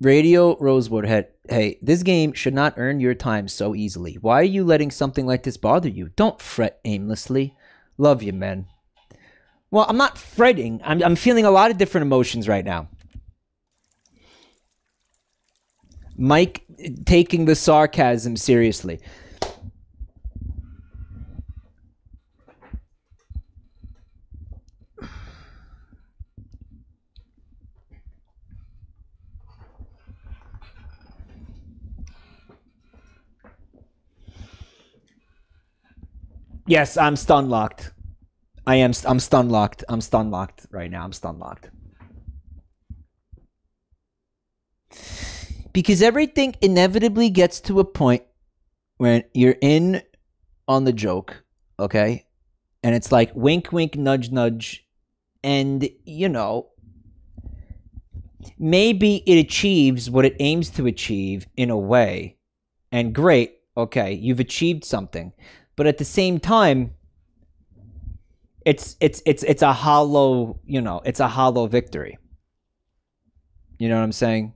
Radio Rosewood Head. Hey, this game should not earn your time so easily. Why are you letting something like this bother you? Don't fret aimlessly. Love you, man. Well, I'm not fretting. I'm feeling a lot of different emotions right now. Mike taking the sarcasm seriously. Yes, I'm stun locked. I'm stun locked. I'm stun locked right now. I'm stun locked. Because everything inevitably gets to a point where you're in on the joke, okay? And it's like wink, wink, nudge, nudge. And, you know, maybe it achieves what it aims to achieve in a way. And great, okay, you've achieved something. But at the same time, it's a hollow, you know, it's a hollow victory. You know what I'm saying?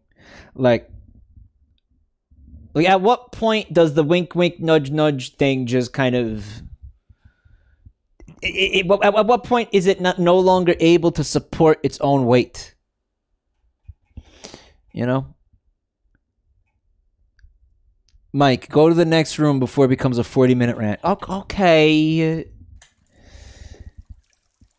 Like, at what point does the wink, wink, nudge, nudge thing just kind of... at what point is it no longer able to support its own weight? You know? Mike, go to the next room before it becomes a 40-minute rant. Okay.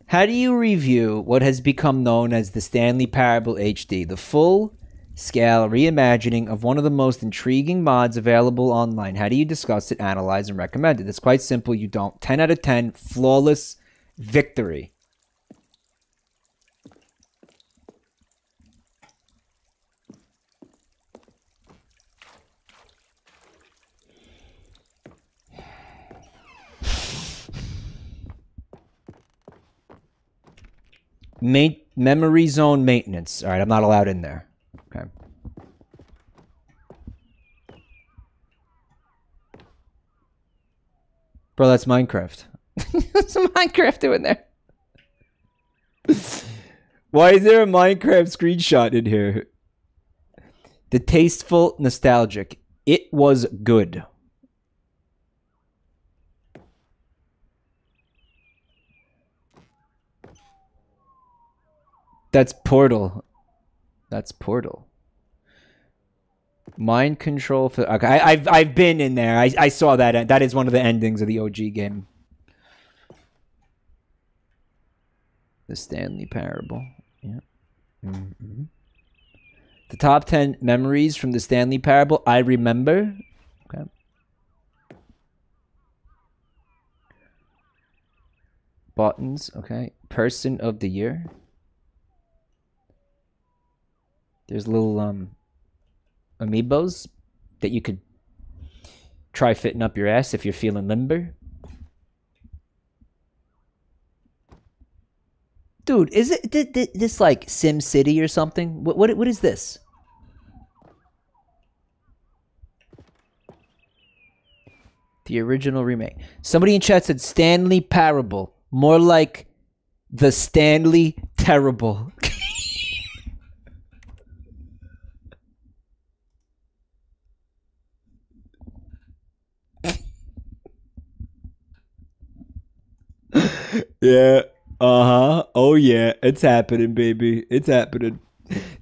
How do you review what has become known as the Stanley Parable HD, the full-scale reimagining of one of the most intriguing mods available online? How do you discuss it, analyze, and recommend it? It's quite simple. You don't. 10 out of 10, flawless victory. Memory zone maintenance. All right, I'm not allowed in there. Okay. Bro, that's Minecraft. There's a Minecraft in there. Why is there a Minecraft screenshot in here? The tasteful nostalgic. It was good. That's Portal. That's Portal. Mind control for... Okay, I've been in there. I saw that. That is one of the endings of the OG game. The Stanley Parable. Yeah. Mm-hmm. The top 10 memories from the Stanley Parable. I remember. Okay. Buttons. Okay. Person of the year. There's little amiibos that you could try fitting up your ass if you're feeling limber. Dude, is it this like Sim City or something? What is this? The original remake. Somebody in chat said Stanley Parable, more like the Stanley Terrible. Yeah. Uh-huh. Oh, yeah. It's happening, baby. It's happening.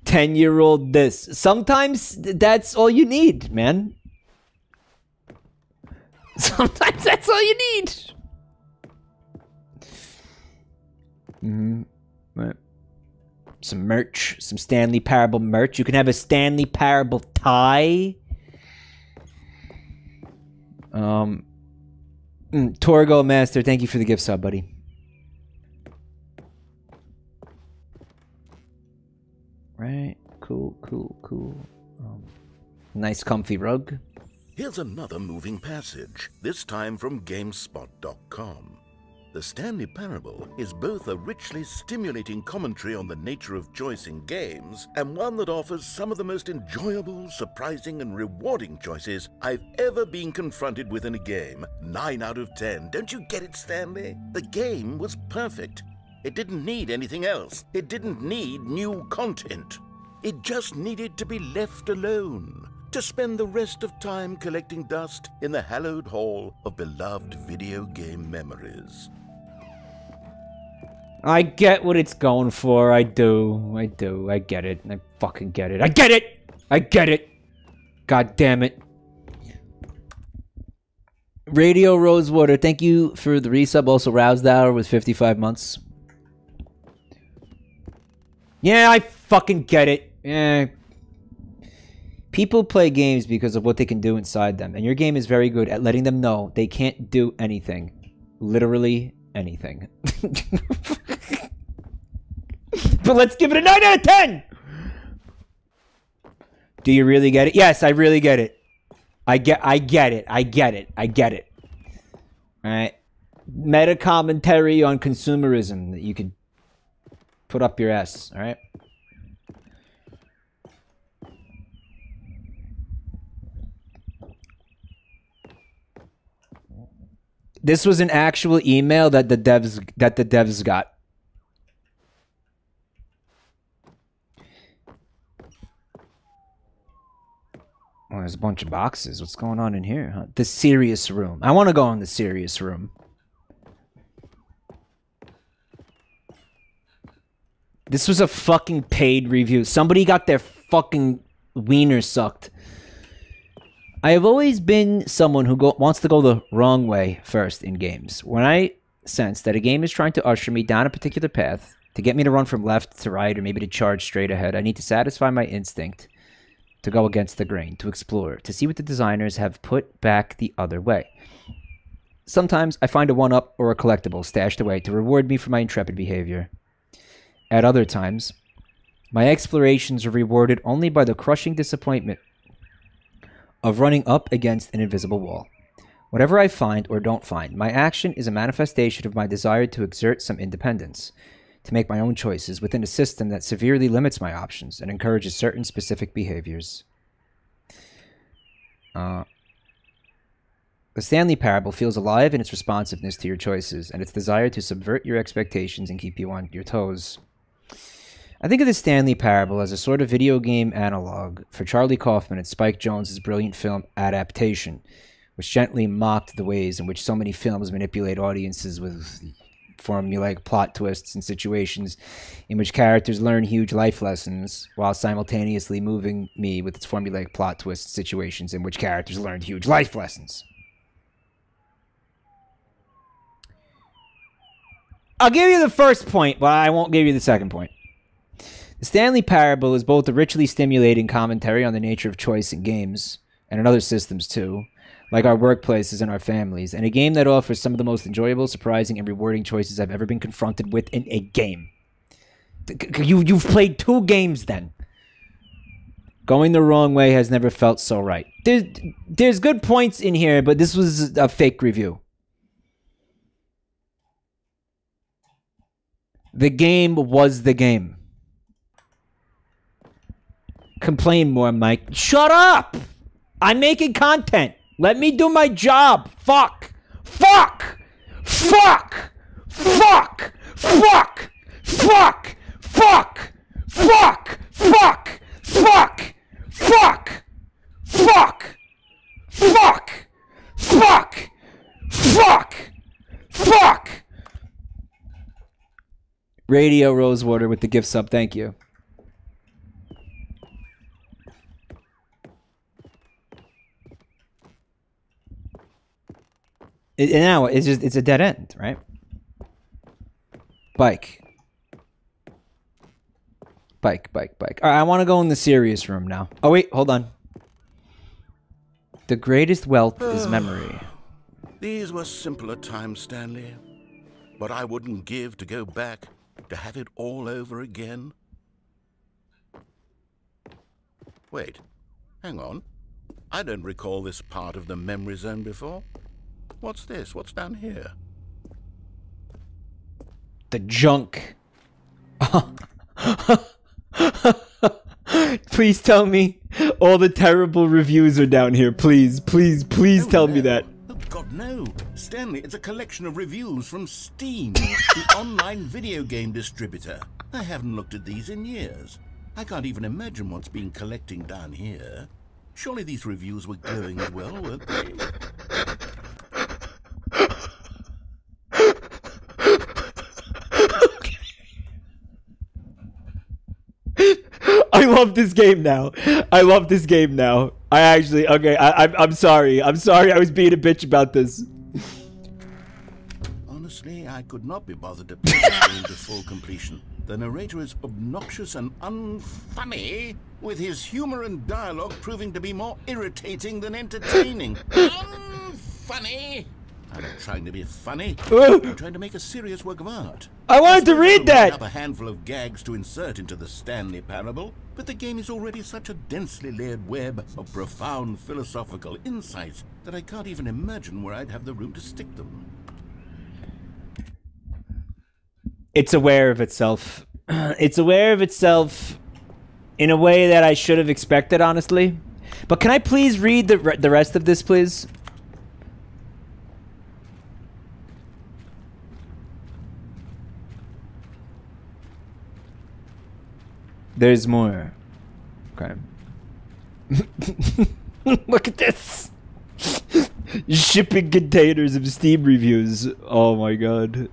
10-year-old this. Sometimes that's all you need, man. Sometimes that's all you need. Mm-hmm. Right. Some merch. Some Stanley Parable merch. You can have a Stanley Parable tie. Torgo Master, thank you for the gift sub, buddy. Right, cool. Nice comfy rug. Here's another moving passage, this time from GameSpot.com. The Stanley Parable is both a richly stimulating commentary on the nature of choice in games and one that offers some of the most enjoyable, surprising, and rewarding choices I've ever been confronted with in a game. 9 out of 10. Don't you get it, Stanley? The game was perfect. It didn't need anything else. It didn't need new content. It just needed to be left alone, to spend the rest of time collecting dust in the hallowed hall of beloved video game memories. I get what it's going for. I do. I get it. I fucking get it. I get it. God damn it. Radio Rosewater, thank you for the resub. Also, Roused Hour with 55 months. Yeah, I fucking get it. Yeah. People play games because of what they can do inside them, and your game is very good at letting them know they can't do anything. Literally anything. But let's give it a 9 out of 10! Do you really get it? Yes, I really get it. I get it. Alright. Meta commentary on consumerism that you could put up your ass, alright? This was an actual email that the devs got. Well, there's a bunch of boxes. What's going on in here, huh? The serious room. I want to go in the serious room. This was a fucking paid review. Somebody got their fucking wiener sucked. I have always been someone who wants to go the wrong way first in games. When I sense that a game is trying to usher me down a particular path, to get me to run from left to right or maybe to charge straight ahead, I need to satisfy my instinct to go against the grain, to explore, to see what the designers have put back the other way. Sometimes I find a one-up or a collectible stashed away to reward me for my intrepid behavior. At other times, my explorations are rewarded only by the crushing disappointment of running up against an invisible wall. Whatever I find or don't find, my action is a manifestation of my desire to exert some independence, to make my own choices within a system that severely limits my options and encourages certain specific behaviors. The Stanley Parable feels alive in its responsiveness to your choices and its desire to subvert your expectations and keep you on your toes. I think of the Stanley Parable as a sort of video game analog for Charlie Kaufman and Spike Jonze's brilliant film Adaptation, which gently mocked the ways in which so many films manipulate audiences with formulaic plot twists and situations in which characters learn huge life lessons, while simultaneously moving me with its formulaic plot twists and situations in which characters learn huge life lessons. I'll give you the first point, but I won't give you the second point. The Stanley Parable is both a richly stimulating commentary on the nature of choice in games, and in other systems too, like our workplaces and our families, and a game that offers some of the most enjoyable, surprising, and rewarding choices I've ever been confronted with in a game. You've played two games then. Going the wrong way has never felt so right. There's good points in here, but this was a fake review. The game was the game. Complain more, Mike. Shut up! I'm making content. Let me do my job. Fuck. Fuck. Fuck. Fuck. Fuck. Fuck. Fuck. Fuck. Fuck. Fuck. Fuck. Fuck. Fuck. Fuck. Fuck. Fuck. Radio Rosewater with the gift sub. Thank you. Now it's just—it's a dead end, right? Bike. All right, I want to go in the serious room now. Oh wait, hold on. The greatest wealth is memory. These were simpler times, Stanley, but I wouldn't give to go back to have it all over again. Wait, hang on. I don't recall this part of the memory zone before. What's this? What's down here? The junk. Please tell me all the terrible reviews are down here. Please, please, please tell me that. Oh, God, no. Stanley, it's a collection of reviews from Steam, the online video game distributor. I haven't looked at these in years. I can't even imagine what's been collecting down here. Surely these reviews were glowing as well, weren't they? I love this game now. I love this game now. I actually, okay, I'm sorry. I'm sorry I was being a bitch about this. Honestly, I could not be bothered to play the game to full completion. The narrator is obnoxious and unfunny, with his humor and dialogue proving to be more irritating than entertaining. Unfunny! I'm not trying to be funny. I'm trying to make a serious work of art. I wanted to read that! Up a handful of gags to insert into the Stanley Parable, but the game is already such a densely layered web of profound philosophical insights that I can't even imagine where I'd have the room to stick them. It's aware of itself. It's aware of itself in a way that I should have expected, honestly. But can I please read the rest of this, please? There's more. Okay. Look at this! Shipping containers of Steam reviews. Oh my god.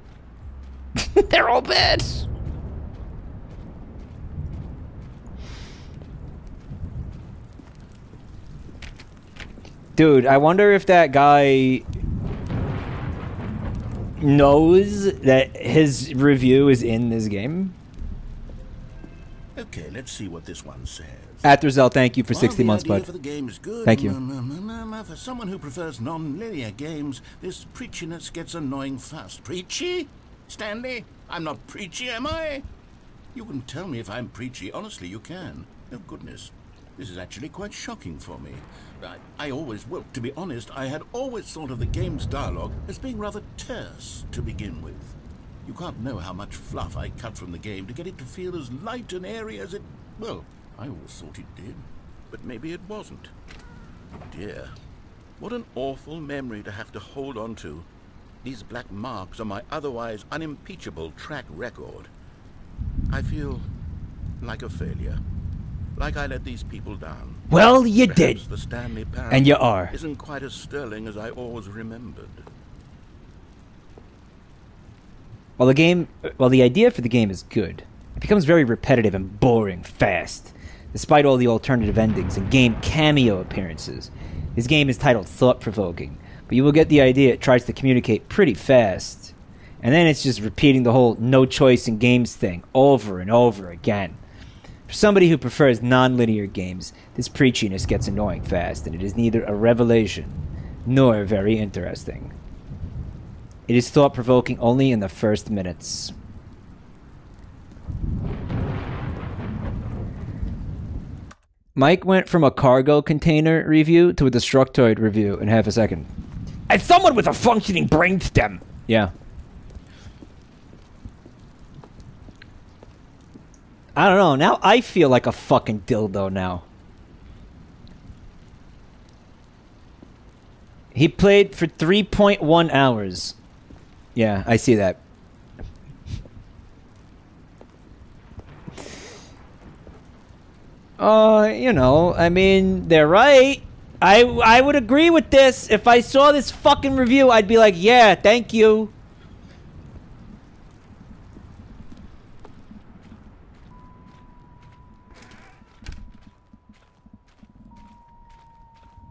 They're all bad! Dude, I wonder if that guy knows that his review is in this game. Okay, let's see what this one says. Athrazell, thank you for 60 months, bud. For the game is good, thank you. For someone who prefers non-linear games, this preachiness gets annoying fast. Preachy? Stanley, I'm not preachy, am I? You can tell me if I'm preachy. Honestly, you can. Oh, goodness. This is actually quite shocking for me. I always, well, to be honest, I had always thought of the game's dialogue as being rather terse to begin with. You can't know how much fluff I cut from the game to get it to feel as light and airy as it... Well, I always thought it did, but maybe it wasn't. Dear, what an awful memory to have to hold on to. These black marks on my otherwise unimpeachable track record. I feel like a failure. Like I let these people down. Well, you did. The Stanley Parable and you are. Isn't quite as sterling as I always remembered. While the game, while the idea for the game is good, it becomes very repetitive and boring fast, despite all the alternative endings and game cameo appearances. This game is titled thought-provoking, but you will get the idea it tries to communicate pretty fast. And then it's just repeating the whole no choice in games thing over and over again. For somebody who prefers non-linear games, this preachiness gets annoying fast, and it is neither a revelation nor very interesting. It is thought-provoking only in the first minutes. Mike went from a cargo container review to a Destructoid review in half a second. As someone with a functioning brainstem! Yeah. I don't know, now I feel like a fucking dildo now. He played for 3.1 hours. Yeah, I see that. You know, I mean, they're right. I would agree with this. If I saw this fucking review, I'd be like, yeah, thank you.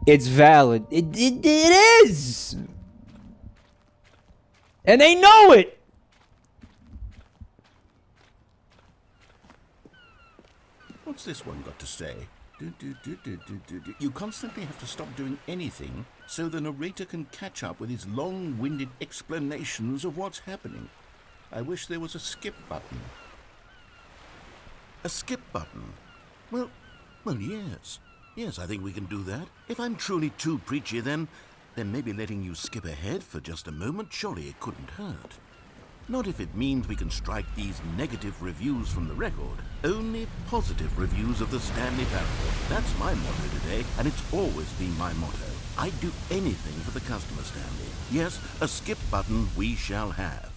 It's valid. It is! And they know it! What's this one got to say? You constantly have to stop doing anything so the narrator can catch up with his long-winded explanations of what's happening. I wish there was a skip button. A skip button? Well, yes. Yes, I think we can do that. If I'm truly too preachy, then maybe letting you skip ahead for just a moment, surely it couldn't hurt. Not if it means we can strike these negative reviews from the record. Only positive reviews of the Stanley Parable. That's my motto today, and it's always been my motto. I'd do anything for the customer, Stanley. Yes, a skip button we shall have.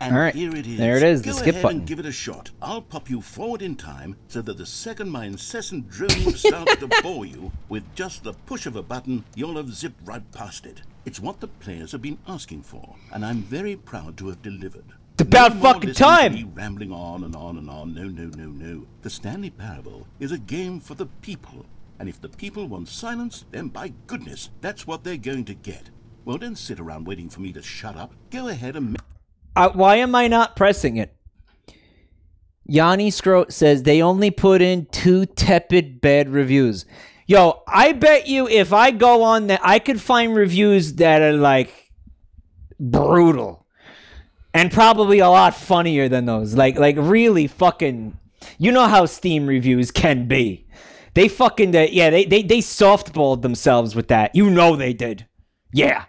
And all right, here it is. There it is, the skip button. Give it a shot. I'll pop you forward in time so that the second my incessant drone starts to bore you, with just the push of a button, you'll have zipped right past it. It's what the players have been asking for, and I'm very proud to have delivered. It's about fucking time! No more listening to me rambling on and on and on. No. The Stanley Parable is a game for the people, and if the people want silence, then by goodness, that's what they're going to get. Well, don't sit around waiting for me to shut up. Go ahead and... why am I not pressing it? Yanni Scroat says they only put in 2 tepid bad reviews. Yo, I bet you if I go on that, I could find reviews that are like brutal and probably a lot funnier than those. Like really fucking, you know how Steam reviews can be. They fucking, yeah, they softballed themselves with that. You know they did. Yeah.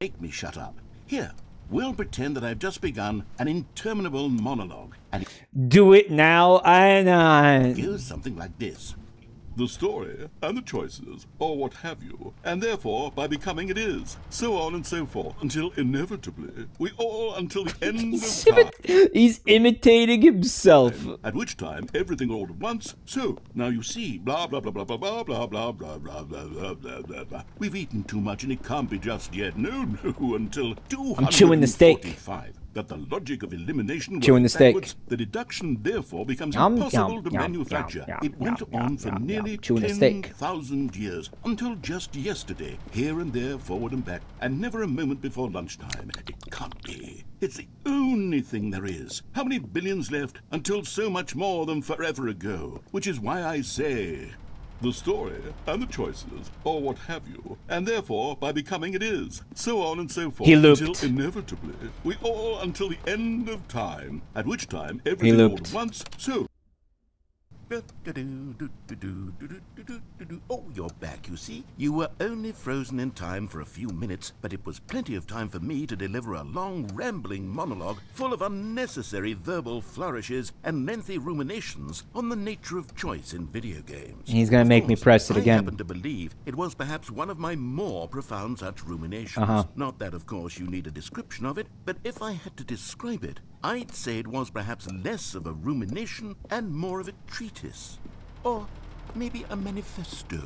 Make me shut up. Here, we'll pretend that I've just begun an interminable monologue and do it now and goes something like this. The story and the choices, or what have you, and therefore by becoming it is, so on and so forth, until inevitably we all until the end of time. He's imitating himself. At which time everything all at once. So now you see, blah blah blah blah blah blah blah blah blah blah blah blah blah blah. We've eaten too much and it can't be just yet. No, until 245. I'm chewing the steak. that the logic of elimination was backwards. The deduction therefore becomes impossible to manufacture. It went on for nearly 10,000 years, until just yesterday, here and there, forward and back, and never a moment before lunchtime. It can't be. It's the only thing there is. How many billions left until so much more than forever ago? Which is why I say... the story, and the choices, or what have you, and therefore, by becoming it is, so on and so forth, until inevitably, we all until the end of time, at which time, everything all at once, so... Oh, you're back, you see. You were only frozen in time for a few minutes, but it was plenty of time for me to deliver a long, rambling monologue full of unnecessary verbal flourishes and lengthy ruminations on the nature of choice in video games. He's gonna make me press it again. I happen to believe it was perhaps one of my more profound such ruminations. Not that, of course, you need a description of it, but if I had to describe it, I'd say it was perhaps less of a rumination and more of a treatise, or maybe a manifesto.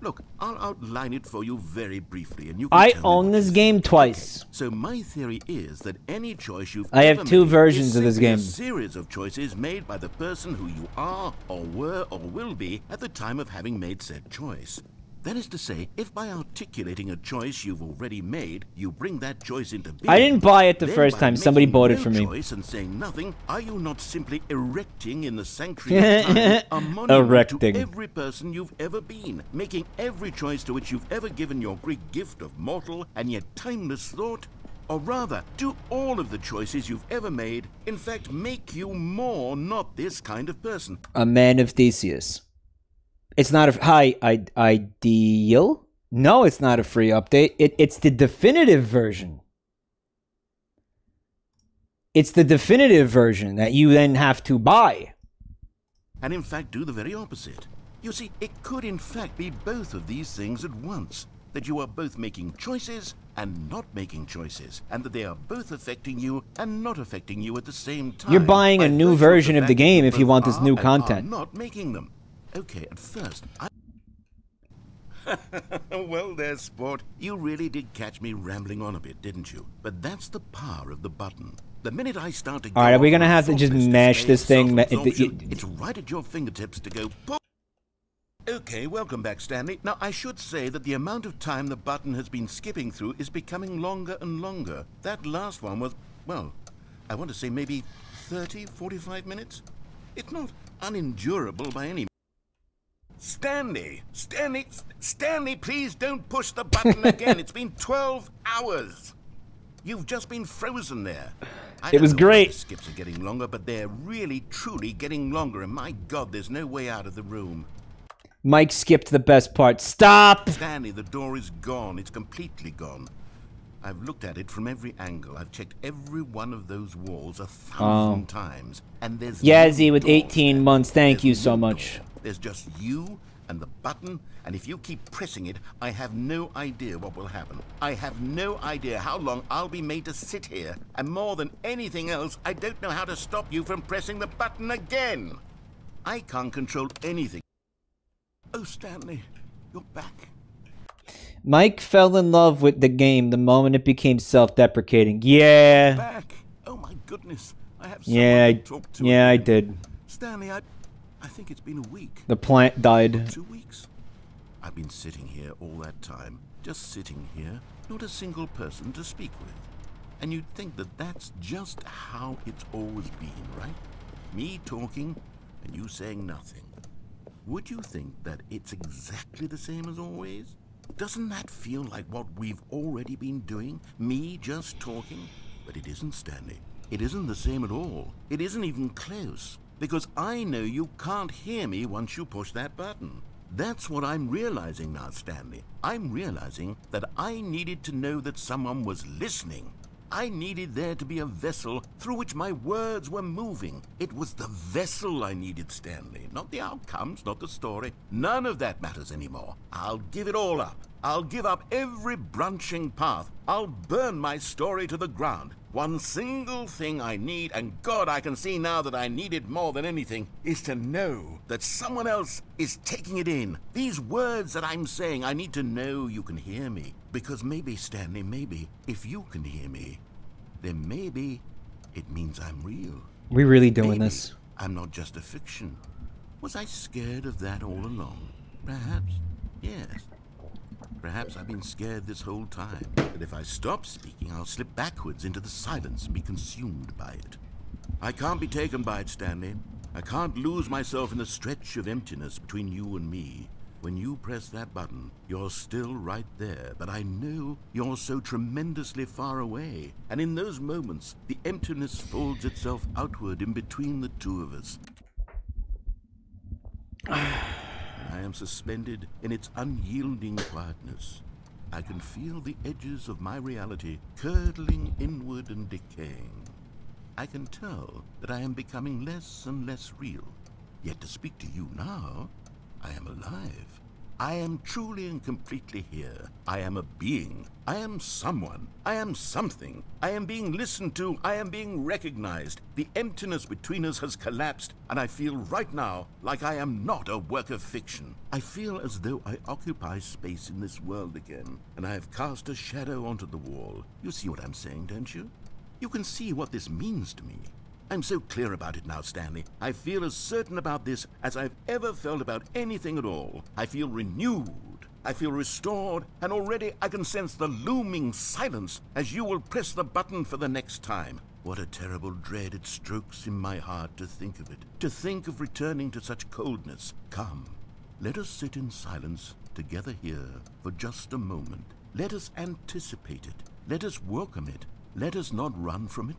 Look, I'll outline it for you very briefly, and you can I own this game twice. So my theory is that any choice you've I have two versions of this game. A series of choices made by the person who you are, or were, or will be at the time of having made said choice. That is to say, if by articulating a choice you've already made, you bring that choice into being... I didn't buy it the first time. Somebody bought it for me. Choice and saying nothing, are you not simply erecting in the sanctuary of time a monument to every person you've ever been, making every choice to which you've ever given your great gift of mortal and yet timeless thought? Or rather, do all of the choices you've ever made, in fact, make you more not this kind of person? A man of Theseus. It's not a ideal? No, it's not a free update. It's the definitive version. It's the definitive version that you then have to buy. And in fact, do the very opposite. You see, it could in fact be both of these things at once. That you are both making choices and not making choices, and that they are both affecting you and not affecting you at the same time. You're buying a new version of the game if you want this new content. Not making them. Okay, at first, I... Well there, sport. You really did catch me rambling on a bit, didn't you? But that's the power of the button. The minute I start to... Alright, are we gonna have to just mash this thing? It's right at your fingertips to go... Okay, welcome back, Stanley. Now, I should say that the amount of time the button has been skipping through is becoming longer and longer. That last one was, well, I want to say maybe 30, 45 minutes? It's not unendurable by any... Stanley, please don't push the button again. It's been 12 hours. You've just been frozen there. It was great. The skips are getting longer, but they're really, truly getting longer. And my God, there's no way out of the room. Mike skipped the best part. Stop! Stanley, the door is gone. It's completely gone. I've looked at it from every angle. I've checked every one of those walls 1,000 times. And there's Yazzie with 18 months. Thank you so much. There's just you and the button, and if you keep pressing it, I have no idea what will happen. I have no idea how long I'll be made to sit here, and more than anything else, I don't know how to stop you from pressing the button again. I can't control anything. Oh, Stanley, you're back. Mike fell in love with the game the moment it became self-deprecating. Yeah. Back. Oh my goodness. I have someone to talk to. Yeah, I did. Stanley, I think it's been a week. The plant died. 2 weeks. I've been sitting here all that time, just sitting here, not a single person to speak with. And you'd think that that's just how it's always been, right? Me talking and you saying nothing. Would you think that it's exactly the same as always? Doesn't that feel like what we've already been doing? Me just talking? But it isn't, Stanley. It isn't the same at all. It isn't even close. Because I know you can't hear me once you push that button. That's what I'm realizing now, Stanley. I'm realizing that I needed to know that someone was listening. I needed there to be a vessel through which my words were moving. It was the vessel I needed, Stanley. Not the outcomes, not the story. None of that matters anymore. I'll give it all up. I'll give up every branching path. I'll burn my story to the ground. One single thing I need, and God, I can see now that I need it more than anything, is to know that someone else is taking it in. These words that I'm saying, I need to know you can hear me. Because maybe, Stanley, maybe, if you can hear me, Then maybe it means I'm real. We really doing maybe this. I'm not just a fiction. Was I scared of that all along? Perhaps, yes. Perhaps I've been scared this whole time. But if I stop speaking, I'll slip backwards into the silence and be consumed by it. I can't be taken by it, Stanley. I can't lose myself in the stretch of emptiness between you and me. When you press that button, you're still right there, but I know you're so tremendously far away. And in those moments, the emptiness folds itself outward in between the two of us. I am suspended in its unyielding quietness. I can feel the edges of my reality curdling inward and decaying. I can tell that I am becoming less and less real. Yet to speak to you now, I am alive. I am truly and completely here. I am a being. I am someone. I am something. I am being listened to. I am being recognized. The emptiness between us has collapsed, and I feel right now like I am not a work of fiction. I feel as though I occupy space in this world again, and I have cast a shadow onto the wall. You see what I'm saying, don't you? You can see what this means to me. I'm so clear about it now, Stanley. I feel as certain about this as I've ever felt about anything at all. I feel renewed. I feel restored. And already I can sense the looming silence as you will press the button for the next time. What a terrible dread it strokes in my heart to think of it. To think of returning to such coldness. Come, let us sit in silence together here for just a moment. Let us anticipate it. Let us welcome it. Let us not run from it.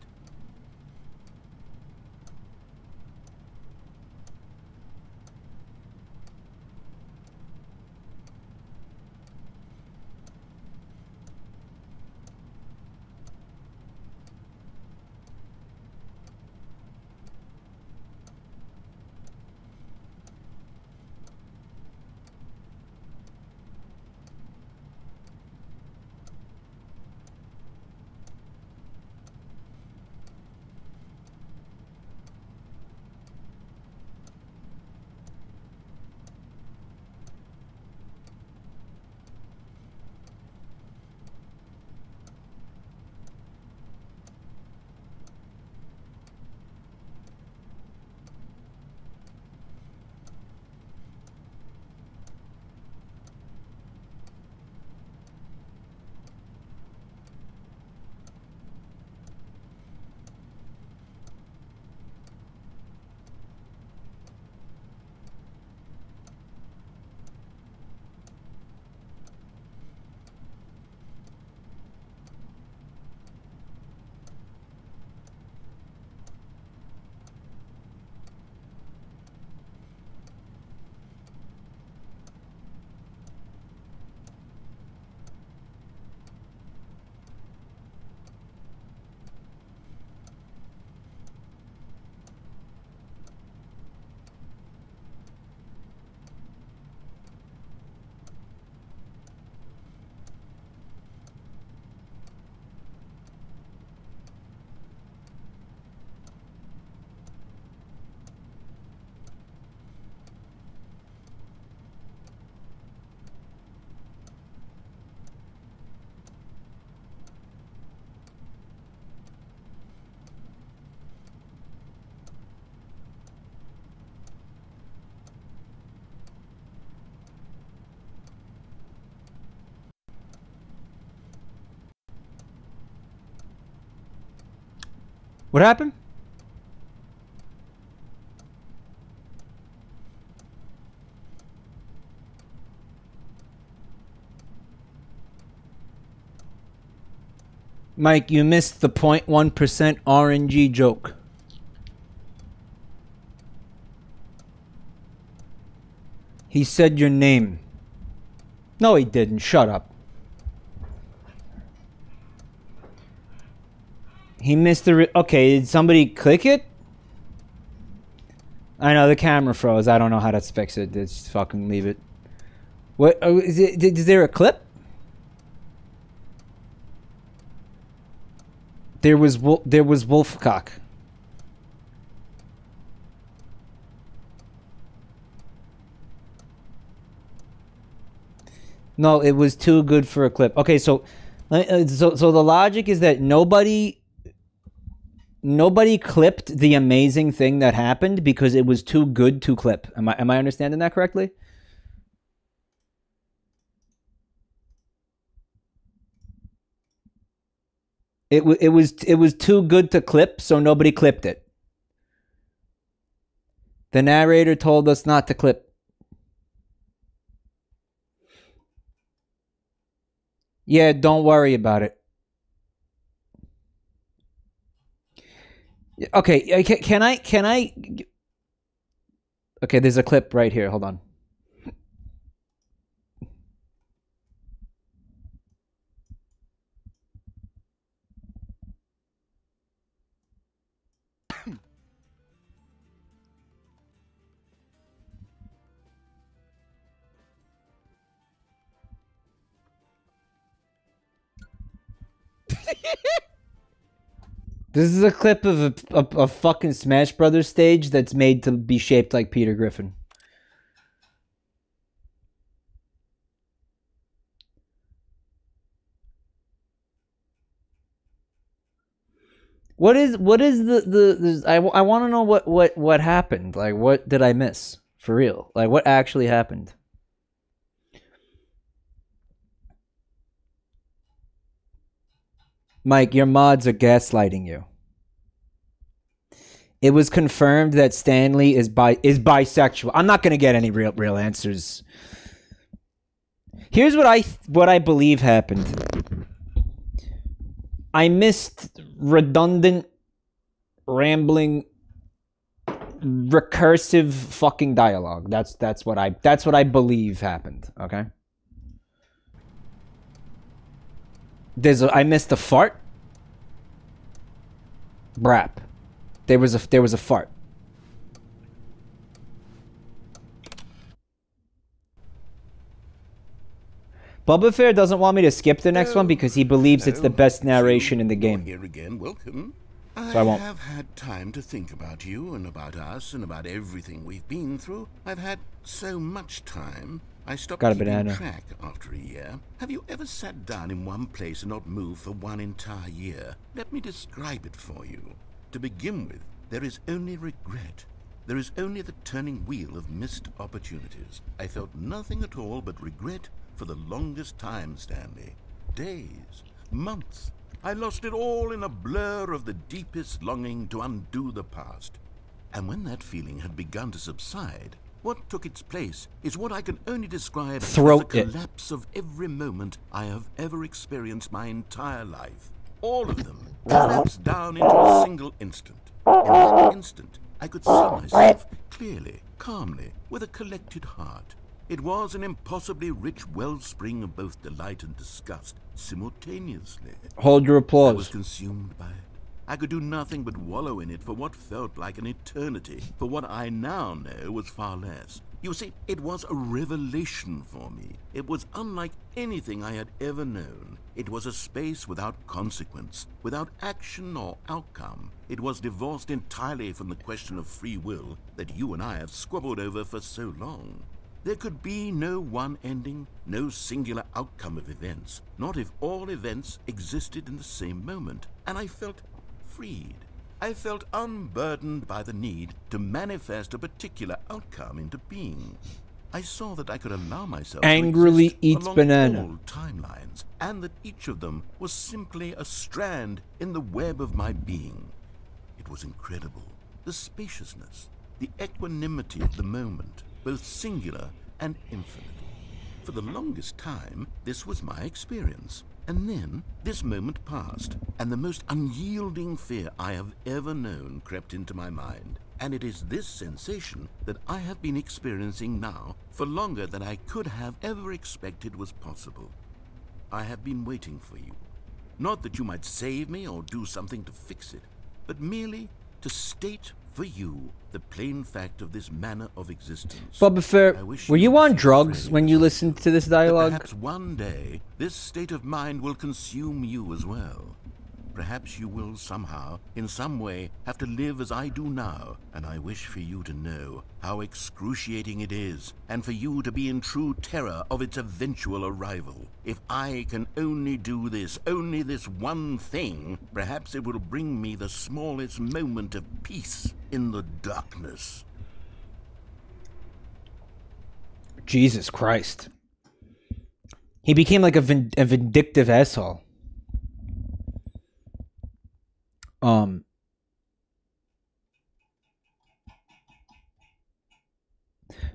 What happened? Mike, you missed the 0.1% RNG joke. He said your name. No, he didn't. Shut up. He missed the... Okay, did somebody click it? I know, the camera froze. I don't know how to fix it. Just fucking leave it. What? Is there a clip? There was Wolfcock. No, it was too good for a clip. Okay, so the logic is that nobody... nobody clipped the amazing thing that happened because it was too good to clip. Am I understanding that correctly? It was too good to clip, so nobody clipped it. The narrator told us not to clip. Yeah, don't worry about it. Okay, can I? Okay, there's a clip right here. Hold on. This is a clip of a fucking Smash Brothers stage that's made to be shaped like Peter Griffin. What is I want to know what happened? Like, what did I miss? For real. Like, what actually happened? Mike, your mods are gaslighting you. It was confirmed that Stanley is bisexual. I'm not going to get any real answers. Here's what I believe happened. I missed redundant, rambling, recursive fucking dialogue. That's what I believe happened, okay? I missed a fart. Brap. There was a fart. Bubba Fair doesn't want me to skip the next one because he believes it's the best narration in the game. Here again, welcome. So I won't. I have had time to think about you and about us and about everything we've been through. I've had so much time. I stopped keeping track after a year. Have you ever sat down in one place and not moved for one entire year? Let me describe it for you. To begin with, there is only regret. There is only the turning wheel of missed opportunities. I felt nothing at all but regret for the longest time, Stanley. Days, months. I lost it all in a blur of the deepest longing to undo the past. And when that feeling had begun to subside, what took its place is what I can only describe as the collapse of every moment I have ever experienced my entire life. All of them collapsed down into a single instant. In that instant, I could see myself clearly, calmly, with a collected heart. It was an impossibly rich wellspring of both delight and disgust simultaneously. Hold your applause. I was consumed by it. I could do nothing but wallow in it for what felt like an eternity, for what I now know was far less. You see, it was a revelation for me. It was unlike anything I had ever known. It was a space without consequence, without action or outcome. It was divorced entirely from the question of free will that you and I have squabbled over for so long. There could be no one ending, no singular outcome of events, not if all events existed in the same moment, and I felt freed. I felt unburdened by the need to manifest a particular outcome into being. I saw that I could allow myself angrily eat banana along all timelines, and that each of them was simply a strand in the web of my being. It was incredible. The spaciousness, the equanimity of the moment, both singular and infinite. For the longest time, this was my experience. And then, this moment passed, and the most unyielding fear I have ever known crept into my mind. And it is this sensation that I have been experiencing now for longer than I could have ever expected was possible. I have been waiting for you. Not that you might save me or do something to fix it, but merely to state for you the plain fact of this manner of existence. Bubba Fair, were you on drugs when you listened to this dialogue? Perhaps one day, this state of mind will consume you as well. Perhaps you will somehow, in some way, have to live as I do now, and I wish for you to know how excruciating it is, and for you to be in true terror of its eventual arrival. If I can only do this, only this one thing, perhaps it will bring me the smallest moment of peace in the darkness. Jesus Christ. He became like a vindictive asshole.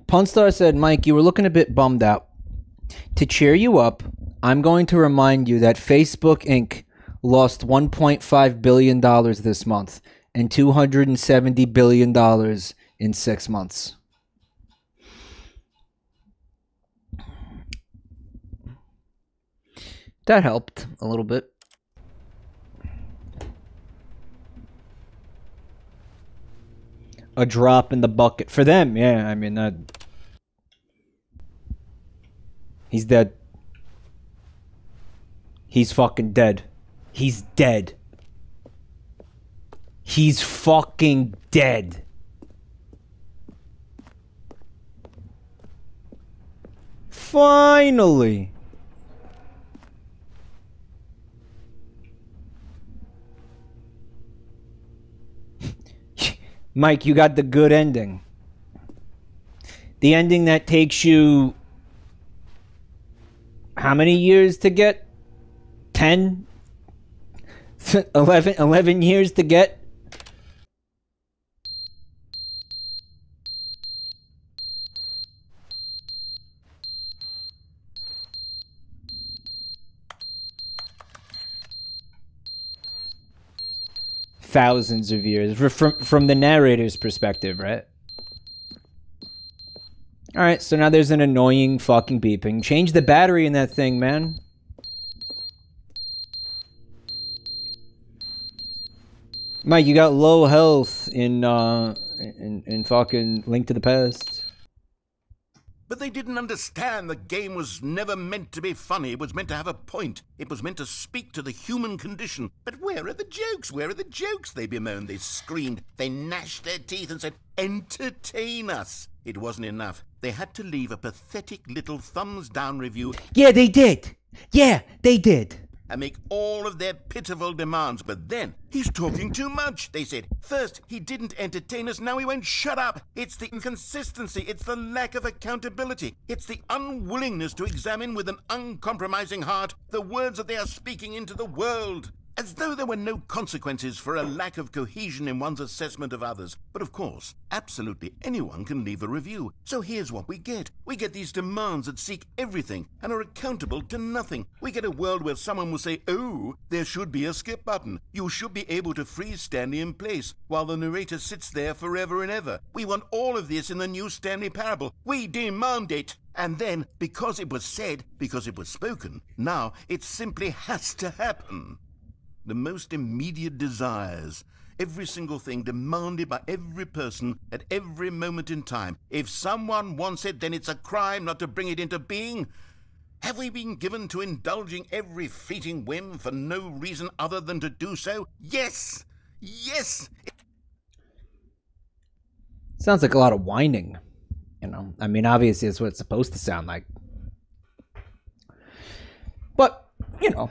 Punstar said, Mike, you were looking a bit bummed out. To cheer you up, I'm going to remind you that Facebook Inc. lost $1.5 billion this month and $270 billion in 6 months. That helped a little bit. A drop in the bucket for them. Yeah, I mean, he's dead. He's fucking dead. He's dead. He's fucking dead. Finally. Mike, you got the good ending. The ending that takes you... how many years to get? 10? 11 years to get? Thousands of years from the narrator's perspective, right? All right, so now there's an annoying fucking beeping. Change the battery in that thing, man. Mike, you got low health in fucking Link to the Past. But they didn't understand the game was never meant to be funny. It was meant to have a point. It was meant to speak to the human condition. But where are the jokes? Where are the jokes? They bemoaned, they screamed, they gnashed their teeth and said, entertain us. It wasn't enough. They had to leave a pathetic little thumbs down review. Yeah, they did. Yeah, they did. And make all of their pitiful demands. But then, he's talking too much, they said. First, he didn't entertain us, now he won't shut up. It's the inconsistency, it's the lack of accountability, it's the unwillingness to examine with an uncompromising heart the words that they are speaking into the world. As though there were no consequences for a lack of cohesion in one's assessment of others. But of course, absolutely anyone can leave a review. So here's what we get. We get these demands that seek everything and are accountable to nothing. We get a world where someone will say, oh, there should be a skip button. You should be able to freeze Stanley in place while the narrator sits there forever and ever. We want all of this in the new Stanley Parable. We demand it. And then, because it was said, because it was spoken, now it simply has to happen. The most immediate desires, every single thing demanded by every person at every moment in time. If someone wants it, then it's a crime not to bring it into being. Have we been given to indulging every fleeting whim for no reason other than to do so? Yes! Yes! Sounds like a lot of whining, you know. I mean, obviously it's what it's supposed to sound like. But, you know...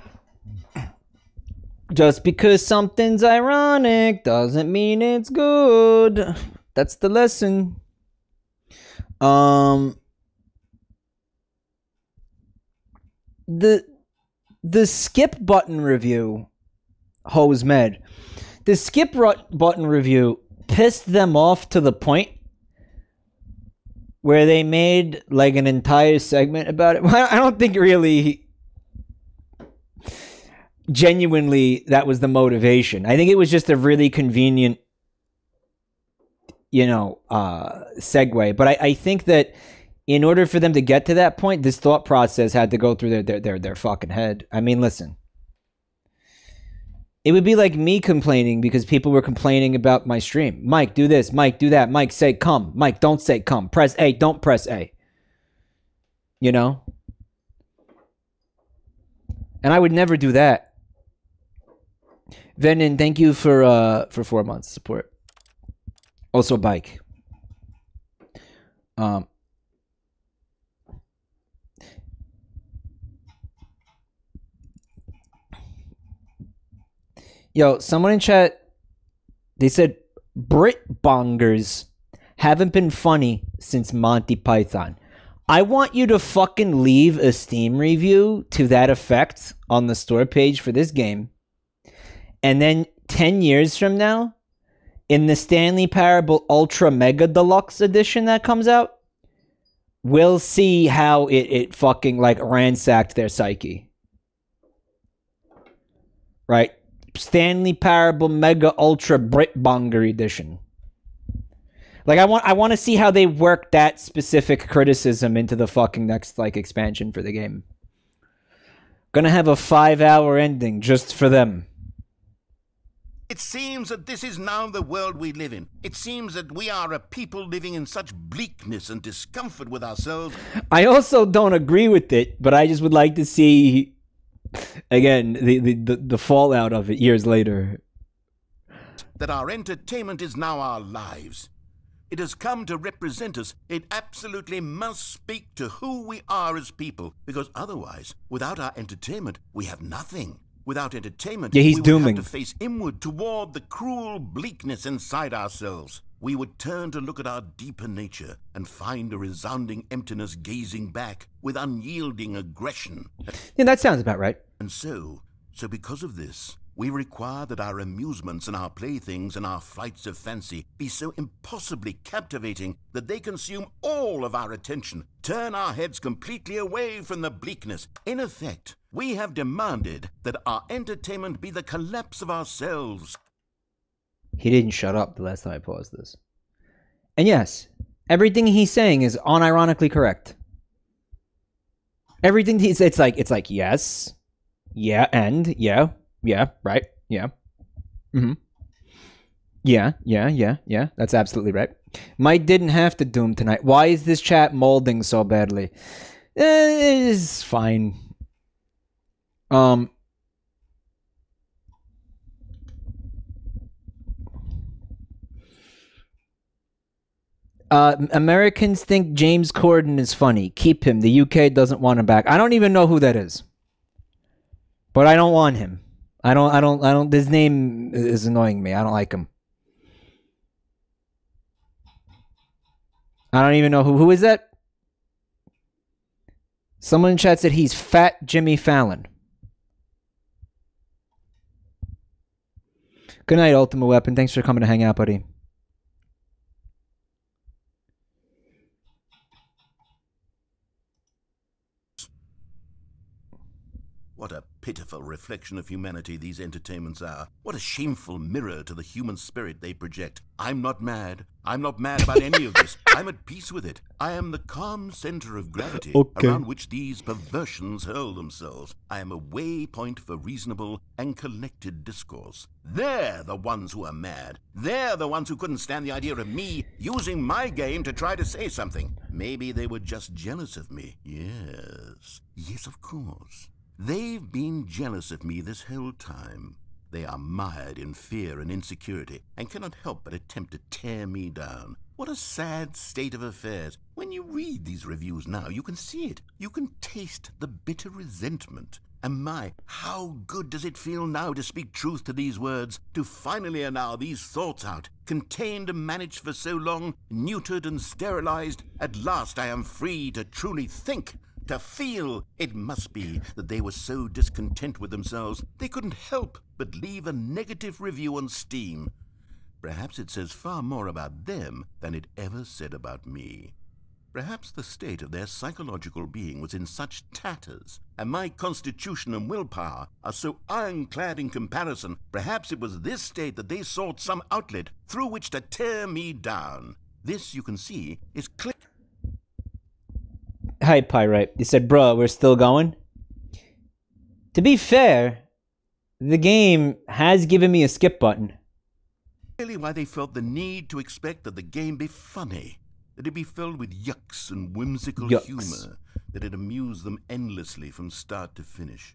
just because something's ironic doesn't mean it's good. That's the lesson. The skip button review, Ho's mad. The skip button review pissed them off to the point where they made like an entire segment about it. I don't think really... genuinely that was the motivation. I think it was just a really convenient, you know, segue. But I think that in order for them to get to that point, this thought process had to go through their fucking head. I mean, listen, it would be like me complaining because people were complaining about my stream. Mike, do this. Mike, do that. Mike, say come. Mike, don't say come. Press A, don't press A. You know? And I would never do that. Venon, thank you for 4 months support. Also bike. Yo, someone in chat, they said Brit bongers haven't been funny since Monty Python. I want you to fucking leave a Steam review to that effect on the store page for this game. And then 10 years from now, in the Stanley Parable Ultra Mega Deluxe Edition that comes out, we'll see how it fucking like ransacked their psyche. Right? Stanley Parable Mega Ultra Brit Bonger Edition. Like I want to see how they work that specific criticism into the fucking next like expansion for the game. Gonna have a 5-hour ending just for them. It seems that this is now the world we live in. It seems that we are a people living in such bleakness and discomfort with ourselves. I also don't agree with it, but I just would like to see, again, the fallout of it years later. That our entertainment is now our lives. It has come to represent us. It absolutely must speak to who we are as people, because otherwise, without our entertainment, we have nothing. Without entertainment, yeah, we would have to face inward toward the cruel bleakness inside ourselves. We would turn to look at our deeper nature and find a resounding emptiness gazing back with unyielding aggression. Yeah, that sounds about right. And so because of this, we require that our amusements and our playthings and our flights of fancy be so impossibly captivating that they consume all of our attention, turn our heads completely away from the bleakness. In effect, we have demanded that our entertainment be the collapse of ourselves. He didn't shut up the last time I paused this. And yes, everything he's saying is unironically correct. Everything he's, it's like, yes, yeah, and, yeah, right, yeah. Mm-hmm. Yeah, that's absolutely right. Mike didn't have to doom tonight. Why is this chat molding so badly? It's fine. Americans think James Corden is funny. Keep him. The UK doesn't want him back. I don't even know who that is. But I don't want him. I don't his name is annoying me. I don't like him. I don't even know who is that? Someone in chat said he's Fat Jimmy Fallon. Good night, Ultimate Weapon. Thanks for coming to hang out, buddy. What a pitiful reflection of humanity these entertainments are. What a shameful mirror to the human spirit they project. I'm not mad. I'm not mad about any of this. I'm at peace with it. I am the calm center of gravity around which these perversions hurl themselves. I am a waypoint for reasonable and collected discourse. They're the ones who are mad. They're the ones who couldn't stand the idea of me using my game to try to say something. Maybe they were just jealous of me. Yes. Yes, of course. They've been jealous of me this whole time. They are mired in fear and insecurity and cannot help but attempt to tear me down. What a sad state of affairs. When you read these reviews now, you can see it. You can taste the bitter resentment. And my, how good does it feel now to speak truth to these words, to finally allow these thoughts out, contained and managed for so long, neutered and sterilized. At last I am free to truly think. To feel. It must be that they were so discontent with themselves they couldn't help but leave a negative review on Steam. Perhaps it says far more about them than it ever said about me. Perhaps the state of their psychological being was in such tatters, and my constitution and willpower are so ironclad in comparison. Perhaps it was this state that they sought some outlet through which to tear me down. This, you can see, is clear. Hi, Pyrite. He said, bruh, we're still going? To be fair, the game has given me a skip button. Really why they felt the need to expect that the game be funny, that it be filled with yucks and whimsical humor, that it amused them endlessly from start to finish.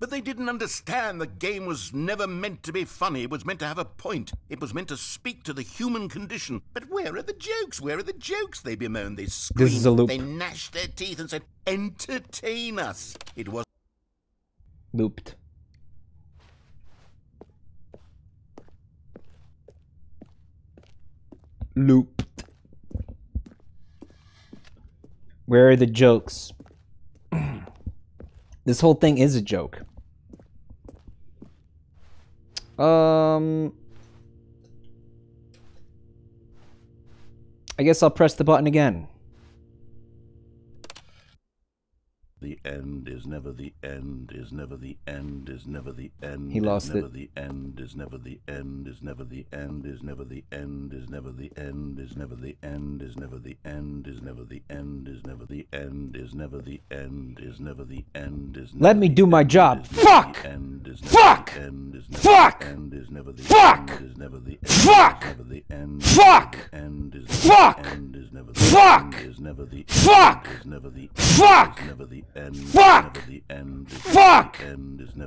But they didn't understand the game was never meant to be funny. It was meant to have a point. It was meant to speak to the human condition. But where are the jokes? Where are the jokes? They bemoaned. They screamed. This is a loop. They gnashed their teeth and said, entertain us. It was... looped. Looped. Where are the jokes? This whole thing is a joke. I guess I'll press the button again. The end is never the end, is never the end, is never the end. He lost it. The end is never the end, is never the end, is never the end, is never the end, is never the end, is never the end, is never the end, is never the end, is never the end, is never the end, is never. Let me do my job. Fuck! Fuck! Fuck! Fuck! Fuck! Fuck! Fuck! Fuck! Fuck! Fuck! End, fuck! The end, fuck! Fuck! Fuck!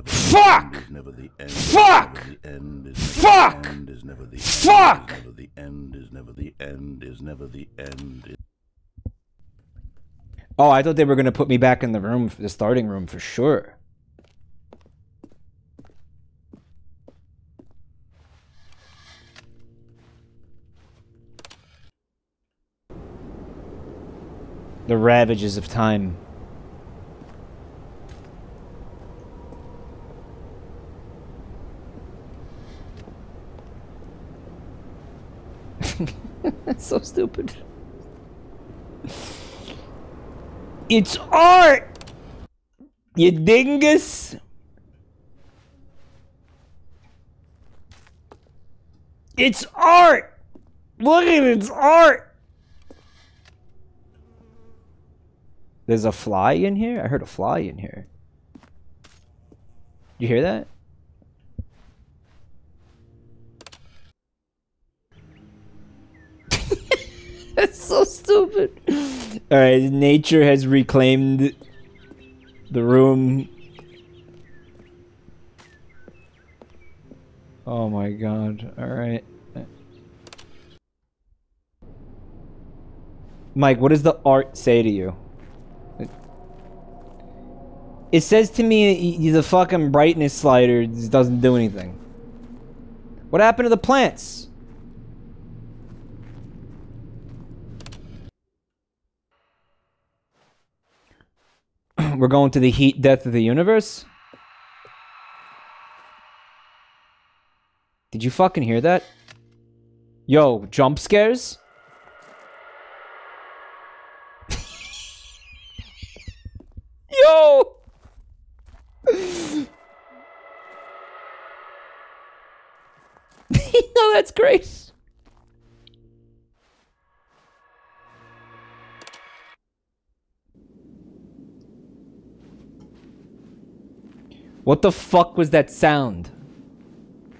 Fuck! Fuck! Oh, I thought they were gonna put me back in the room, the starting room for sure. The ravages of time. That's so stupid. It's art, you dingus. It's art. Look at it, it's art. There's a fly in here? I heard a fly in here. You hear that? That's so stupid. Alright, nature has reclaimed the room. Oh my god. Alright. Mike, what does the art say to you? It says to me the fucking brightness slider doesn't do anything. What happened to the plants? We're going to the heat death of the universe? Did you fucking hear that? Yo, jump scares? Yo! No, that's great. What the fuck was that sound?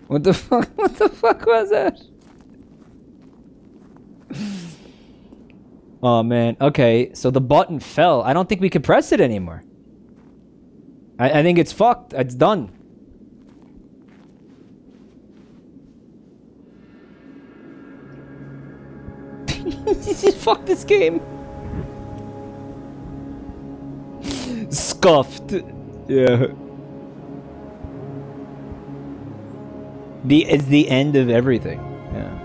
What the fuck? What the fuck was that? Oh man. Okay, so the button fell. I don't think we can press it anymore. I think it's fucked. It's done. Fuck this game. Scuffed. Yeah. It's the end of everything. Yeah.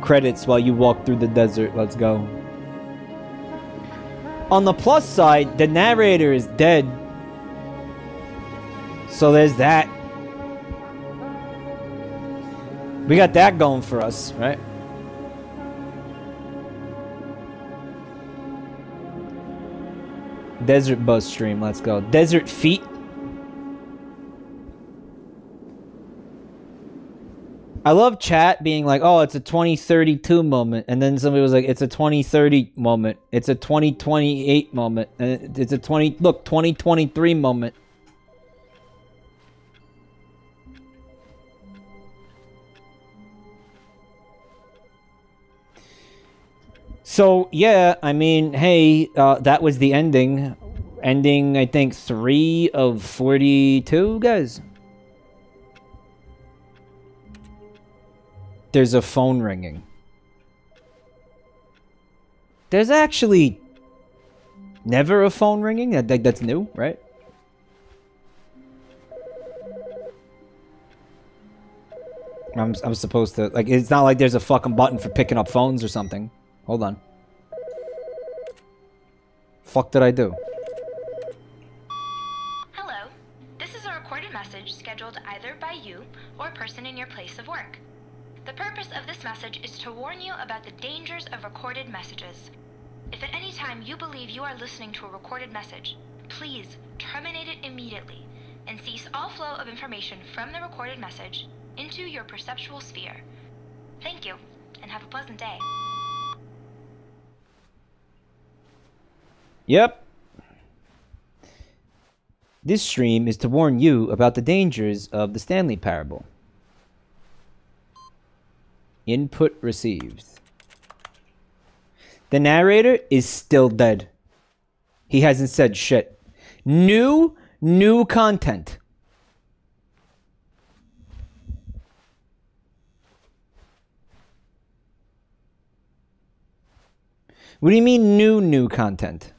Credits while you walk through the desert. Let's go. On the plus side, the narrator is dead. So there's that. We got that going for us, right? Desert bus stream. Let's go. Desert feet. I love chat being like, oh, it's a 2032 moment. And then somebody was like, it's a 2030 moment. It's a 2028 moment. And it's a 2023 moment. So, yeah, I mean, hey, that was the ending. Ending, I think, 3 of 42, guys. There's a phone ringing. There's actually never a phone ringing. That's new, right? I'm supposed to, like, it's not like there's a fucking button for picking up phones or something. Hold on. Fuck did I do? Hello. This is a recorded message scheduled either by you or a person in your place of work. The purpose of this message is to warn you about the dangers of recorded messages. If at any time you believe you are listening to a recorded message, please terminate it immediately and cease all flow of information from the recorded message into your perceptual sphere. Thank you, and have a pleasant day. Yep. This stream is to warn you about the dangers of the Stanley Parable. Input received. The narrator is still dead. He hasn't said shit. New content. What do you mean new content?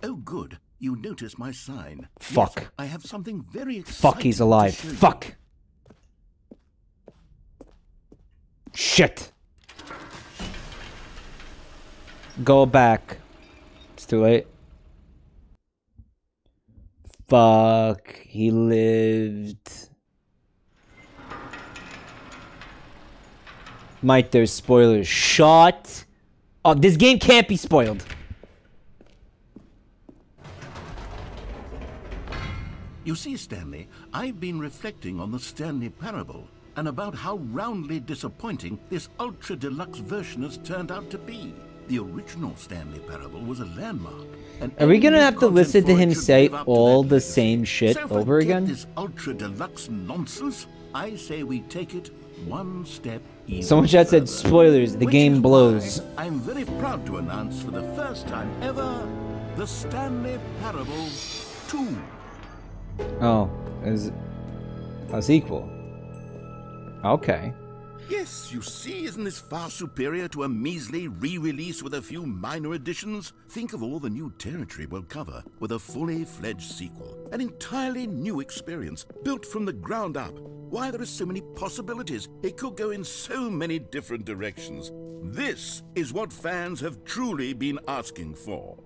Oh, good. You notice my sign. Fuck. Yes, I have something very exciting. Fuck, he's alive. Fuck. Shit. Go back. It's too late. Fuck. He lived. Might there's spoilers. Shut up. This game can't be spoiled. You see, Stanley, I've been reflecting on the Stanley Parable and about how roundly disappointing this ultra deluxe version has turned out to be. The original Stanley Parable was a landmark. Are we gonna have to listen to him say all the same shit over again? This ultra deluxe nonsense. I say we take it one step. Someone chat said spoilers. The game blows. I'm very proud to announce for the first time ever, the Stanley Parable 2. Oh, is a sequel? Okay. Yes, you see, isn't this far superior to a measly re-release with a few minor additions? Think of all the new territory we'll cover with a fully fledged sequel. An entirely new experience, built from the ground up. Why, there are so many possibilities. It could go in so many different directions. This is what fans have truly been asking for.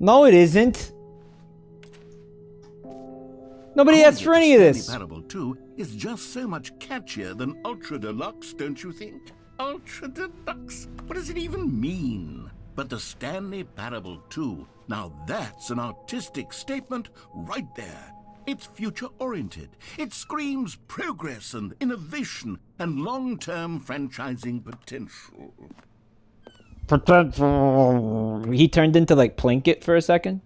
No, it isn't. Nobody asked for any of this. Stanley Parable 2 is just so much catchier than Ultra Deluxe, don't you think? Ultra Deluxe? What does it even mean? But the Stanley Parable 2, now that's an artistic statement right there. It's future-oriented. It screams progress and innovation and long-term franchising potential. Potential. He turned into, like, Plinkett for a second.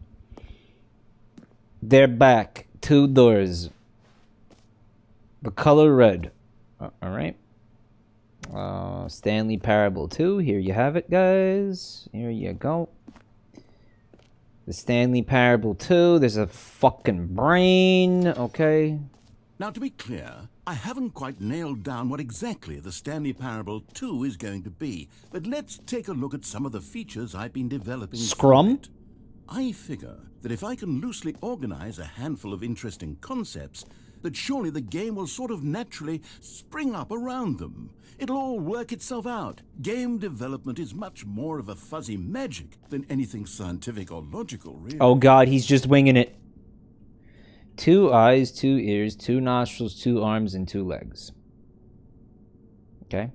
They're back. 2 doors. The color red. Alright. Stanley Parable 2. Here you have it, guys. Here you go. The Stanley Parable 2. There's a fucking brain. Okay. Now, to be clear, I haven't quite nailed down what exactly the Stanley Parable 2 is going to be. But let's take a look at some of the features I've been developing. Scrum? I figure that if I can loosely organize a handful of interesting concepts, that surely the game will sort of naturally spring up around them. It'll all work itself out. Game development is much more of a fuzzy magic than anything scientific or logical, really. Oh god, he's just winging it. 2 eyes, 2 ears, 2 nostrils, 2 arms, and 2 legs. Okay.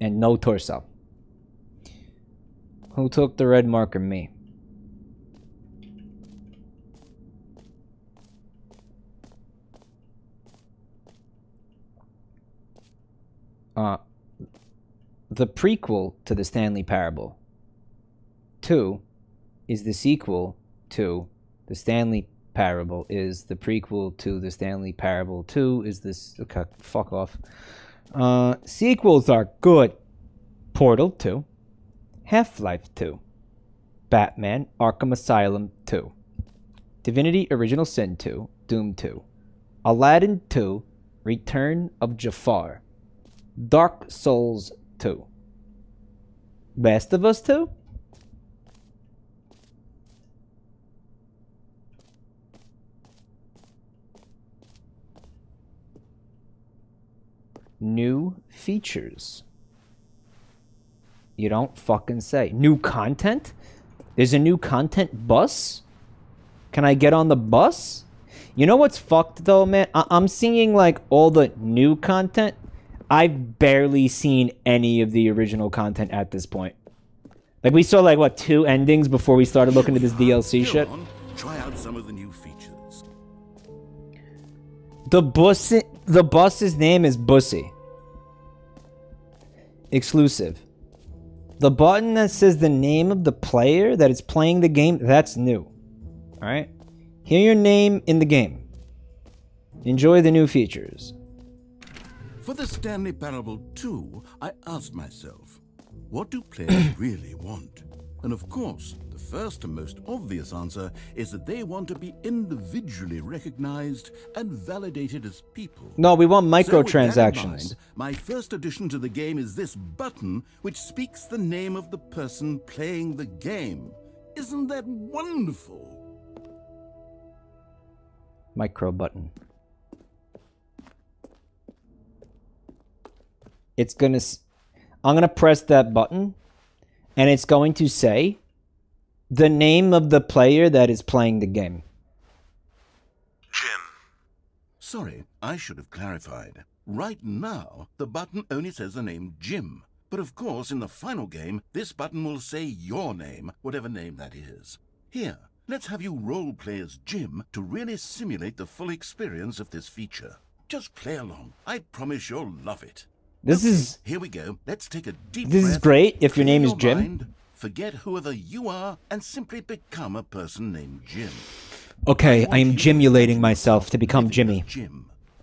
And no torso. Who took the red marker? Me. The prequel to the Stanley Parable 2 is the sequel to the Stanley Parable is the prequel to the Stanley Parable 2 is this. Okay, fuck off. Sequels are good. Portal 2, Half-Life 2, Batman Arkham Asylum 2, Divinity Original Sin 2, Doom 2, Aladdin 2, Return of Jafar, Dark Souls 2, Last of Us 2? New features. You don't fucking say. New content? There's a new content bus? Can I get on the bus? You know what's fucked though, man? I'm seeing like all the new content. I've barely seen any of the original content at this point. Like we saw like what, 2 endings before we started looking at this DLC shit. Try out some of the new features. The bus's name is Bussy. Exclusive. The button that says the name of the player that is playing the game, that's new. Alright? Hear your name in the game. Enjoy the new features. For The Stanley Parable 2, I asked myself, what do players really want? And of course, the first and most obvious answer is that they want to be individually recognized and validated as people. No, we want microtransactions. So with that in mind, my first addition to the game is this button, which speaks the name of the person playing the game. Isn't that wonderful? Micro button. It's gonna, I'm gonna press that button and it's going to say the name of the player that is playing the game. Jim. Sorry, I should have clarified. Right now, the button only says the name Jim. But of course, in the final game, this button will say your name, whatever name that is. Here, let's have you roleplay as Jim to really simulate the full experience of this feature. Just play along. I promise you'll love it. This is here we go. Let's take a deep breath. This is great if your name is Jim. Forget whoever you are and simply become a person named Jim. Okay, I am Jimulating myself to become Jimmy.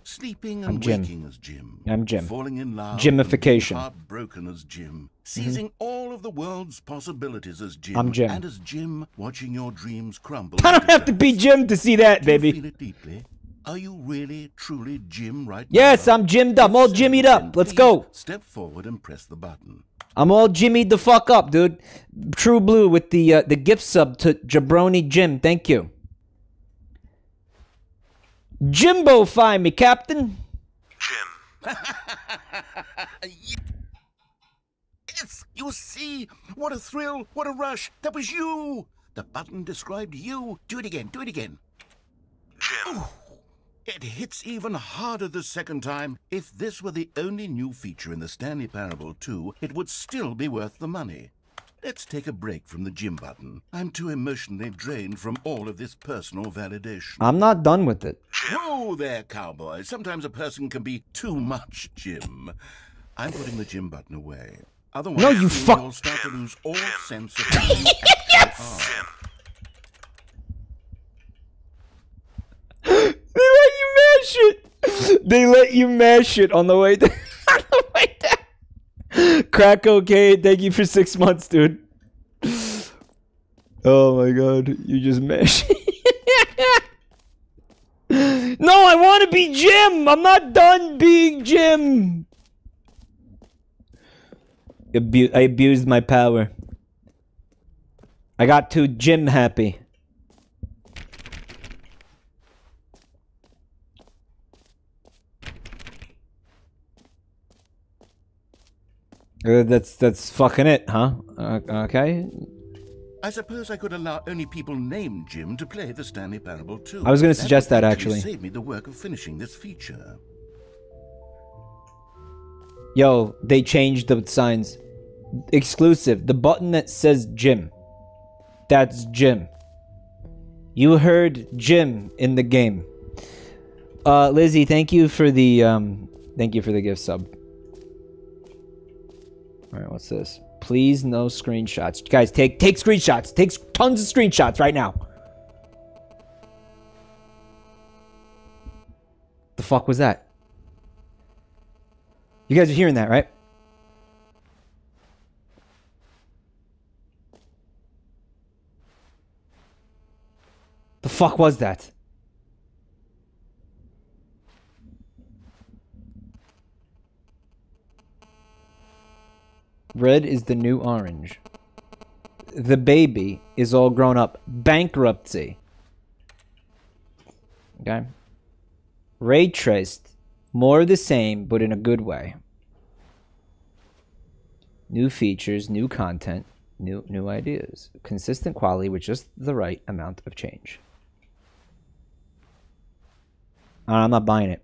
Sleeping and waking as Jim. I'm Jim. Falling in love. Jimification. Heartbroken as Jim. Seizing all of the world's possibilities as Jim. I'm Jim. And as Jim, watching your dreams crumble. I don't have to be Jim to see that, baby. Feel it deeply. Are you really, truly Jim right now? Yes, I'm Jimmed up. I'm all Jimmied up. Let's go. Step forward and press the button. I'm all Jimmied the fuck up, dude. True Blue with the gift sub to Jabroni Jim. Thank you. Jimbo, find me, Captain. Jim. Yes, you see. What a thrill. What a rush. That was you. The button described you. Do it again. Do it again. Jim. Ooh. It hits even harder the second time. If this were the only new feature in The Stanley Parable 2, it would still be worth the money. Let's take a break from the Jim button. I'm too emotionally drained from all of this personal validation. I'm not done with it. Oh there, cowboy. Sometimes a person can be too much, Jim. I'm putting the Jim button away. Otherwise, no, you will start to lose all sense of who yes! you are. They let you mash it. They let you mash it on the way down. Crack okay. Thank you for 6 months, dude. Oh my god, you just mash. No, I want to be Jim. I'm not done being Jim. I abused my power. I got too Jim happy. That's fucking it, huh? Okay. I suppose I could allow only people named Jim to play The Stanley Parable 2. I was going to suggest that actually. Save me the work of finishing this feature. Yo, they changed the signs. Exclusive. The button that says Jim. That's Jim. You heard Jim in the game. Lizzie, thank you for the gift sub. All right, what's this? Please, no screenshots. Guys, take screenshots. Take tons of screenshots right now. The fuck was that? You guys are hearing that, right? The fuck was that? Red is the new orange. The baby is all grown up. Bankruptcy. Okay. Ray traced. More of the same, but in a good way. New features, new content, new ideas. Consistent quality with just the right amount of change. I'm not buying it.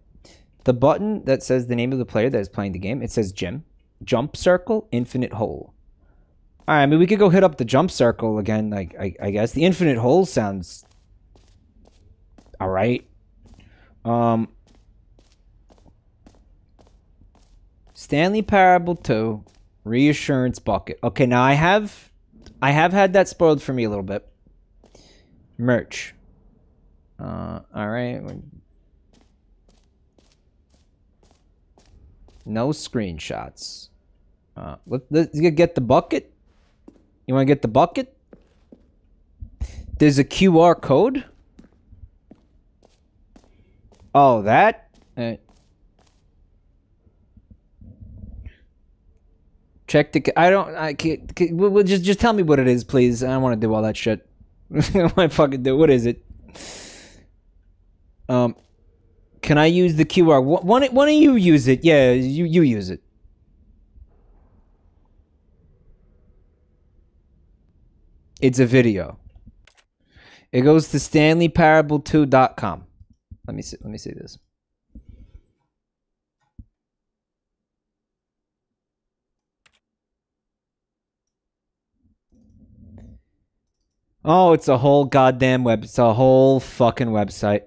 The button that says the name of the player that is playing the game, it says Jim. Jump circle, infinite hole. All right, I mean, we could go hit up the jump circle again, like, I guess. The infinite hole sounds... all right. Stanley Parable 2, reassurance bucket. Okay, now I have had that spoiled for me a little bit. Merch. All right. No screenshots. Let's get the bucket. You want to get the bucket? There's a QR code. Oh, that. Check the. Well, just tell me what it is, please. I don't want to do all that shit. I fucking do. What is it? Can I use the QR? Why don't you use it? Yeah, you use it. It's a video. It goes to StanleyParable2.com. Let me see this. Oh, it's a whole goddamn web. It's a whole fucking website.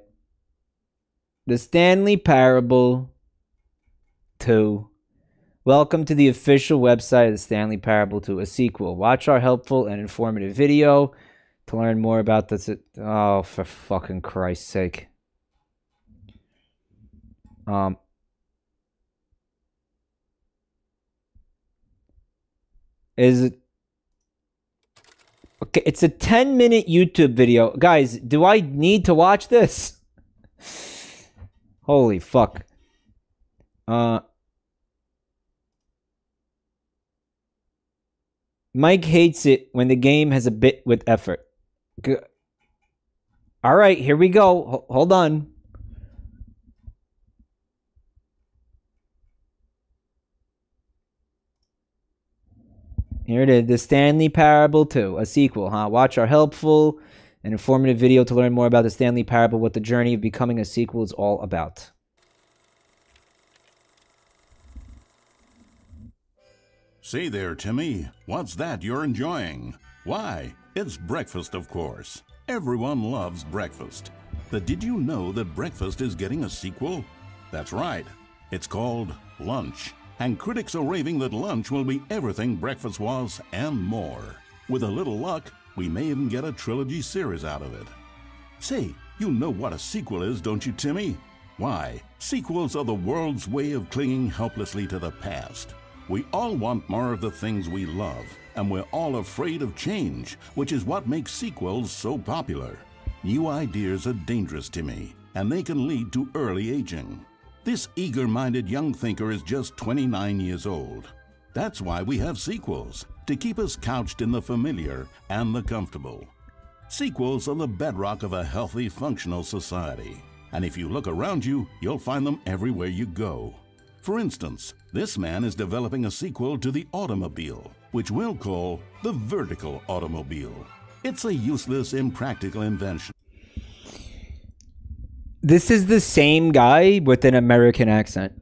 The Stanley Parable 2. Welcome to the official website of the Stanley Parable 2, a sequel. Watch our helpful and informative video to learn more about this. Oh, for fucking Christ's sake. Is it... okay, it's a 10-minute YouTube video. Guys, do I need to watch this? Holy fuck. Mike hates it when the game has a bit with effort. All right, here we go. Hold on. Here it is. The Stanley Parable 2, a sequel, huh? Watch our helpful and informative video to learn more about the Stanley Parable, what the journey of becoming a sequel is all about. See there, Timmy. What's that you're enjoying? Why, it's breakfast, of course. Everyone loves breakfast. But did you know that breakfast is getting a sequel? That's right. It's called Lunch. And critics are raving that lunch will be everything breakfast was and more. With a little luck, we may even get a trilogy series out of it. Say, you know what a sequel is, don't you, Timmy? Why, sequels are the world's way of clinging helplessly to the past. We all want more of the things we love, and we're all afraid of change, which is what makes sequels so popular. New ideas are dangerous, Timmy, and they can lead to early aging. This eager-minded young thinker is just 29 years old. That's why we have sequels, to keep us couched in the familiar and the comfortable. Sequels are the bedrock of a healthy, functional society. And if you look around you, you'll find them everywhere you go. For instance, this man is developing a sequel to the automobile, which we'll call the vertical automobile. It's a useless, impractical invention. This is the same guy with an American accent.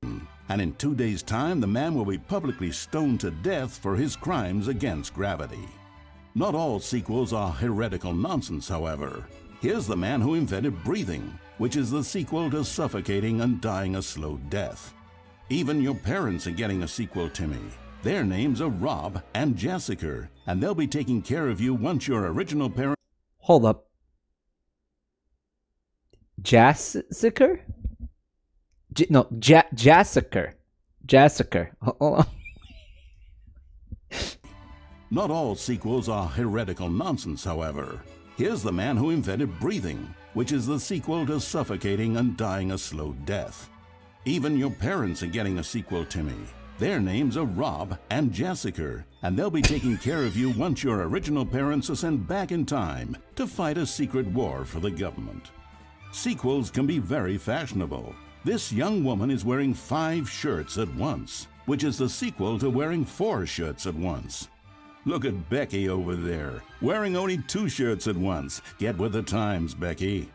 And in 2 days' time, the man will be publicly stoned to death for his crimes against gravity. Not all sequels are heretical nonsense, however. Here's the man who invented breathing, which is the sequel to suffocating and dying a slow death. Even your parents are getting a sequel, Timmy. Their names are Rob and Jessica, and they'll be taking care of you once your original parent... Hold up. Jessica? Jessica. Hold on. Not all sequels are heretical nonsense, however. Here's the man who invented breathing, which is the sequel to suffocating and dying a slow death. Even your parents are getting a sequel, Timmy. Their names are Rob and Jessica, and they'll be taking care of you once your original parents are sent back in time to fight a secret war for the government. Sequels can be very fashionable. This young woman is wearing 5 shirts at once, which is the sequel to wearing 4 shirts at once. Look at Becky over there, wearing only 2 shirts at once. Get with the times, Becky.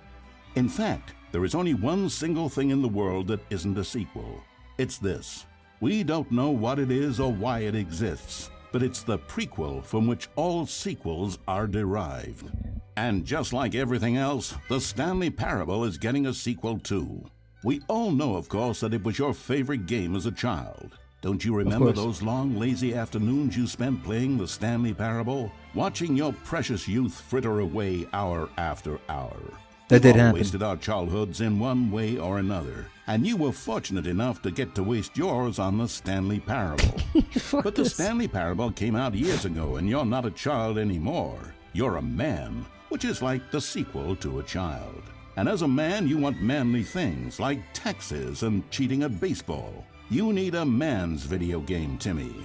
In fact, there is only one single thing in the world that isn't a sequel. It's this. We don't know what it is or why it exists, but it's the prequel from which all sequels are derived. And just like everything else, The Stanley Parable is getting a sequel too. We all know, of course, that it was your favorite game as a child. Don't you remember those long, lazy afternoons you spent playing The Stanley Parable? Watching your precious youth fritter away hour after hour. That did happen. We all wasted our childhoods in one way or another. And you were fortunate enough to get to waste yours on The Stanley Parable. But The Stanley Parable came out years ago, and you're not a child anymore. You're a man, which is like the sequel to a child. And as a man, you want manly things like taxes and cheating at baseball. You need a man's video game, Timmy.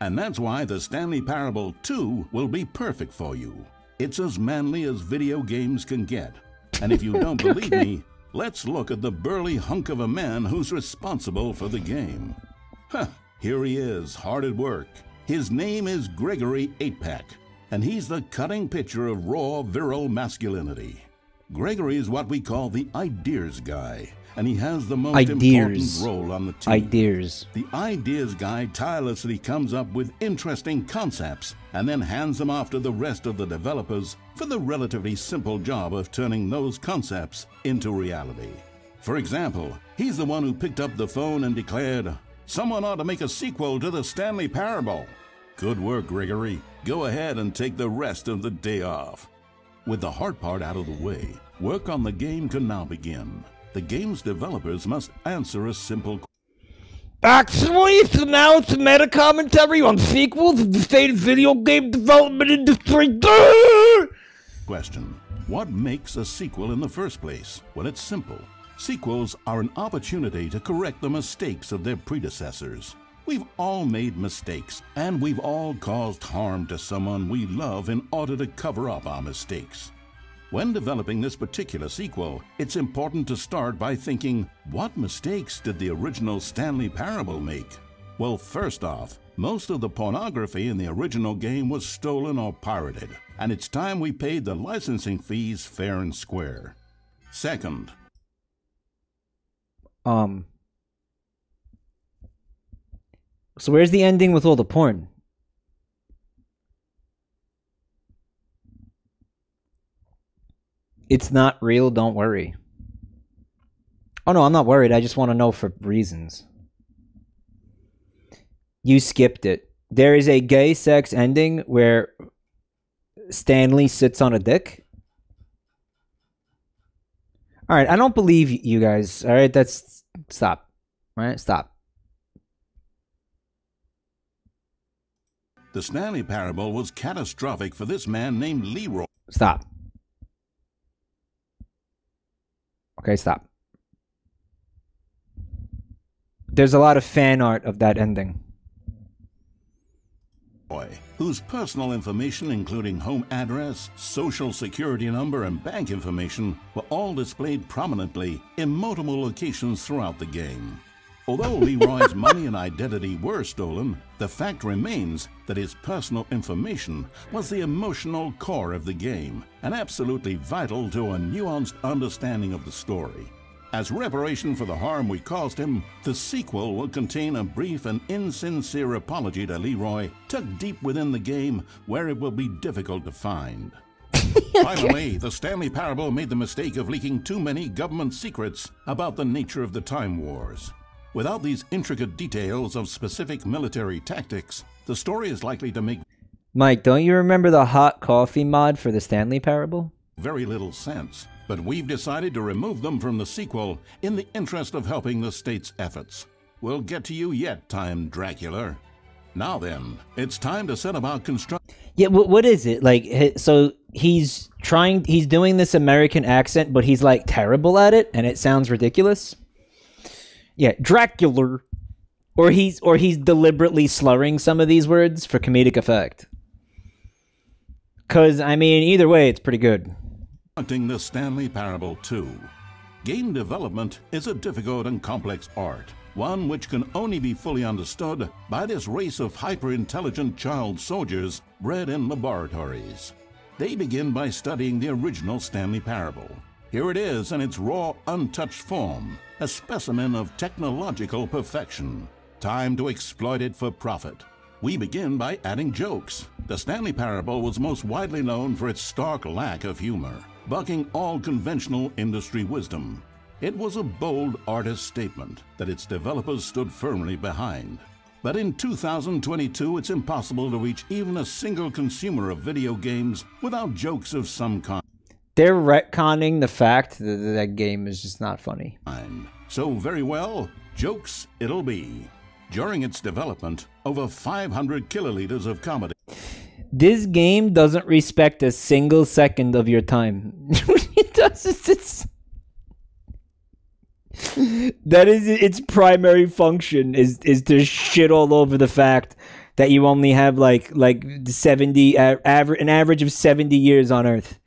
And that's why The Stanley Parable 2 will be perfect for you. It's as manly as video games can get. And if you don't believe me, let's look at the burly hunk of a man who's responsible for the game. Huh, here he is, hard at work. His name is Gregory 8-Pack, and he's the cutting picture of raw, virile masculinity. Gregory is what we call the ideas guy. And he has the most important role on the team. The ideas guy tirelessly comes up with interesting concepts and then hands them off to the rest of the developers for the relatively simple job of turning those concepts into reality. For example, he's the one who picked up the phone and declared, "Someone ought to make a sequel to The Stanley Parable." Good work, Gregory. Go ahead and take the rest of the day off. With the hard part out of the way, work on the game can now begin. The game's developers must answer a simple question. Actually, it's now it's a meta commentary on sequels of the state of video game development industry. Question: what makes a sequel in the first place? Well, it's simple. Sequels are an opportunity to correct the mistakes of their predecessors. We've all made mistakes, and we've all caused harm to someone we love in order to cover up our mistakes. When developing this particular sequel, it's important to start by thinking, what mistakes did the original Stanley Parable make? Well, first off, most of the pornography in the original game was stolen or pirated, and it's time we paid the licensing fees fair and square. Second, so where's the ending with all the porn? It's not real, don't worry. Oh no, I'm not worried. I just want to know for reasons. You skipped it. There is a gay sex ending where Stanley sits on a dick. All right, I don't believe you guys. All right, that's... stop. All right, stop. The Stanley Parable was catastrophic for this man named Leroy. Stop. Okay, stop. There's a lot of fan art of that ending. Whose personal information, including home address, social security number, and bank information, were all displayed prominently in multiple locations throughout the game. Although Leroy's money and identity were stolen, the fact remains that his personal information was the emotional core of the game and absolutely vital to a nuanced understanding of the story. As reparation for the harm we caused him, the sequel will contain a brief and insincere apology to Leroy tucked deep within the game where it will be difficult to find. By the way, The Stanley Parable made the mistake of leaking too many government secrets about the nature of the time wars. Without these intricate details of specific military tactics, the story is likely to make... Mike, don't you remember the hot coffee mod for The Stanley Parable? very little sense, but we've decided to remove them from the sequel in the interest of helping the state's efforts. We'll get to you yet, time Dracula. Now then, it's time to set about constructing. Yeah, what is it? Like, so he's trying, he's doing this American accent, but he's like terrible at it, and it sounds ridiculous. Yeah, Dracula. Or he's deliberately slurring some of these words for comedic effect. 'Cause, I mean, either way, it's pretty good. The Stanley Parable 2. Game development is a difficult and complex art, one which can only be fully understood by this race of hyper-intelligent child soldiers bred in laboratories. They begin by studying the original Stanley Parable. Here it is in its raw, untouched form, a specimen of technological perfection. Time to exploit it for profit. We begin by adding jokes. The Stanley Parable was most widely known for its stark lack of humor, bucking all conventional industry wisdom. It was a bold artist statement that its developers stood firmly behind. But in 2022, it's impossible to reach even a single consumer of video games without jokes of some kind. They're retconning the fact that that game is just not funny. So very well, jokes it'll be. During its development, over 500 kiloliters of comedy. This game doesn't respect a single second of your time. It does, that is its primary function, is to shit all over the fact that you only have like 70 an average of 70 years on Earth.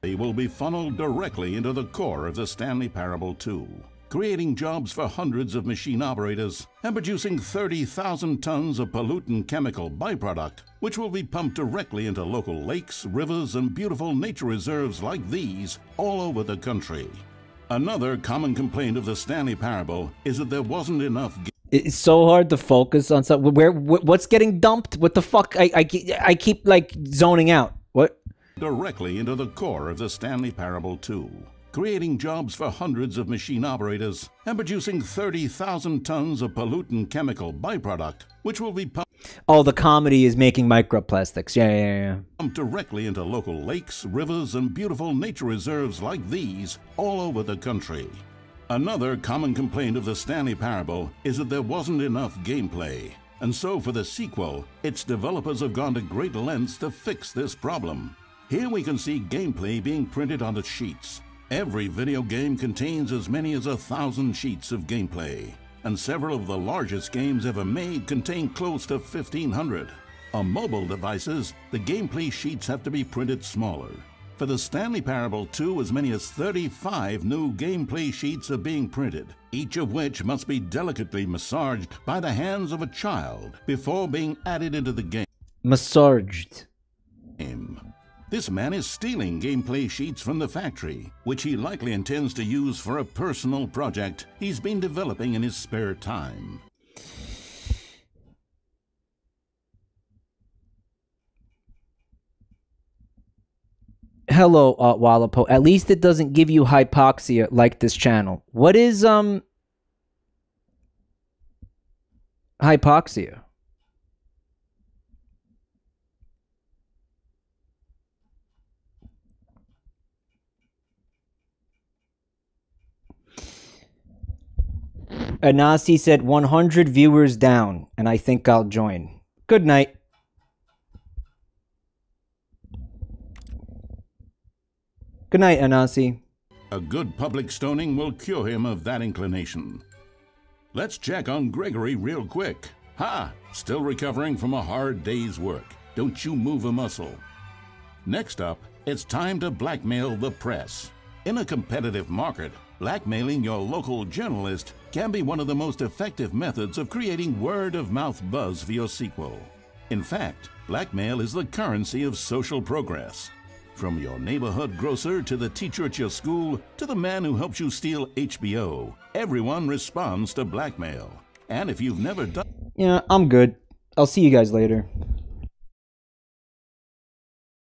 They will be funneled directly into the core of the Stanley Parable 2. Creating jobs for hundreds of machine operators and producing 30,000 tons of pollutant chemical byproduct, which will be pumped directly into local lakes, rivers, and beautiful nature reserves like these all over the country. Another common complaint of the Stanley Parable is that there wasn't enough. It's so hard to focus on something. What's getting dumped? What the fuck? I keep like zoning out. What? Directly into the core of the Stanley Parable 2. Creating jobs for hundreds of machine operators and producing 30,000 tons of pollutant chemical byproduct, which will be pumped. Oh, the comedy is making microplastics. Yeah. Pumped directly into local lakes, rivers, and beautiful nature reserves like these all over the country. Another common complaint of the Stanley Parable is that there wasn't enough gameplay. And so for the sequel, its developers have gone to great lengths to fix this problem. Here we can see gameplay being printed on the sheets. Every video game contains as many as 1,000 sheets of gameplay, and several of the largest games ever made contain close to 1,500. On mobile devices, the gameplay sheets have to be printed smaller. For the Stanley Parable 2, as many as 35 new gameplay sheets are being printed, each of which must be delicately massaged by the hands of a child before being added into the game. Massaged. This man is stealing gameplay sheets from the factory, which he likely intends to use for a personal project he's been developing in his spare time. Hello, Wallapo. At least it doesn't give you hypoxia like this channel. What is, hypoxia? Anasi said 100 viewers down, and I think I'll join. Good night. Good night, Anasi. A good public stoning will cure him of that inclination. Let's check on Gregory real quick. Ha! Still recovering from a hard day's work. Don't you move a muscle. Next up, it's time to blackmail the press. In a competitive market, blackmailing your local journalist can be one of the most effective methods of creating word-of-mouth buzz for your sequel. In fact, blackmail is the currency of social progress. From your neighborhood grocer to the teacher at your school to the man who helps you steal HBO, everyone responds to blackmail. And if you've never done... Yeah, I'm good. I'll see you guys later.